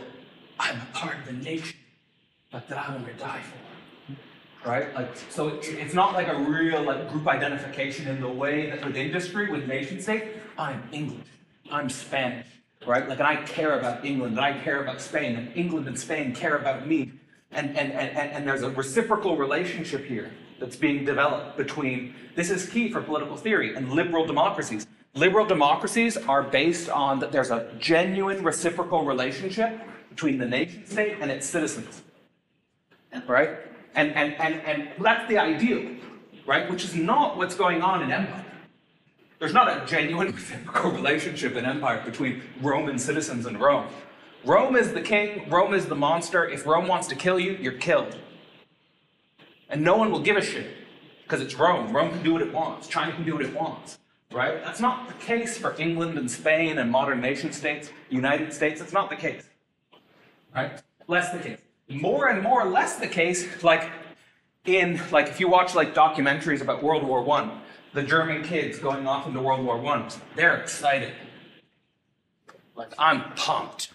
I'm a part of the nation, but that I'm going to die for, right? Like, so it, it's not like a real like group identification in the way that with industry, with nation state, I'm English, I'm Spanish, right? Like, and I care about England, and I care about Spain, and England and Spain care about me. And, and, and, and there's a reciprocal relationship here that's being developed between, this is key for political theory, and liberal democracies. Liberal democracies are based on that there's a genuine reciprocal relationship between the nation state and its citizens, right? And, and, and, and that's the ideal, right? Which is not what's going on in empire. There's not a genuine reciprocal relationship in empire between Roman citizens and Rome. Rome is the king, Rome is the monster. If Rome wants to kill you, you're killed. And no one will give a shit, because it's Rome. Rome can do what it wants. China can do what it wants, right? That's not the case for England and Spain and modern nation states, United States. It's not the case, right? Less the case. More and more less the case, like in, like if you watch like documentaries about World War One, the German kids going off into World War One, they're excited. Like, I'm pumped.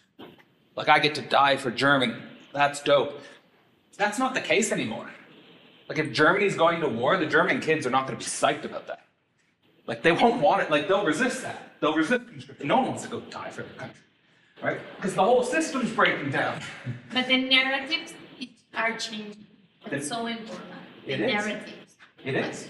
Like, I get to die for Germany. That's dope. That's not the case anymore. Like, if Germany's going to war, the German kids are not going to be psyched about that. Like, they won't want it. Like, they'll resist that. They'll resist conscription. No one wants to go die for their country, right? Because the whole system's breaking down. But the narratives are changing. That's so important. The it narratives. Is. It is.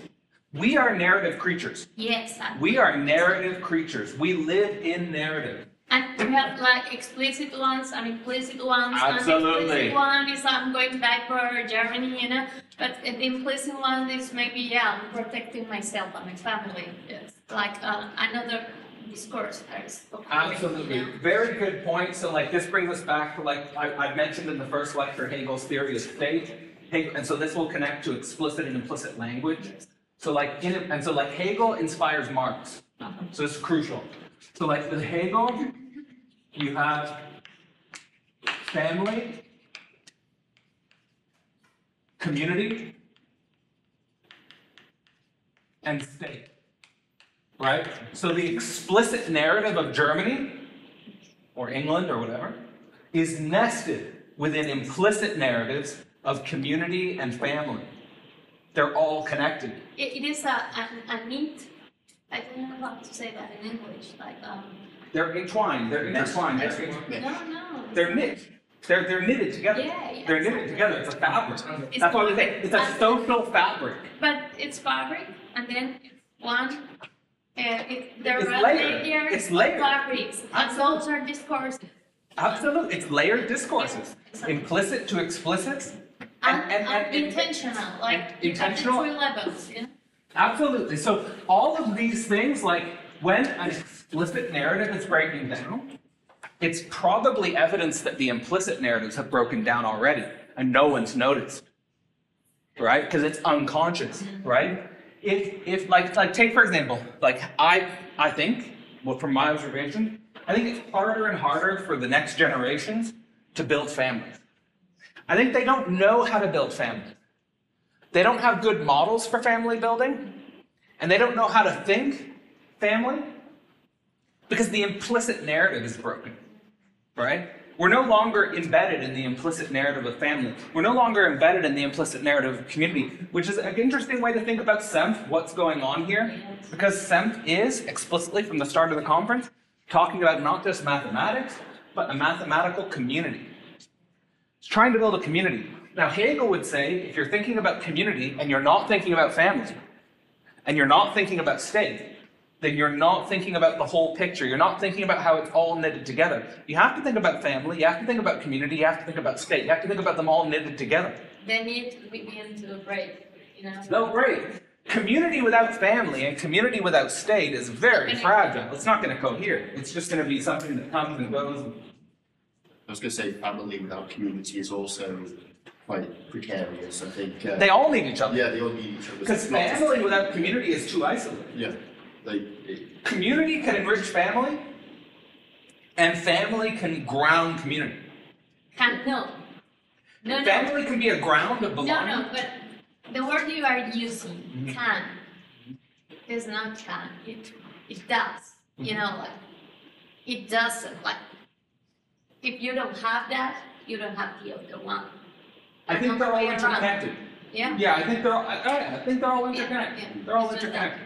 We are narrative creatures. Yes. I'm we are narrative creatures. We live in narrative. And we have like explicit ones and implicit ones. Absolutely. And the explicit one is I'm going back for Germany, you know. But the implicit one is maybe, yeah, I'm protecting myself and my family. Yes. Like uh, another discourse. Absolutely. You know? Very good point. So like this brings us back to like, I, I mentioned in the first lecture, Hegel's theory of state. Hegel, and so this will connect to explicit and implicit language. Yes. So like, in, and so like Hegel inspires Marx. Uh-huh. So it's crucial. So like with Hegel, you have family, community, and state, right? So the explicit narrative of Germany, or England, or whatever, is nested within implicit narratives of community and family. They're all connected. It is a, a, a neat I don't know how to say that in English. Like, um, they're entwined. They're intertwined. They're mixed. No, no. They're mixed. They're they're knitted together. Yeah, yeah, they're exactly. knitted together. It's a fabric. It's That's what we say. It's a social fabric. But it's fabric, and then one. Uh, it, they're it's layered. Layered. It's layered. Fabrics. And those are discourses. Absolutely, it's layered discourses. Exactly. Implicit to explicit. And, and, and, and, and intentional, and, like intentional at two levels. You know? Absolutely. So all of these things, like when an explicit narrative is breaking down, it's probably evidence that the implicit narratives have broken down already and no one's noticed, right? Because it's unconscious, right? If, if like, like, take for example, like I, I think, well, from my observation, I think it's harder and harder for the next generations to build families. I think they don't know how to build families. They don't have good models for family building, and they don't know how to think family because the implicit narrative is broken, right? We're no longer embedded in the implicit narrative of family. We're no longer embedded in the implicit narrative of community, which is an interesting way to think about S E M F, what's going on here, because S E M F is explicitly from the start of the conference talking about not just mathematics, but a mathematical community. It's trying to build a community. Now, Hegel would say, if you're thinking about community and you're not thinking about family, and you're not thinking about state, then you're not thinking about the whole picture. You're not thinking about how it's all knitted together. You have to think about family, you have to think about community, you have to think about state, you have to think about them all knitted together. They need to begin to break, you know? They'll break. Community without family and community without state is very fragile. It's not going to cohere. It's just going to be something that comes and goes. I was going to say family without community is also quite precarious, I think. Uh, they all need each other. Yeah, they all need each other. Because family without community is too isolated. Yeah. They, it, community can enrich family, and family can ground community. Can, no. No, family no. can be a ground of belonging. No, no, but the word you are using, can, is not can. It, it does. Mm-hmm. You know, like, it doesn't, like, if you don't have that, you don't have the other one. There's I think they're all interconnected. Yeah. Yeah, I think they're all, I, I think they're all interconnected. Yeah, yeah. They're all it's interconnected.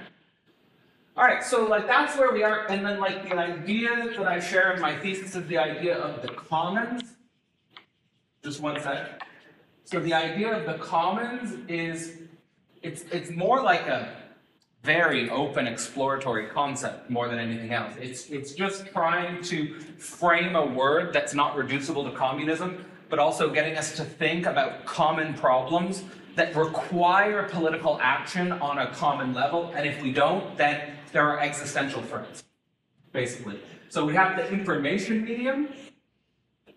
All right, so like that's where we are, and then like the idea that I share in my thesis is the idea of the commons. Just one second. So the idea of the commons is, it's it's more like a very open exploratory concept more than anything else. It's it's just trying to frame a word that's not reducible to communism, but also getting us to think about common problems that require political action on a common level, and if we don't, then there are existential threats, basically. So we have the information medium,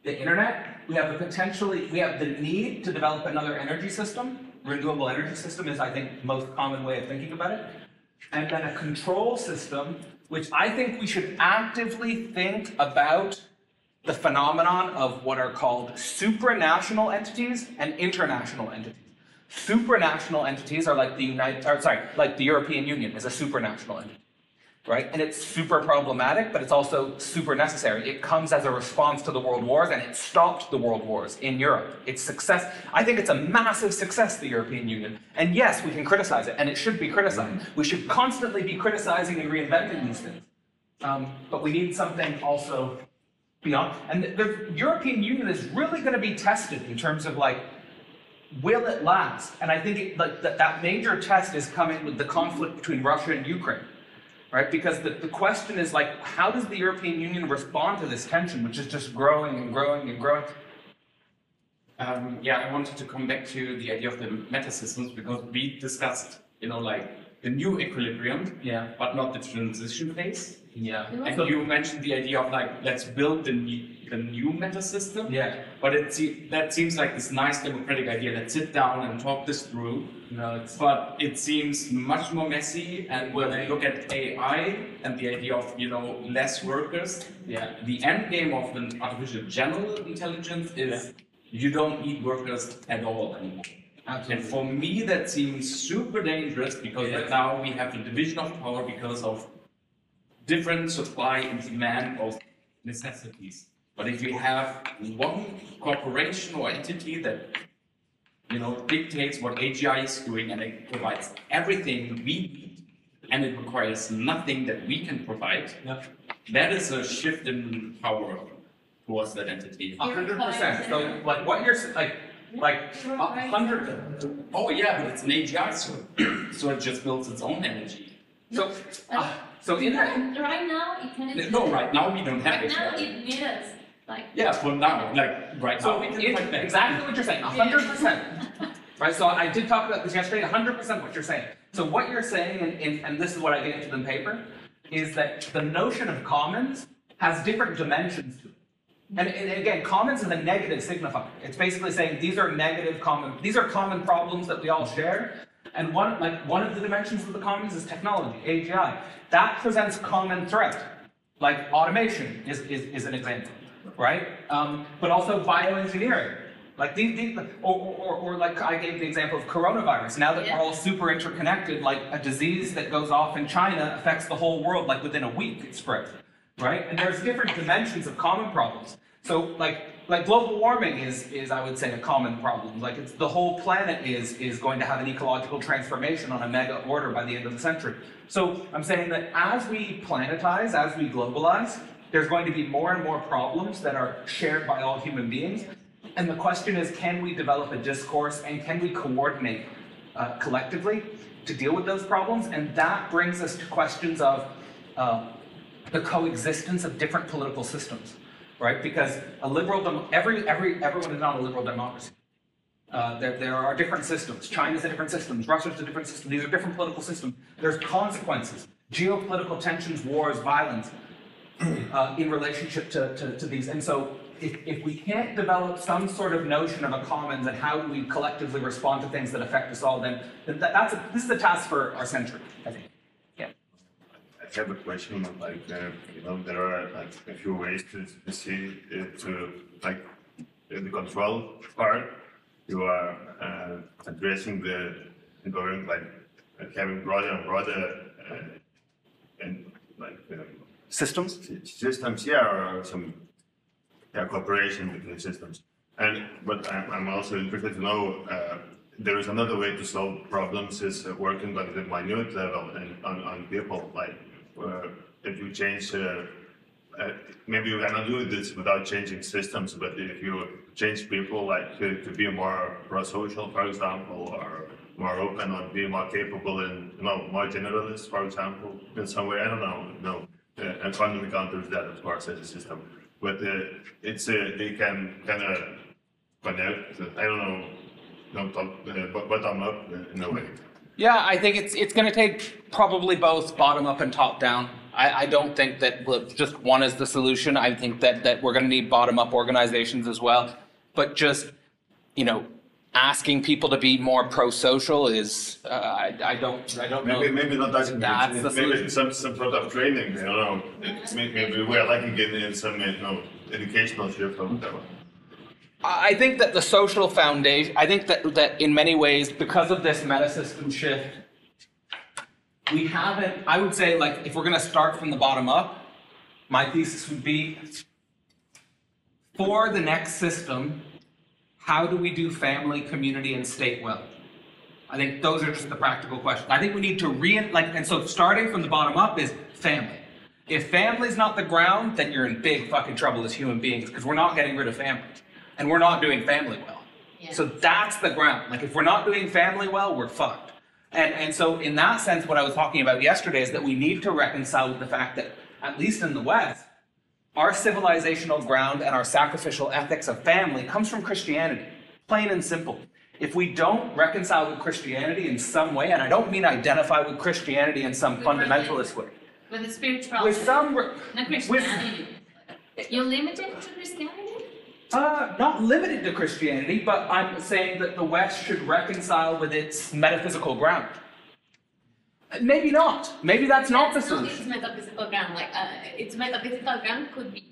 the internet, we have the potentially, we have the need to develop another energy system. Renewable energy system is, I think, the most common way of thinking about it. And then a control system, which I think we should actively think about the phenomenon of what are called supranational entities and international entities. Supranational entities are like the United, or sorry, like the European Union is a supranational entity, right? And it's super problematic, but it's also super necessary. It comes as a response to the world wars, and it stopped the world wars in Europe. It's success. I think it's a massive success, the European Union. And yes, we can criticize it, and it should be criticized. We should constantly be criticizing and reinventing these things. Um, but we need something also beyond. And the, the European Union is really going to be tested in terms of like, will it last? And I think it, like, that, that major test is coming with the conflict between Russia and Ukraine, right? Because the, the question is like, how does the European Union respond to this tension, which is just growing and growing and growing? Um, yeah, I wanted to come back to the idea of the meta-systems, because we discussed, you know, like the new equilibrium, yeah, but not the transition phase. Yeah, and you mentioned the idea of like, let's build the new, the new meta system. Yeah, but it se that seems like this nice democratic idea. Let's sit down and talk this through. No, it's but it seems much more messy. And when I look at A I and the idea of, you know, less workers, yeah, the end game of an artificial general intelligence is, yeah, you don't need workers at all anymore. Absolutely. And for me, that seems super dangerous, because yeah, like now we have a division of power because of different supply and demand of necessities. But if we have one corporation or entity that, you know, dictates what A G I is doing, and it provides everything we need, and it requires nothing that we can provide, yeah, that is a shift in power towards that entity. A hundred percent. So, like, what you're like, like a hundred. Oh yeah, but it's an A G I, so so it just builds its own energy. So. Uh, So in that, right now it can. No, right now we don't have right it. Right now it needs us. Like, yeah, for now, like right so now. We can it, exactly what you're saying, one hundred percent. Right, so I did talk about this yesterday, one hundred percent what you're saying. So what you're saying, and, and, and this is what I get into the paper, is that the notion of commons has different dimensions to it. And, and again, commons is a negative signifier. It's basically saying these are negative common, these are common problems that we all share. And one, like, one of the dimensions of the commons is technology, A G I. That presents common threat, like automation is, is, is an example, right? Um, but also bioengineering, like these, these or, or, or like I gave the example of coronavirus. Now that yeah, we're all super interconnected, like a disease that goes off in China affects the whole world, like within a week it spreads, right? And there's different dimensions of common problems. So like, like global warming is, is, I would say, a common problem. Like it's, the whole planet is, is going to have an ecological transformation on a mega order by the end of the century. So I'm saying that as we planetize, as we globalize, there's going to be more and more problems that are shared by all human beings. And the question is, can we develop a discourse and can we coordinate uh, collectively to deal with those problems? And that brings us to questions of uh, the coexistence of different political systems. Right, because a liberal, dem every every everyone is not a liberal democracy. Uh, there there are different systems. China's a different system. Russia's a different system. These are different political systems. There's consequences, geopolitical tensions, wars, violence, uh, in relationship to, to to these. And so, if if we can't develop some sort of notion of a commons and how do we collectively respond to things that affect us all, then, then that, that's a, this is a task for our century, I think. I have a question. Like, uh, you know, there are like a few ways to see it, to like the control part. You are uh, addressing the going like having broader and broader uh, and like um, systems? Systems, yeah, or some yeah, cooperation between systems. And but I'm, I'm also interested to know uh, there is another way to solve problems is uh, working on the minute level and on, on people. Like uh, if you change, uh, uh, maybe you cannot do this without changing systems. But if you change people, like to, to be more pro-social, for example, or more open, or be more capable and you know more generalist, for example, in some way. I don't know. No, uh, and quantum counters that, of course, as a system. But uh, it's uh, they can kind of connect. I don't know. Don't talk, uh, bottom up uh, in a way. Yeah, I think it's it's going to take probably both bottom up and top down. I, I don't think that just one is the solution. I think that that we're going to need bottom up organizations as well. But just you know, asking people to be more pro-social is uh, I, I don't I don't maybe, know. Maybe not that. That's the maybe solution. some some sort of training. You know, maybe we're lacking in some you know, educational shift or whatever. I think that the social foundation, I think that, that in many ways, because of this meta-system shift, we haven't, I would say, like, if we're going to start from the bottom up, my thesis would be, for the next system, how do we do family, community, and state well? I think those are just the practical questions. I think we need to re, like, and so starting from the bottom up is family. If family's not the ground, then you're in big fucking trouble as human beings, because we're not getting rid of family. And we're not doing family well. Yeah. So that's the ground. Like if we're not doing family well, we're fucked. And, and so in that sense, what I was talking about yesterday is that we need to reconcile with the fact that, at least in the West, our civilizational ground and our sacrificial ethics of family comes from Christianity, plain and simple. If we don't reconcile with Christianity in some way, and I don't mean identify with Christianity in some with fundamentalist religion. way. With a spirituality. With some... Not Christianity. With, You're limited to Christianity? Uh, not limited to Christianity, but I'm saying that the West should reconcile with its metaphysical ground. Maybe not. Maybe that's not the solution. It's metaphysical ground. Like uh, its metaphysical ground could be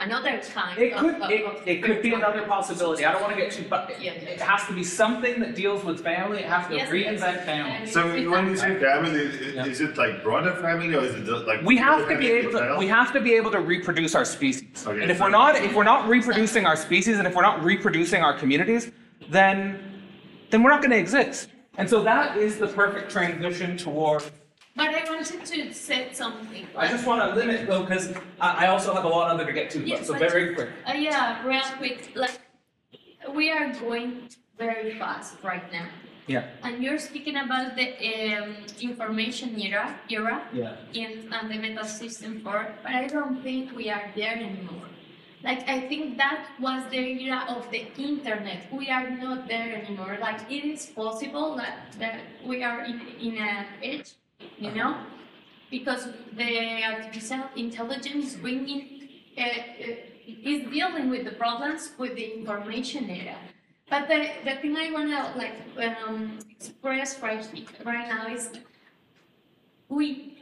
another kind. It could. Of, of, it, of it could be another possibility. I don't want to get too. But it, it has to be something that deals with family. It has to yes, reinvent family. So when you say family, is, yeah. is it like broader family, or is it just like we have to be able to, we have to be able to reproduce our species. Okay, and if so we're not if we're not reproducing our species, and if we're not reproducing our communities, then then we're not going to exist. And so that is the perfect transition toward. But I wanted to say something. I just want to limit though, because I also have a lot other to get to, yes, so very quick. Uh, yeah, real quick. Like we are going very fast right now. Yeah. And you're speaking about the um, information era, era, yeah, in and the meta system for, but I don't think we are there anymore. Like I think that was the era of the internet. We are not there anymore. Like it is possible that, that we are in in an age. You know, because the artificial intelligence bringing, uh, uh, is dealing with the problems with the information era. But the, the thing I want to like um, express right, right now is we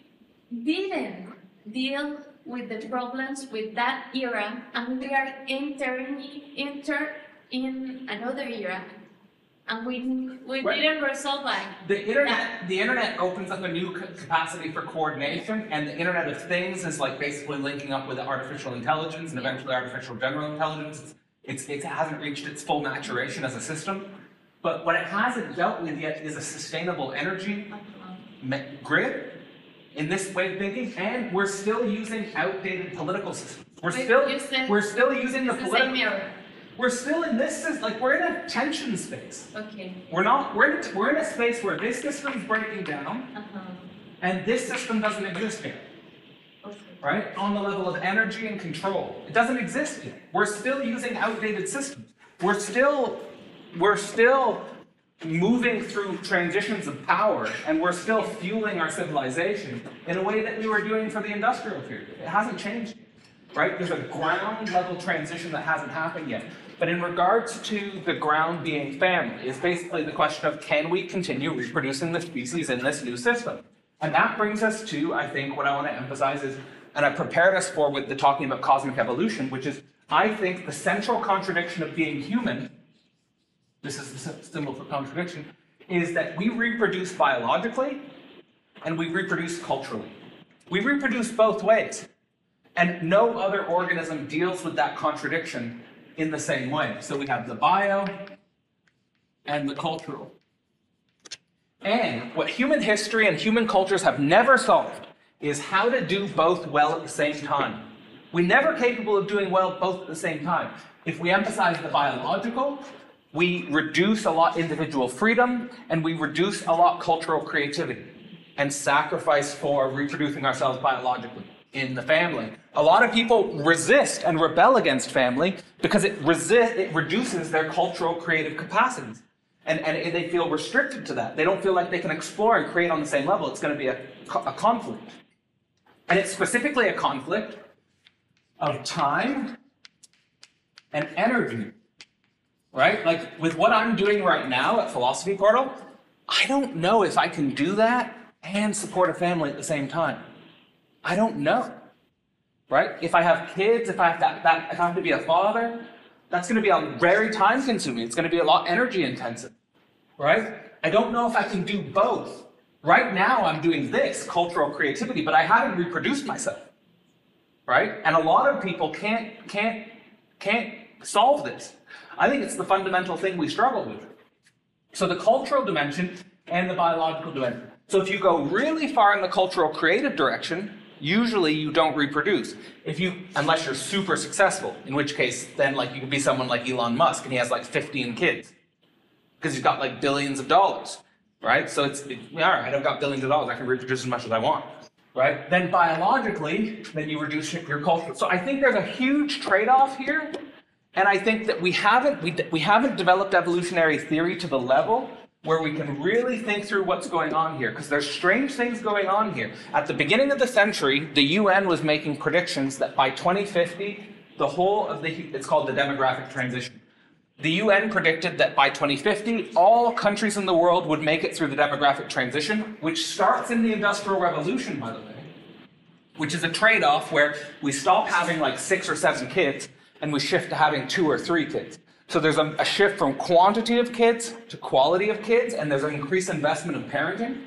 didn't deal with the problems with that era, and we are entering enter in another era. And we, we right. didn't resolve that. The internet, yeah. the internet opens up a new capacity for coordination, and the Internet of Things is like basically linking up with artificial intelligence and eventually artificial general intelligence. It's, it's, it hasn't reached its full maturation as a system. But what it hasn't dealt with yet is a sustainable energy grid in this way of thinking, and we're still using outdated political systems. We're still, we're still using the political... We're still in this, like we're in a tension space. Okay. We're not, we're in a, we're in a space where this system's breaking down, uh-huh, and this system doesn't exist yet, okay, right? On the level of energy and control. It doesn't exist yet. We're still using outdated systems. We're still, we're still moving through transitions of power, and we're still fueling our civilization in a way that we were doing for the industrial period. It hasn't changed yet. Right? There's a ground level transition that hasn't happened yet. But in regards to the ground being family, it's basically the question of can we continue reproducing the species in this new system? And that brings us to, I think, what I want to emphasize is, and I prepared us for with the talking about cosmic evolution, which is, I think, the central contradiction of being human, this is the symbol for contradiction, is that we reproduce biologically and we reproduce culturally. We reproduce both ways. And no other organism deals with that contradiction in the same way. So we have the bio and the cultural. And what human history and human cultures have never solved is how to do both well at the same time. We're never capable of doing well both at the same time. If we emphasize the biological, we reduce a lot individual freedom, and we reduce a lot cultural creativity and sacrifice for reproducing ourselves biologically in the family. A lot of people resist and rebel against family because it, resist, it reduces their cultural creative capacities. And, and they feel restricted to that. They don't feel like they can explore and create on the same level. It's going to be a, a conflict. And it's specifically a conflict of time and energy, right? Like with what I'm doing right now at Philosophy Portal, I don't know if I can do that and support a family at the same time. I don't know, right? If I have kids, if I have, that, that, if I have to be a father, that's going to be a very time consuming. It's going to be a lot energy intensive. Right? I don't know if I can do both. Right now I'm doing this, cultural creativity, but I haven't reproduced myself. Right? And a lot of people can't, can't, can't solve this. I think it's the fundamental thing we struggle with. So the cultural dimension and the biological dimension. So if you go really far in the cultural creative direction, usually you don't reproduce, if you, unless you're super successful, in which case then like you could be someone like Elon Musk and he has like fifteen kids because he's got like billions of dollars, right? So it's, it, all right, I've got billions of dollars, I can reproduce as much as I want, right? Then biologically, then you reduce your culture. So I think there's a huge trade-off here, and I think that we haven't, we, we haven't developed evolutionary theory to the level where we can really think through what's going on here, because there's strange things going on here. At the beginning of the century, the U N was making predictions that by twenty fifty, the whole of the, it's called the demographic transition. The U N predicted that by twenty fifty, all countries in the world would make it through the demographic transition, which starts in the Industrial Revolution, by the way, which is a trade-off where we stop having like six or seven kids and we shift to having two or three kids. So there's a, a shift from quantity of kids to quality of kids, and there's an increased investment of parenting.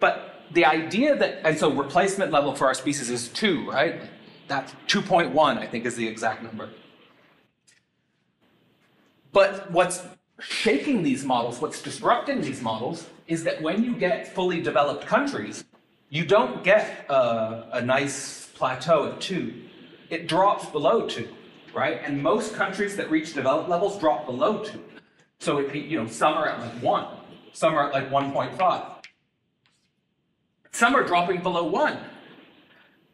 But the idea that, and so replacement level for our species is two, right? That's two point one, I think, is the exact number. But what's shaking these models, what's disrupting these models, is that when you get fully developed countries, you don't get a, a nice plateau of two. It drops below two. Right? And most countries that reach developed levels drop below two. So it, you know, some are at like one, some are at like one point five. Some are dropping below one,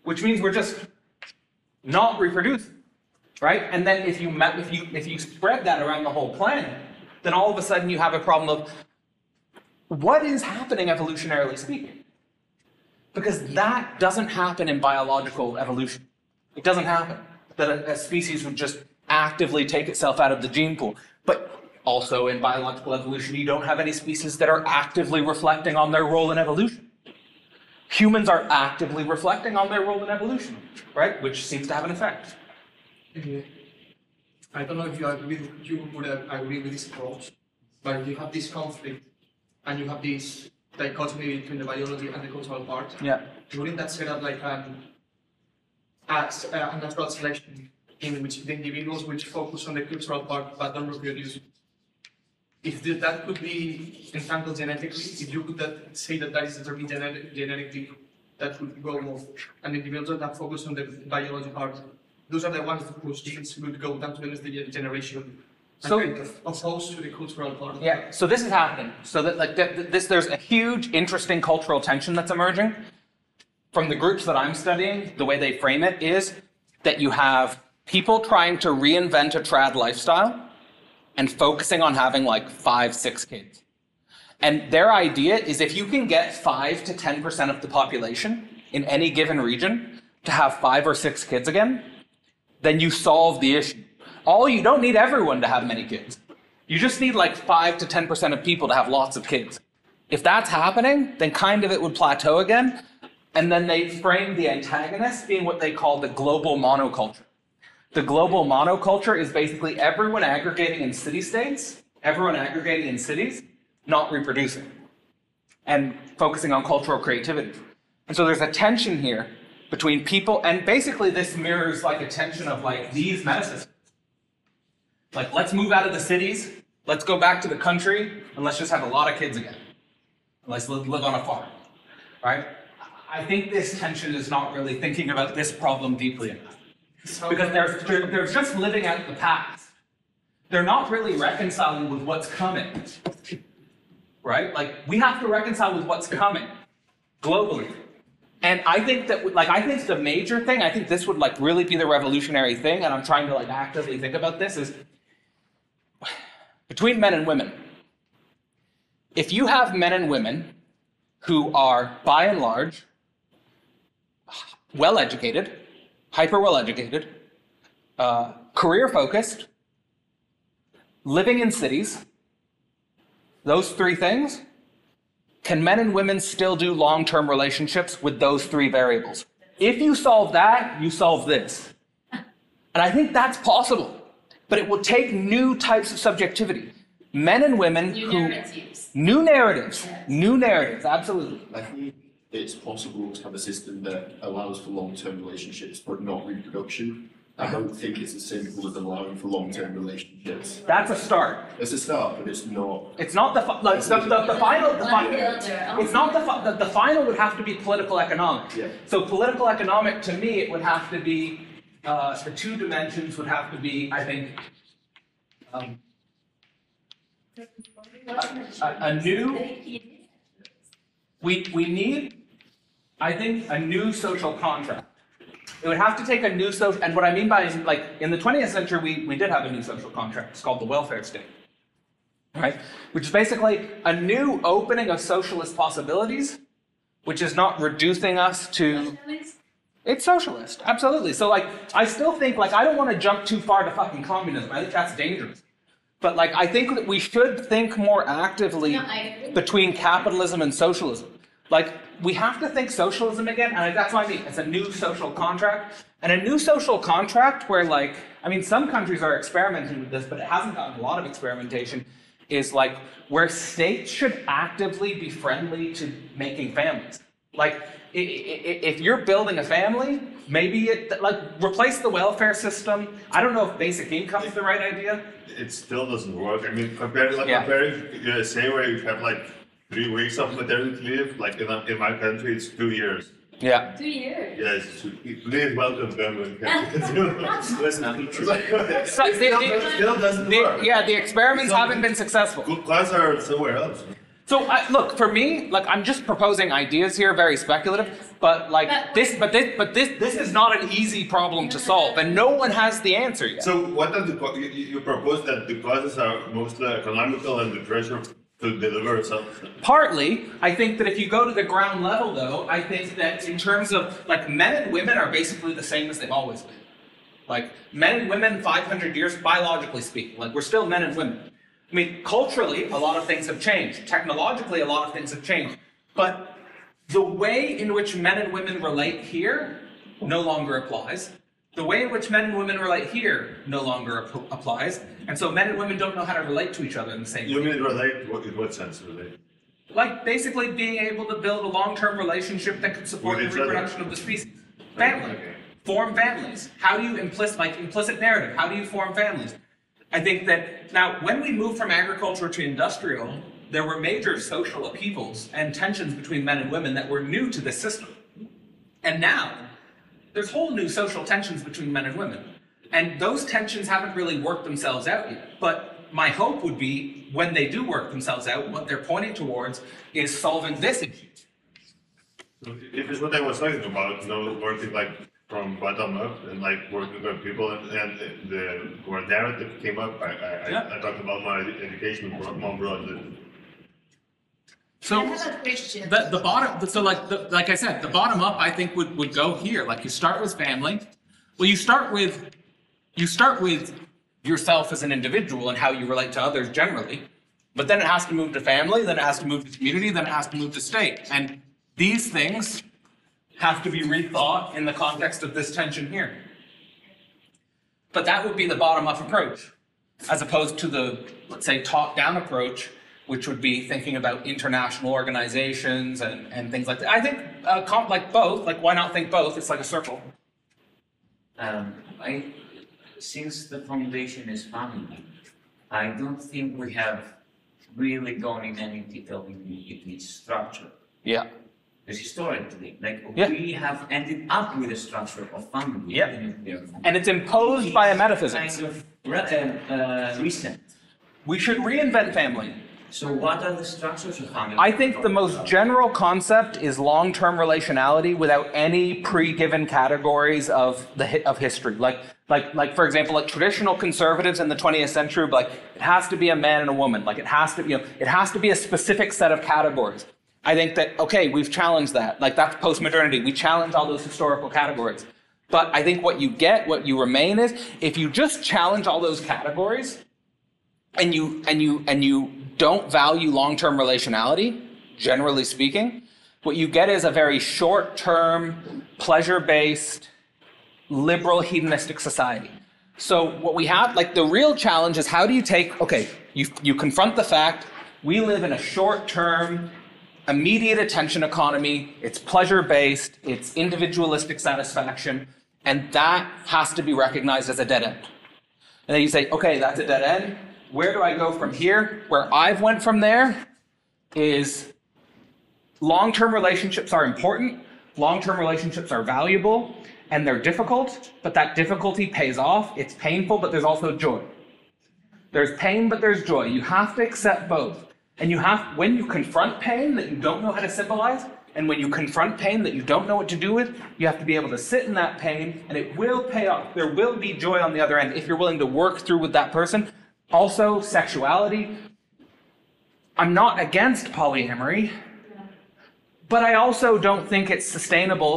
which means we're just not reproducing, right? And then if you, met, if you, if you spread that around the whole planet, then all of a sudden you have a problem of what is happening evolutionarily speaking? Because that doesn't happen in biological evolution. It doesn't happen. That a, a species would just actively take itself out of the gene pool. But also in biological evolution, you don't have any species that are actively reflecting on their role in evolution. Humans are actively reflecting on their role in evolution, right? Which seems to have an effect. Uh, I don't know if you agree with, you would agree with this approach, but you have this conflict and you have this dichotomy between the biology and the cultural part. Yeah. Wouldn't that set up like an as uh, a natural selection in which the individuals which focus on the cultural part but don't reproduce? If the, that could be entangled genetically, if you could that, say that that is determined genetic, genetically, that would go off. And the individuals that focus on the biology part, those are the ones whose genes would go down to the next generation. So, opposed to the cultural part. Yeah, so this is happening. So that like that, this, there's a huge, interesting cultural tension that's emerging. From the groups that I'm studying, the way they frame it is that you have people trying to reinvent a trad lifestyle and focusing on having like five, six kids. And their idea is if you can get five to ten percent of the population in any given region to have five or six kids again, then you solve the issue. All you don't need everyone to have many kids. You just need like five to ten percent of people to have lots of kids. If that's happening, then kind of it would plateau again. And then they frame the antagonist being what they call the global monoculture. The global monoculture is basically everyone aggregating in city-states, everyone aggregating in cities, not reproducing, and focusing on cultural creativity. And so there's a tension here between people, and basically this mirrors like a tension of like these medicines. Like, let's move out of the cities, let's go back to the country, and let's just have a lot of kids again. And let's live, live on a farm, right? I think this tension is not really thinking about this problem deeply enough. So, because they're, they're, they're just living out the past. They're not really reconciling with what's coming, right? Like, we have to reconcile with what's coming globally. And I think that, like, I think the major thing, I think this would, like, really be the revolutionary thing, and I'm trying to, like, actively think about this, is between men and women. If you have men and women who are, by and large, well-educated, hyper-well-educated, uh, career-focused, living in cities, those three things, can men and women still do long-term relationships with those three variables? If you solve that, you solve this. And I think that's possible, but it will take new types of subjectivity. Men and women new who... Narratives. New narratives. Yes. New narratives, absolutely. I think it's possible to have a system that allows for long-term relationships, but not reproduction. I don't think it's as simple as allowing for long-term relationships. That's a start. It's a start, but it's not. It's not the like, the, the, the final. The final. It's not the, the the final would have to be political economic. Yeah. So political economic, to me, it would have to be uh, the two dimensions would have to be, I think, um, a, a, a new. We we need, I think, a new social contract. It would have to take a new social, and what I mean by is, like, in the twentieth century, we, we did have a new social contract. It's called the welfare state, right? Which is basically a new opening of socialist possibilities, which is not reducing us to... Socialist? It's socialist, absolutely. So, like, I still think, like, I don't want to jump too far to fucking communism. I think that's dangerous. But, like, I think that we should think more actively no, I... between capitalism and socialism. Like, we have to think socialism again, and that's what I mean. It's a new social contract, and a new social contract where, like, I mean, some countries are experimenting with this, but it hasn't gotten a lot of experimentation, is, like, where states should actively be friendly to making families. Like, if you're building a family, maybe, it, like, replace the welfare system. I don't know if basic income is the right idea. It still doesn't work. I mean, compared, like, yeah. compared to the say where you have, like, three weeks of maternity leave, like in, in my country, it's two years. Yeah. Two years. Yes. Please welcome them. That's not true. It still doesn't the, work. Yeah, the experiments so haven't been successful. Good class are somewhere else. So I, look, for me, like I'm just proposing ideas here, very speculative. But like but, this, but this, but this, this is not an easy problem to solve, and no one has the answer yet. So what are the you, you propose that the causes are mostly economical and the pressure. To deliver something. Partly, I think that if you go to the ground level, though, I think that in terms of like men and women are basically the same as they've always been. Like men and women, five hundred years biologically speaking, like we're still men and women. I mean, culturally, a lot of things have changed. Technologically, a lot of things have changed. But the way in which men and women relate here no longer applies. The way in which men and women relate here no longer ap applies, and so men and women don't know how to relate to each other in the same way. You mean relate? What, in what sense relate? Like basically being able to build a long-term relationship that could support the reproduction other. of the species. Family. Okay. Form families. How do you implicit, like implicit narrative, how do you form families? I think that, now, when we moved from agriculture to industrial, there were major social upheavals and tensions between men and women that were new to this system. And now, there's whole new social tensions between men and women. And those tensions haven't really worked themselves out yet. But my hope would be when they do work themselves out, what they're pointing towards is solving this issue. It is what I was talking about, you know, working like from bottom up and like working with people, and, and the where narrative came up, I, I, yeah. I, I talked about my education more broadly. So the, the bottom, so like the, like I said, the bottom up I think would would go here. Like you start with family. Well, you start with you start with yourself as an individual and how you relate to others generally. But then it has to move to family. Then it has to move to community. Then it has to move to state. And these things have to be rethought in the context of this tension here. But that would be the bottom up approach, as opposed to the, let's say, top down approach which would be thinking about international organizations and, and things like that. I think uh, comp, like both, like why not think both? It's like a circle. Um, I, since the foundation is family, I don't think we have really gone in any detail in its structure. Yeah. Because historically, like yeah. we have ended up with a structure of family. Yeah. And, and it's imposed it's by a metaphysics. Kind of re uh, uh, recent. We should reinvent family. So what are the structures of family? I think the most general concept is long-term relationality without any pre-given categories of the hi of history. Like, like, like for example, like traditional conservatives in the twentieth century, like it has to be a man and a woman. Like it has to, you know, it has to be a specific set of categories. I think that okay, we've challenged that. Like that's post-modernity. We challenge all those historical categories. But I think what you get, what you remain is, if you just challenge all those categories, and you and you and you. don't value long-term relationality, generally speaking, what you get is a very short-term, pleasure-based, liberal, hedonistic society. So what we have, like the real challenge is how do you take, okay, you, you confront the fact, we live in a short-term, immediate attention economy, it's pleasure-based, it's individualistic satisfaction, and that has to be recognized as a dead end. And then you say, okay, that's a dead end. Where do I go from here? Where I've went from there is long-term relationships are important, long-term relationships are valuable, and they're difficult, but that difficulty pays off. It's painful, but there's also joy. There's pain, but there's joy. You have to accept both. And you have, when you confront pain that you don't know how to symbolize, and when you confront pain that you don't know what to do with, you have to be able to sit in that pain, and it will pay off. There will be joy on the other end if you're willing to work through with that person. Also, sexuality. I'm not against polyamory, but I also don't think it's sustainable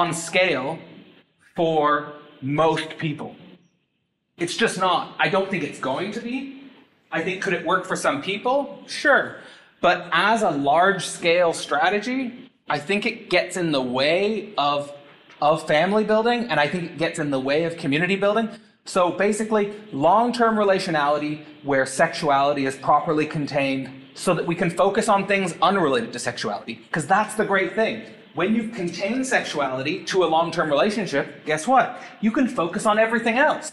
on scale for most people. It's just not. I don't think it's going to be. I think could it work for some people? Sure. But as a large-scale strategy, I think it gets in the way of, of family building, and I think it gets in the way of community building. So basically, long-term relationality where sexuality is properly contained so that we can focus on things unrelated to sexuality. Because that's the great thing. When you contain sexuality to a long-term relationship, guess what? You can focus on everything else.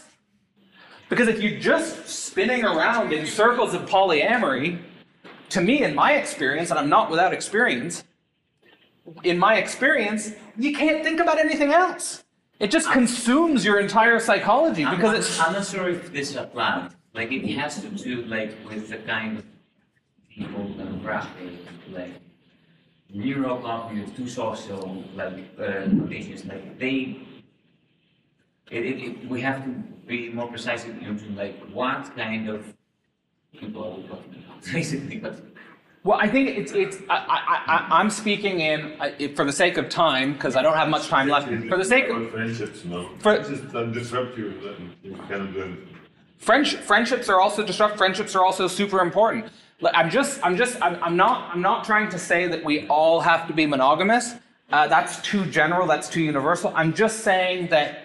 Because if you're just spinning around in circles of polyamory, to me, in my experience, and I'm not without experience, in my experience, you can't think about anything else. It just consumes your entire psychology because I'm not, it's... I'm not sure if this is applied. Like, it has to do, like, with the kind of people demographic, like, neurocognitive, two social, like, uh, conditions. Like, they... It, it, it, we have to be more precise into, like, what kind of people we're talking about, basically. Well, I think it's, it's I, I, I, I'm speaking in, I, for the sake of time, because I don't have much time left. For the sake of friendships, no. For, just um, disrupt you, then you can't do anything. Friendship, friendships are also disrupt. Friendships are also super important. Like, I'm just, I'm just, I'm, I'm not, I'm not trying to say that we all have to be monogamous. Uh, that's too general. That's too universal. I'm just saying that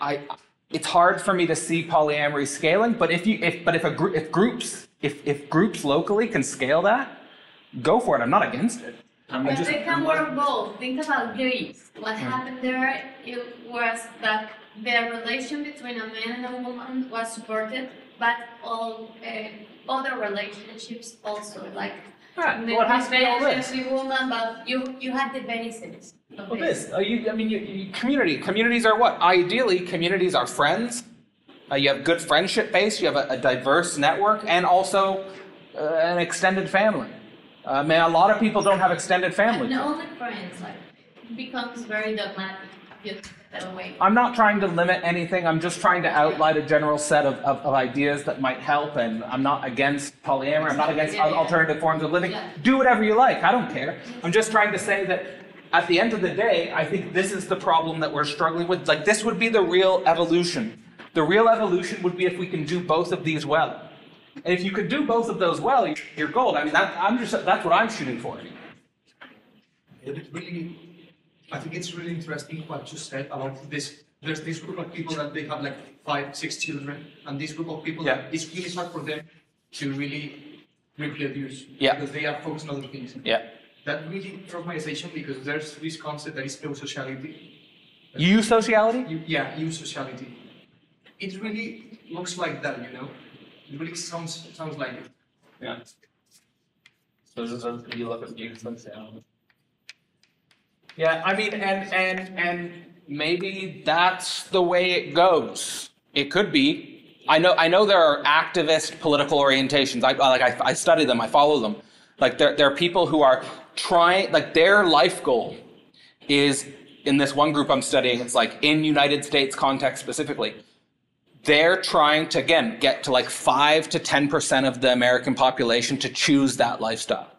I, it's hard for me to see polyamory scaling. But if you, if, but if a gr if groups, if if groups locally can scale that. Go for it. I'm not against it. I'm but just, they can work both. Think about Greece. What mm. happened there it was that the relation between a man and a woman was supported, but all uh, other relationships also, like right. the, well, the man and a woman, but you, you had the basis of well, this. this. Uh, you, I mean, you, you, community. Communities are what? Ideally, communities are friends. Uh, you have good friendship base. You have a, a diverse network and also uh, an extended family. I mean, a lot of people don't have extended families. And only friends, like, becomes very dogmatic that way. I'm not trying to limit anything. I'm just trying to outline a general set of, of, of ideas that might help. And I'm not against polyamory. I'm not against alternative forms of living. Yeah. Do whatever you like. I don't care. I'm just trying to say that at the end of the day, I think this is the problem that we're struggling with. Like, this would be the real evolution. The real evolution would be if we can do both of these well. And if you could do both of those well, you're gold. I mean, that, I'm just, that's what I'm shooting for. It really, I think it's really interesting what you said about this. There's this group of people that they have like five, six children, and this group of people, yeah. that it's really hard for them to really reproduce, yeah. because they are focused on other things. Yeah. That really drove my attention because there's this concept that is eusociality. Eusociality? You, yeah, eusociality. It really looks like that, you know? It really sounds sounds like it. Yeah. So this is you look at eusociality. Yeah, I mean, and and and maybe that's the way it goes. It could be. I know. I know there are activist political orientations. I like. I, I study them. I follow them. Like there, there are people who are trying. Like their life goal is in this one group I'm studying. It's like in United States context specifically. They're trying to again get to like five to ten percent of the American population to choose that lifestyle.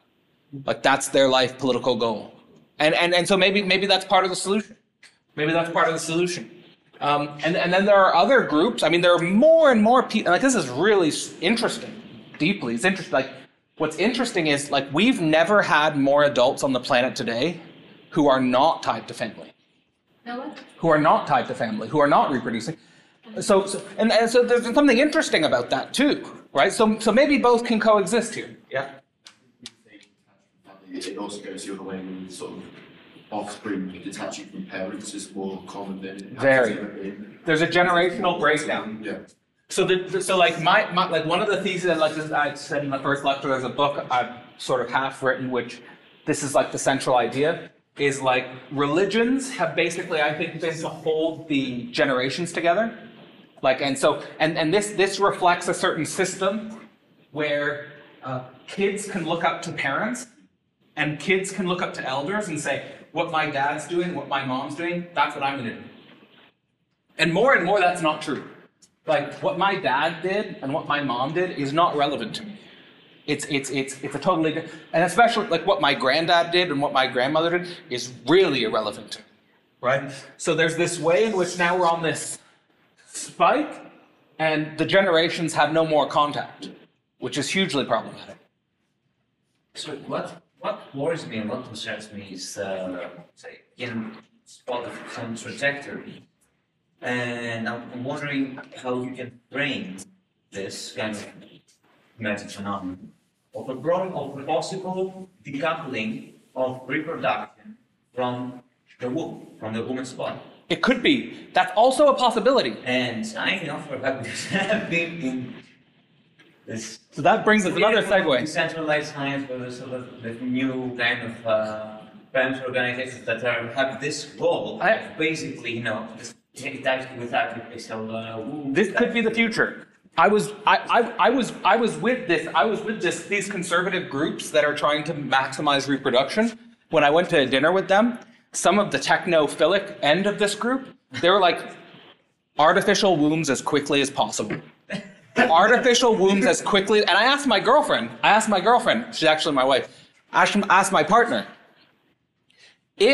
Like that's their life political goal. And and and so maybe maybe that's part of the solution. Maybe that's part of the solution. Um, and, and then there are other groups. I mean, there are more and more people. Like, this is really interesting, deeply. It's interesting. Like, what's interesting is, like, we've never had more adults on the planet today who are not tied to family. No what? Who are not tied to family, who are not reproducing. So, so and, and so there's something interesting about that, too, right? So, so maybe both can coexist here. Yeah? It also goes the other way and sort of... offspring detaching from parents is more common than it has Very. ever been. There's a generational breakdown. Yeah. So, the, so like my, my like one of the theses that like I said in the first lecture, there's a book I've sort of half written, which this is like the central idea is like religions have basically I think been to hold the generations together, like and so and and this this reflects a certain system where uh, kids can look up to parents and kids can look up to elders and say, what my dad's doing, what my mom's doing, that's what I'm going to do. And more and more that's not true. Like, what my dad did and what my mom did is not relevant to me. It's, it's, it's, it's a totally, and especially like what my granddad did and what my grandmother did is really irrelevant to me, right? So there's this way in which now we're on this spike and the generations have no more contact, which is hugely problematic. So what? What worries me and what concerns me is, uh, say, getting spot of some trajectory, and I'm wondering how you can frame this kind of magic phenomenon of a broad, of a possible decoupling of reproduction from the womb, from the woman's body. It could be. That's also a possibility. And I know for a fact that I've been in. This so that brings us another segue. Decentralized science with sort of the new kind of uh, parent organizations that are, have this goal. I, of basically, you know, just take it out with artificial. Uh, this could be the future. I was, I, I, I was, I was with this. I was with this. These conservative groups that are trying to maximize reproduction. When I went to dinner with them, some of the technophilic end of this group, they were like, artificial wombs as quickly as possible. Artificial wombs as quickly, and I asked my girlfriend, I asked my girlfriend, she's actually my wife, I asked my partner,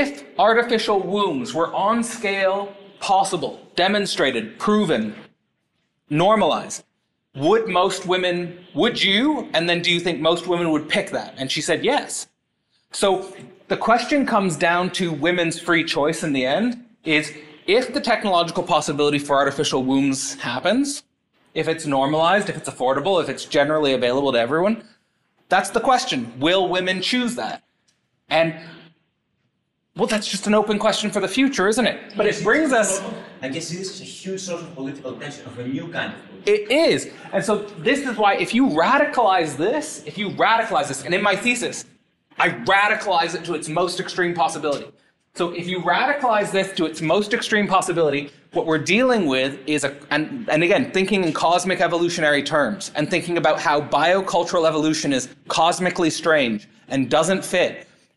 if artificial wombs were on scale possible, demonstrated, proven, normalized, would most women, would you, and then do you think most women would pick that? And she said yes. So the question comes down to women's free choice in the end, is if the technological possibility for artificial wombs happens, if it's normalized, if it's affordable, if it's generally available to everyone, that's the question. Will women choose that? And, well, that's just an open question for the future, isn't it? But yes, it brings us... I guess this is a huge social political tension of a new kind of politics. It is. And so this is why if you radicalize this, if you radicalize this, and in my thesis, I radicalize it to its most extreme possibility. So if you radicalize this to its most extreme possibility, what we're dealing with is, a, and, and again, thinking in cosmic evolutionary terms and thinking about how biocultural evolution is cosmically strange and doesn't fit.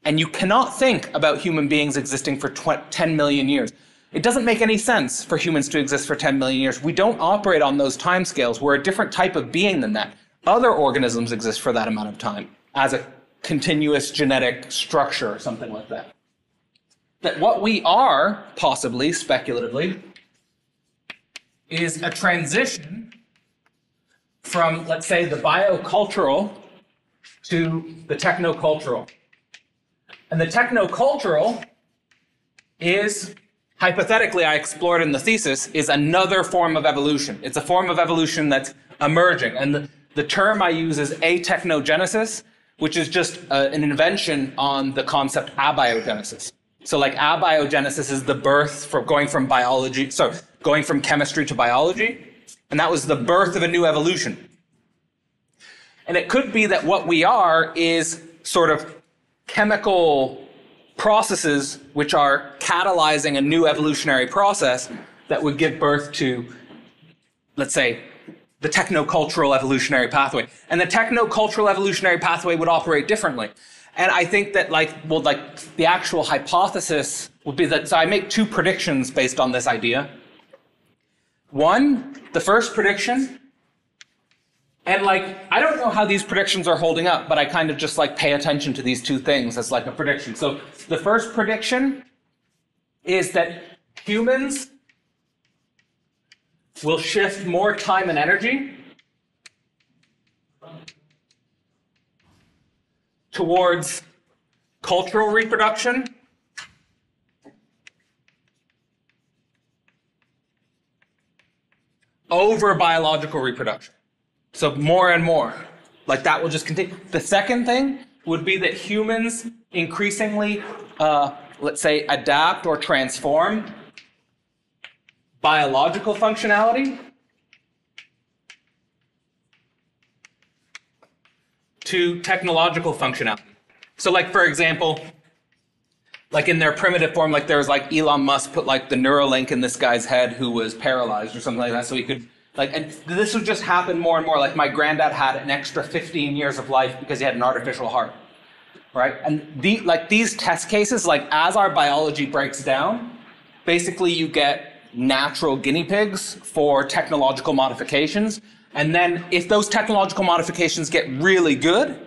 And you cannot think about human beings existing for ten million years. It doesn't make any sense for humans to exist for ten million years. We don't operate on those timescales. We're a different type of being than that. Other organisms exist for that amount of time as a continuous genetic structure or something like that. That what we are, possibly, speculatively, is a transition from, let's say, the biocultural to the technocultural. And the technocultural is, hypothetically, I explored in the thesis, is another form of evolution. It's a form of evolution that's emerging. And the, The term I use is atechnogenesis, which is just uh, an invention on the concept abiogenesis. So like abiogenesis is the birth for going from biology, so going from chemistry to biology, and that was the birth of a new evolution. And it could be that what we are is sort of chemical processes which are catalyzing a new evolutionary process that would give birth to, let's say, the technocultural evolutionary pathway. And the technocultural evolutionary pathway would operate differently. And I think that, like, well, like the actual hypothesis would be that, so I make two predictions based on this idea. One, the first prediction, and like, I don't know how these predictions are holding up, but I kind of just like pay attention to these two things as like a prediction. So the first prediction is that humans will shift more time and energy towards cultural reproduction over biological reproduction. So more and more, like that will just continue. The second thing would be that humans increasingly, uh, let's say, adapt or transform biological functionality to technological functionality. So like, for example, like in their primitive form, like there was like Elon Musk put like the neuralink in this guy's head who was paralyzed or something like that, so he could like, and this would just happen more and more. Like my granddad had an extra fifteen years of life because he had an artificial heart, right? And the, like these test cases, like as our biology breaks down, basically you get natural guinea pigs for technological modifications. And then if those technological modifications get really good,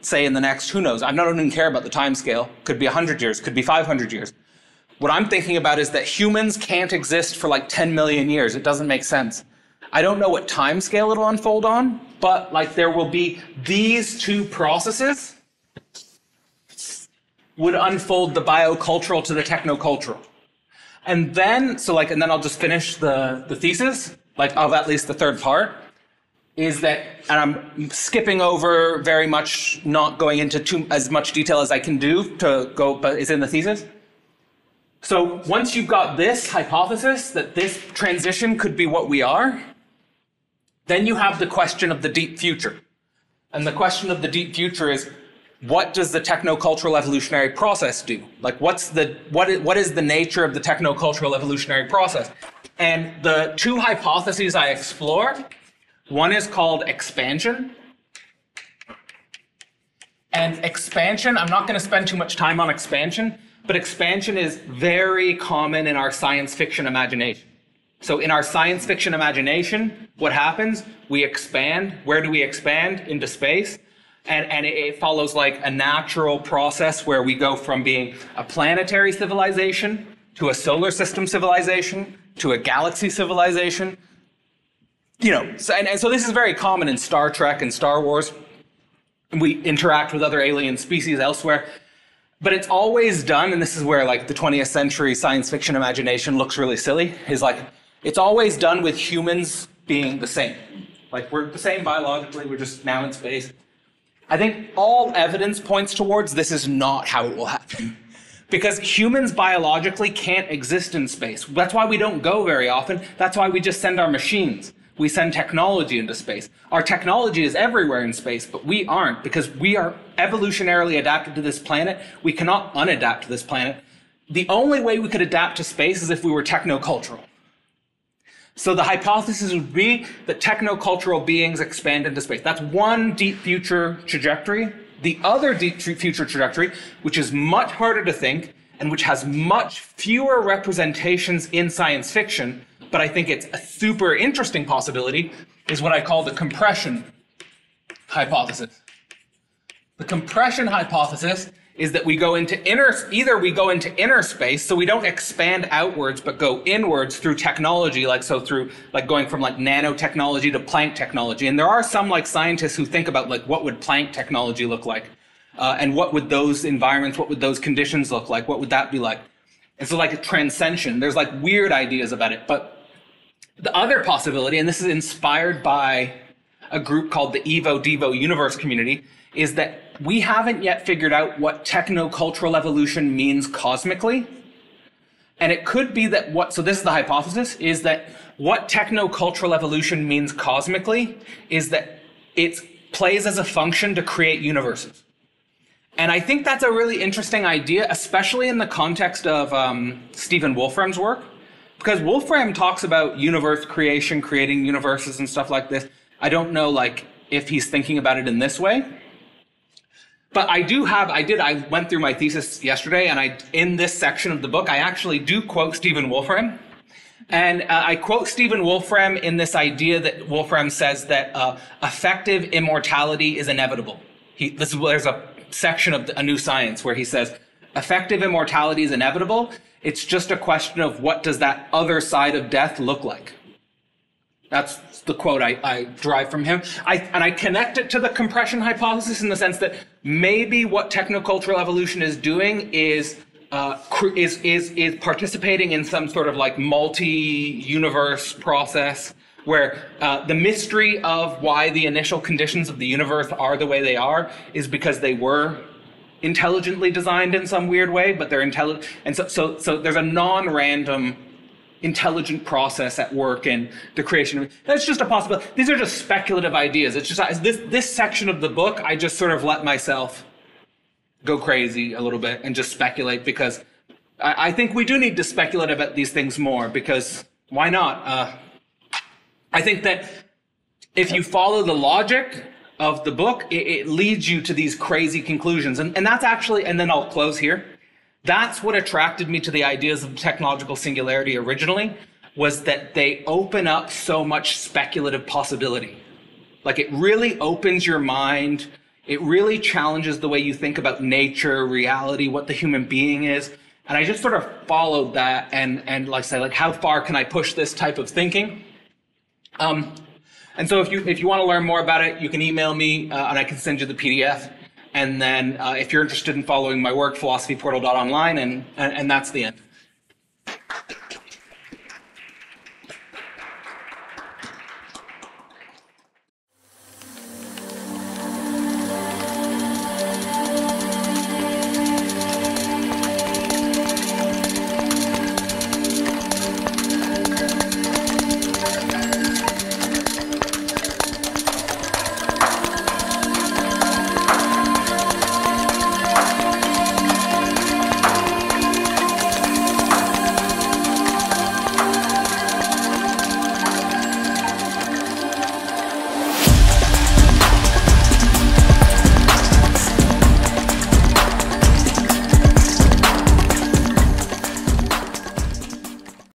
say in the next, who knows, I don't even care about the time scale, could be one hundred years, could be five hundred years. What I'm thinking about is that humans can't exist for like ten million years. It doesn't make sense. I don't know what time scale it'll unfold on, but like there will be these two processes would unfold the biocultural to the technocultural. And then, so like, and then I'll just finish the, the thesis, like of at least the third part, is that, and I'm skipping over very much, not going into too as much detail as I can do to go, but it's in the thesis. So once you've got this hypothesis that this transition could be what we are, then you have the question of the deep future. And the question of the deep future is, what does the technocultural evolutionary process do? Like what's the, what is, what is the nature of the technocultural evolutionary process? And the two hypotheses I explore, one is called expansion. And expansion, I'm not going to spend too much time on expansion, but expansion is very common in our science fiction imagination. So in our science fiction imagination, what happens? We expand. Where do we expand? Into space. And, and it follows like a natural process where we go from being a planetary civilization to a solar system civilization to a galaxy civilization. You know, so, and, and so this is very common in Star Trek and Star Wars. We interact with other alien species elsewhere. But it's always done, and this is where like the twentieth century science fiction imagination looks really silly, is like it's always done with humans being the same. Like we're the same biologically, we're just now in space. I think all evidence points towards this is not how it will happen. Because humans biologically can't exist in space. That's why we don't go very often. That's why we just send our machines. We send technology into space. Our technology is everywhere in space, but we aren't, because we are evolutionarily adapted to this planet. We cannot unadapt to this planet. The only way we could adapt to space is if we were technocultural. So the hypothesis would be that technocultural beings expand into space. That's one deep future trajectory. The other deep future trajectory, which is much harder to think and which has much fewer representations in science fiction, but I think it's a super interesting possibility, is what I call the compression hypothesis. The compression hypothesis is that we go into inner, either we go into inner space, so we don't expand outwards, but go inwards through technology, like so through like going from like nanotechnology to Planck technology. And there are some like scientists who think about like what would Planck technology look like, uh, and what would those environments, what would those conditions look like, what would that be like? And so like a transcension, there's like weird ideas about it. But the other possibility, and this is inspired by a group called the Evo-Devo Universe community, is that we haven't yet figured out what technocultural evolution means cosmically. And it could be that what, so this is the hypothesis, is that what technocultural evolution means cosmically is that it plays as a function to create universes. And I think that's a really interesting idea, especially in the context of um, Stephen Wolfram's work, because Wolfram talks about universe creation, creating universes and stuff like this. I don't know like if he's thinking about it in this way. But I do have, I did, I went through my thesis yesterday, and I, in this section of the book, I actually do quote Stephen Wolfram. And uh, I quote Stephen Wolfram in this idea that Wolfram says that uh, effective immortality is inevitable. He, this is, there's a section of the, A New Science where he says, effective immortality is inevitable. It's just a question of what does that other side of death look like? That's the quote I, I derive from him. I, and I connect it to the compression hypothesis in the sense that maybe what technocultural evolution is doing is, uh, is, is, is participating in some sort of like multi-universe process where uh, the mystery of why the initial conditions of the universe are the way they are is because they were intelligently designed in some weird way, but they're intelligent. And so, so, so there's a non-random intelligent process at work in the creation. That's just a possibility. These are just speculative ideas. It's just this, this section of the book, I just sort of let myself go crazy a little bit and just speculate, because I, I think we do need to speculate about these things more, because why not? Uh, I think that if you follow the logic of the book, it, it leads you to these crazy conclusions. And, and that's actually, and then I'll close here. That's what attracted me to the ideas of technological singularity originally, was that they open up so much speculative possibility. Like, it really opens your mind. It really challenges the way you think about nature, reality, what the human being is. And I just sort of followed that and, and like say, like, how far can I push this type of thinking? Um, and so if you, if you want to learn more about it, you can email me uh, and I can send you the P D F. And then uh, if you're interested in following my work, philosophy portal dot online, and, and, and that's the end.